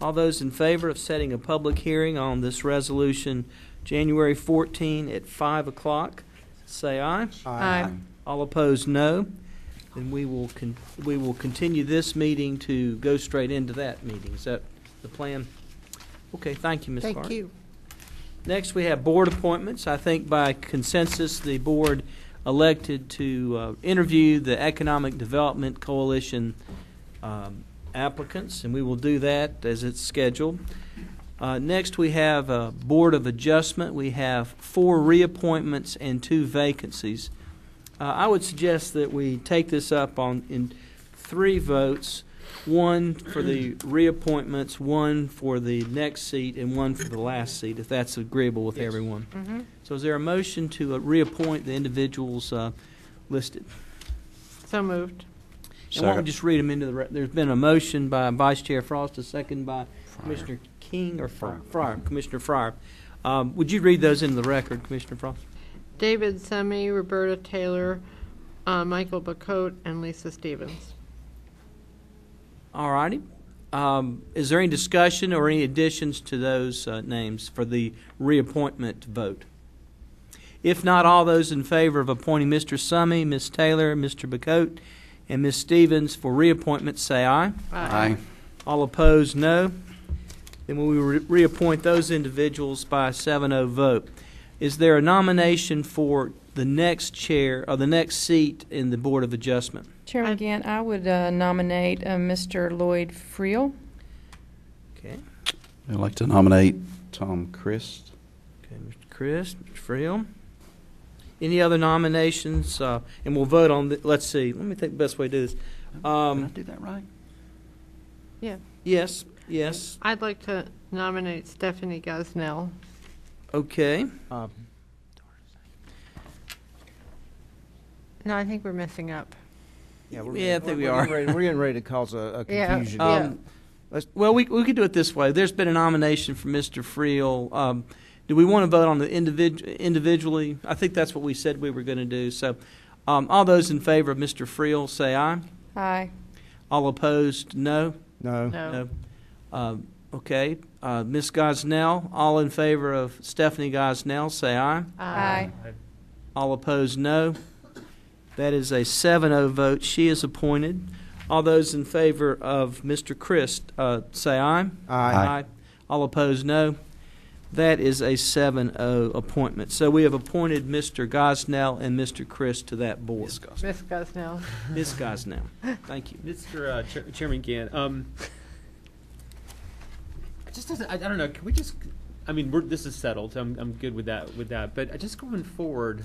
All those in favor of setting a public hearing on this resolution January fourteenth at five o'clock, say aye. Aye. Aye. All opposed, no. Then we will con we will continue this meeting to go straight into that meeting. Is that the plan? Okay, thank you, Miz Clark. Thank you. Next, we have board appointments. I think by consensus, the board elected to uh, interview the Economic Development Coalition um, applicants, and we will do that as it's scheduled. Uh, next, we have a Board of Adjustment. We have four reappointments and two vacancies. Uh, I would suggest that we take this up on in three votes, one for the reappointments, one for the next seat, and one for the last seat, if that's agreeable with yes. everyone. Mm-hmm. So is there a motion to uh, reappoint the individuals uh, listed? So moved. And why don't we just read them into the record? There's been a motion by Vice Chair Frost, a second by Fryer. Commissioner King or Fryer? Fryer. Commissioner Fryer. Um, would you read those into the record, Commissioner Frost? David Semme, Roberta Taylor, uh, Michael Bacote, and Lisa Stevens. All righty. Um, is there any discussion or any additions to those uh, names for the reappointment vote? If not, all those in favor of appointing Mister Semme, Miz Taylor, Mister Bacote, and Miz Stevens for reappointment, say aye. Aye. Aye. All opposed, no. Then we will re reappoint those individuals by a seven oh vote. Is there a nomination for the next chair or the next seat in the Board of Adjustment? Chairman, again, I would uh, nominate uh, Mister Lloyd Friel. Okay. I'd like to nominate Tom Christ. Okay, Mister Christ, Mister Friel. Any other nominations? Uh, and we'll vote on the, let's see. Let me think the best way to do this. Um, Did I do that right? Yeah. Yes, yes. I'd like to nominate Stephanie Gosnell. Okay. Um, no, I think we're messing up. Yeah, we're, yeah I think we're, we are. We're, ready, we're getting ready to cause a, a confusion. Yeah. Um, yeah. Well, we, we could do it this way. There's been a nomination for Mister Friel. Um, Do we want to vote on the individual individually? I think that's what we said we were going to do. So um, all those in favor of Mister Friel, say aye. Aye. All opposed, no? No. No. no. Uh, okay. Uh, Miz Gosnell, all in favor of Stephanie Gosnell, say aye. Aye. Aye. All opposed, no? That is a seven oh vote. She is appointed. All those in favor of Mister Christ, uh, say aye. Aye. Aye. Aye. All opposed, no? That is a seven oh appointment. So we have appointed Mister Gosnell and Mister Chris to that board. Miz Gosnell. Miz Gosnell. Miz Gosnell. Thank you. Mister Uh, Ch Chairman Gann, um, I just doesn't, I, I don't know, can we just, I mean, we're, this is settled, so I'm, I'm good with that, with that. But just going forward,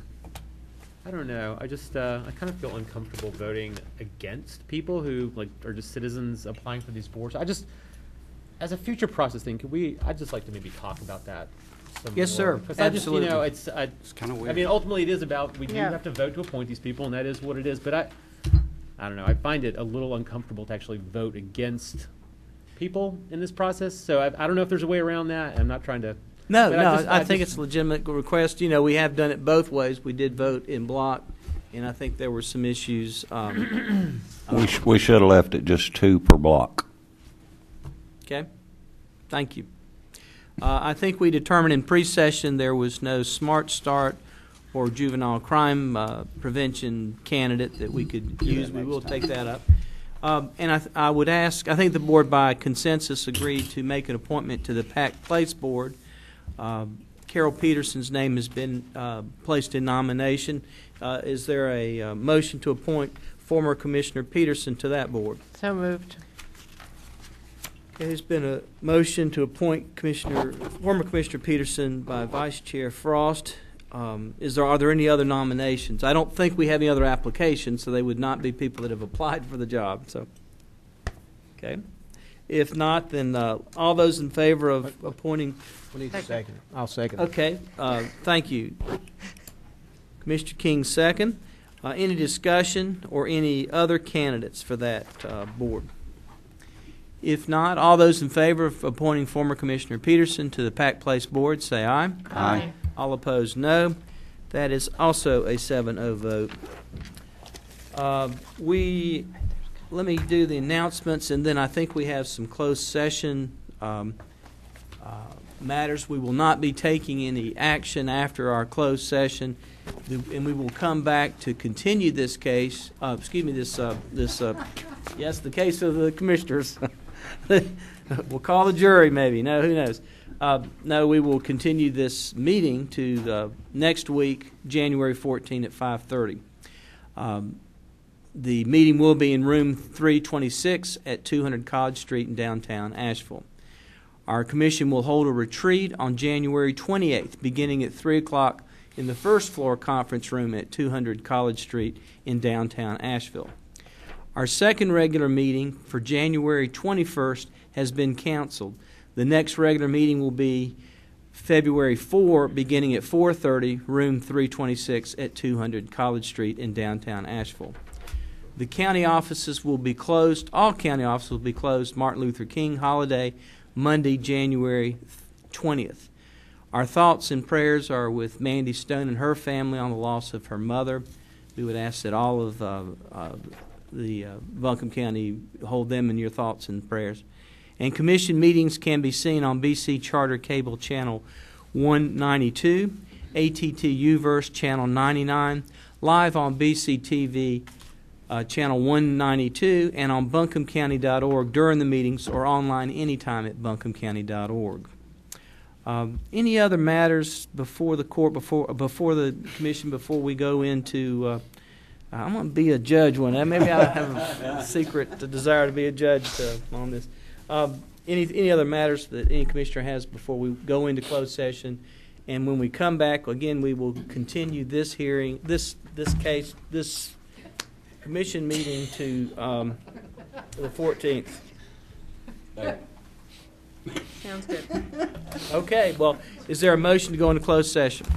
I don't know, I just, uh, I kind of feel uncomfortable voting against people who, like, are just citizens applying for these boards. I just... As a future process thing, could we? I'd just like to maybe talk about that. Some yes, more. sir. Absolutely. I just, you know, it's I, it's kind of weird. I mean, ultimately, it is about we yeah. do have to vote to appoint these people, and that is what it is. But I, I don't know. I find it a little uncomfortable to actually vote against people in this process. So I, I don't know if there's a way around that. I'm not trying to. No, no. I, just, I, I think just, it's a legitimate request. You know, we have done it both ways. We did vote in block, and I think there were some issues. Um, we sh we should have left it just two per block. Okay, thank you. Uh, I think we determined in pre-session there was no Smart Start or juvenile crime uh, prevention candidate that we could use. We will take that up. Um, and I, th I would ask, I think the board by consensus agreed to make an appointment to the Pack Place Board. Uh, Carol Peterson's name has been uh, placed in nomination. Uh, is there a uh, motion to appoint former Commissioner Peterson to that board? So moved. There's been a motion to appoint Commissioner, former Commissioner Peterson by Vice Chair Frost. Um, is there, are there any other nominations? I don't think we have any other applications, so they would not be people that have applied for the job. So, okay. If not, then uh, all those in favor of appointing. We need a second. I'll second. Okay. Uh, thank you. Commissioner King, second. Uh, any discussion or any other candidates for that uh, board? If not, all those in favor of appointing former Commissioner Peterson to the Pack Place Board, say aye. Aye. All opposed, no. That is also a seven oh vote. Uh, we, let me do the announcements, and then I think we have some closed session um, uh, matters. We will not be taking any action after our closed session, and we will come back to continue this case, uh, excuse me, this, uh, this uh, yes, the case of the commissioners. We'll call the jury maybe. No, who knows? Uh, no, we will continue this meeting to the next week, January fourteenth at five thirty. Um, the meeting will be in room three twenty-six at two hundred College Street in downtown Asheville. Our commission will hold a retreat on January twenty-eighth, beginning at three o'clock in the first floor conference room at two hundred College Street in downtown Asheville. Our second regular meeting for January twenty-first has been canceled. The next regular meeting will be February fourth, beginning at four thirty, room three twenty-six at two hundred College Street in downtown Asheville. The county offices will be closed. All county offices will be closed Martin Luther King holiday, Monday, January twentieth. Our thoughts and prayers are with Mandy Stone and her family on the loss of her mother. We would ask that all of uh, uh, the uh, Buncombe County hold them in your thoughts and prayers. And commission meetings can be seen on B C Charter Cable Channel one ninety-two, A T T U-verse Channel ninety-nine, live on B C T V uh, Channel one ninety-two, and on buncombe county dot org during the meetings or online anytime at buncombe county dot org. Um, any other matters before the court, before before the commission, before we go into? Uh, I'm going to be a judge one day. Maybe I have a secret the desire to be a judge uh, on this. Uh, any any other matters that any commissioner has before we go into closed session, and when we come back again, we will continue this hearing, this this case, this commission meeting to um, the fourteenth. Sounds good. Okay. Well, is there a motion to go into closed session?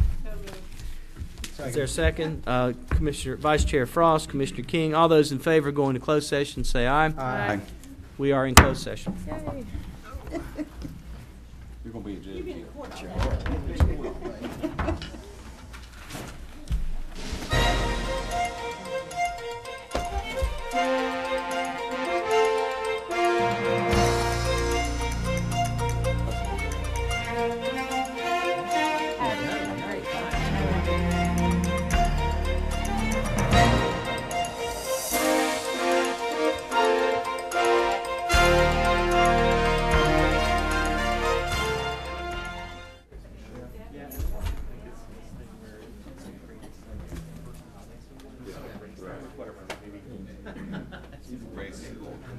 Is there a second? Uh, Commissioner Vice Chair Frost, Commissioner King, all those in favor going to closed session, say aye. Aye. Aye. We are in closed session. Yay. You're going to be a judge here.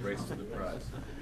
Race to the prize.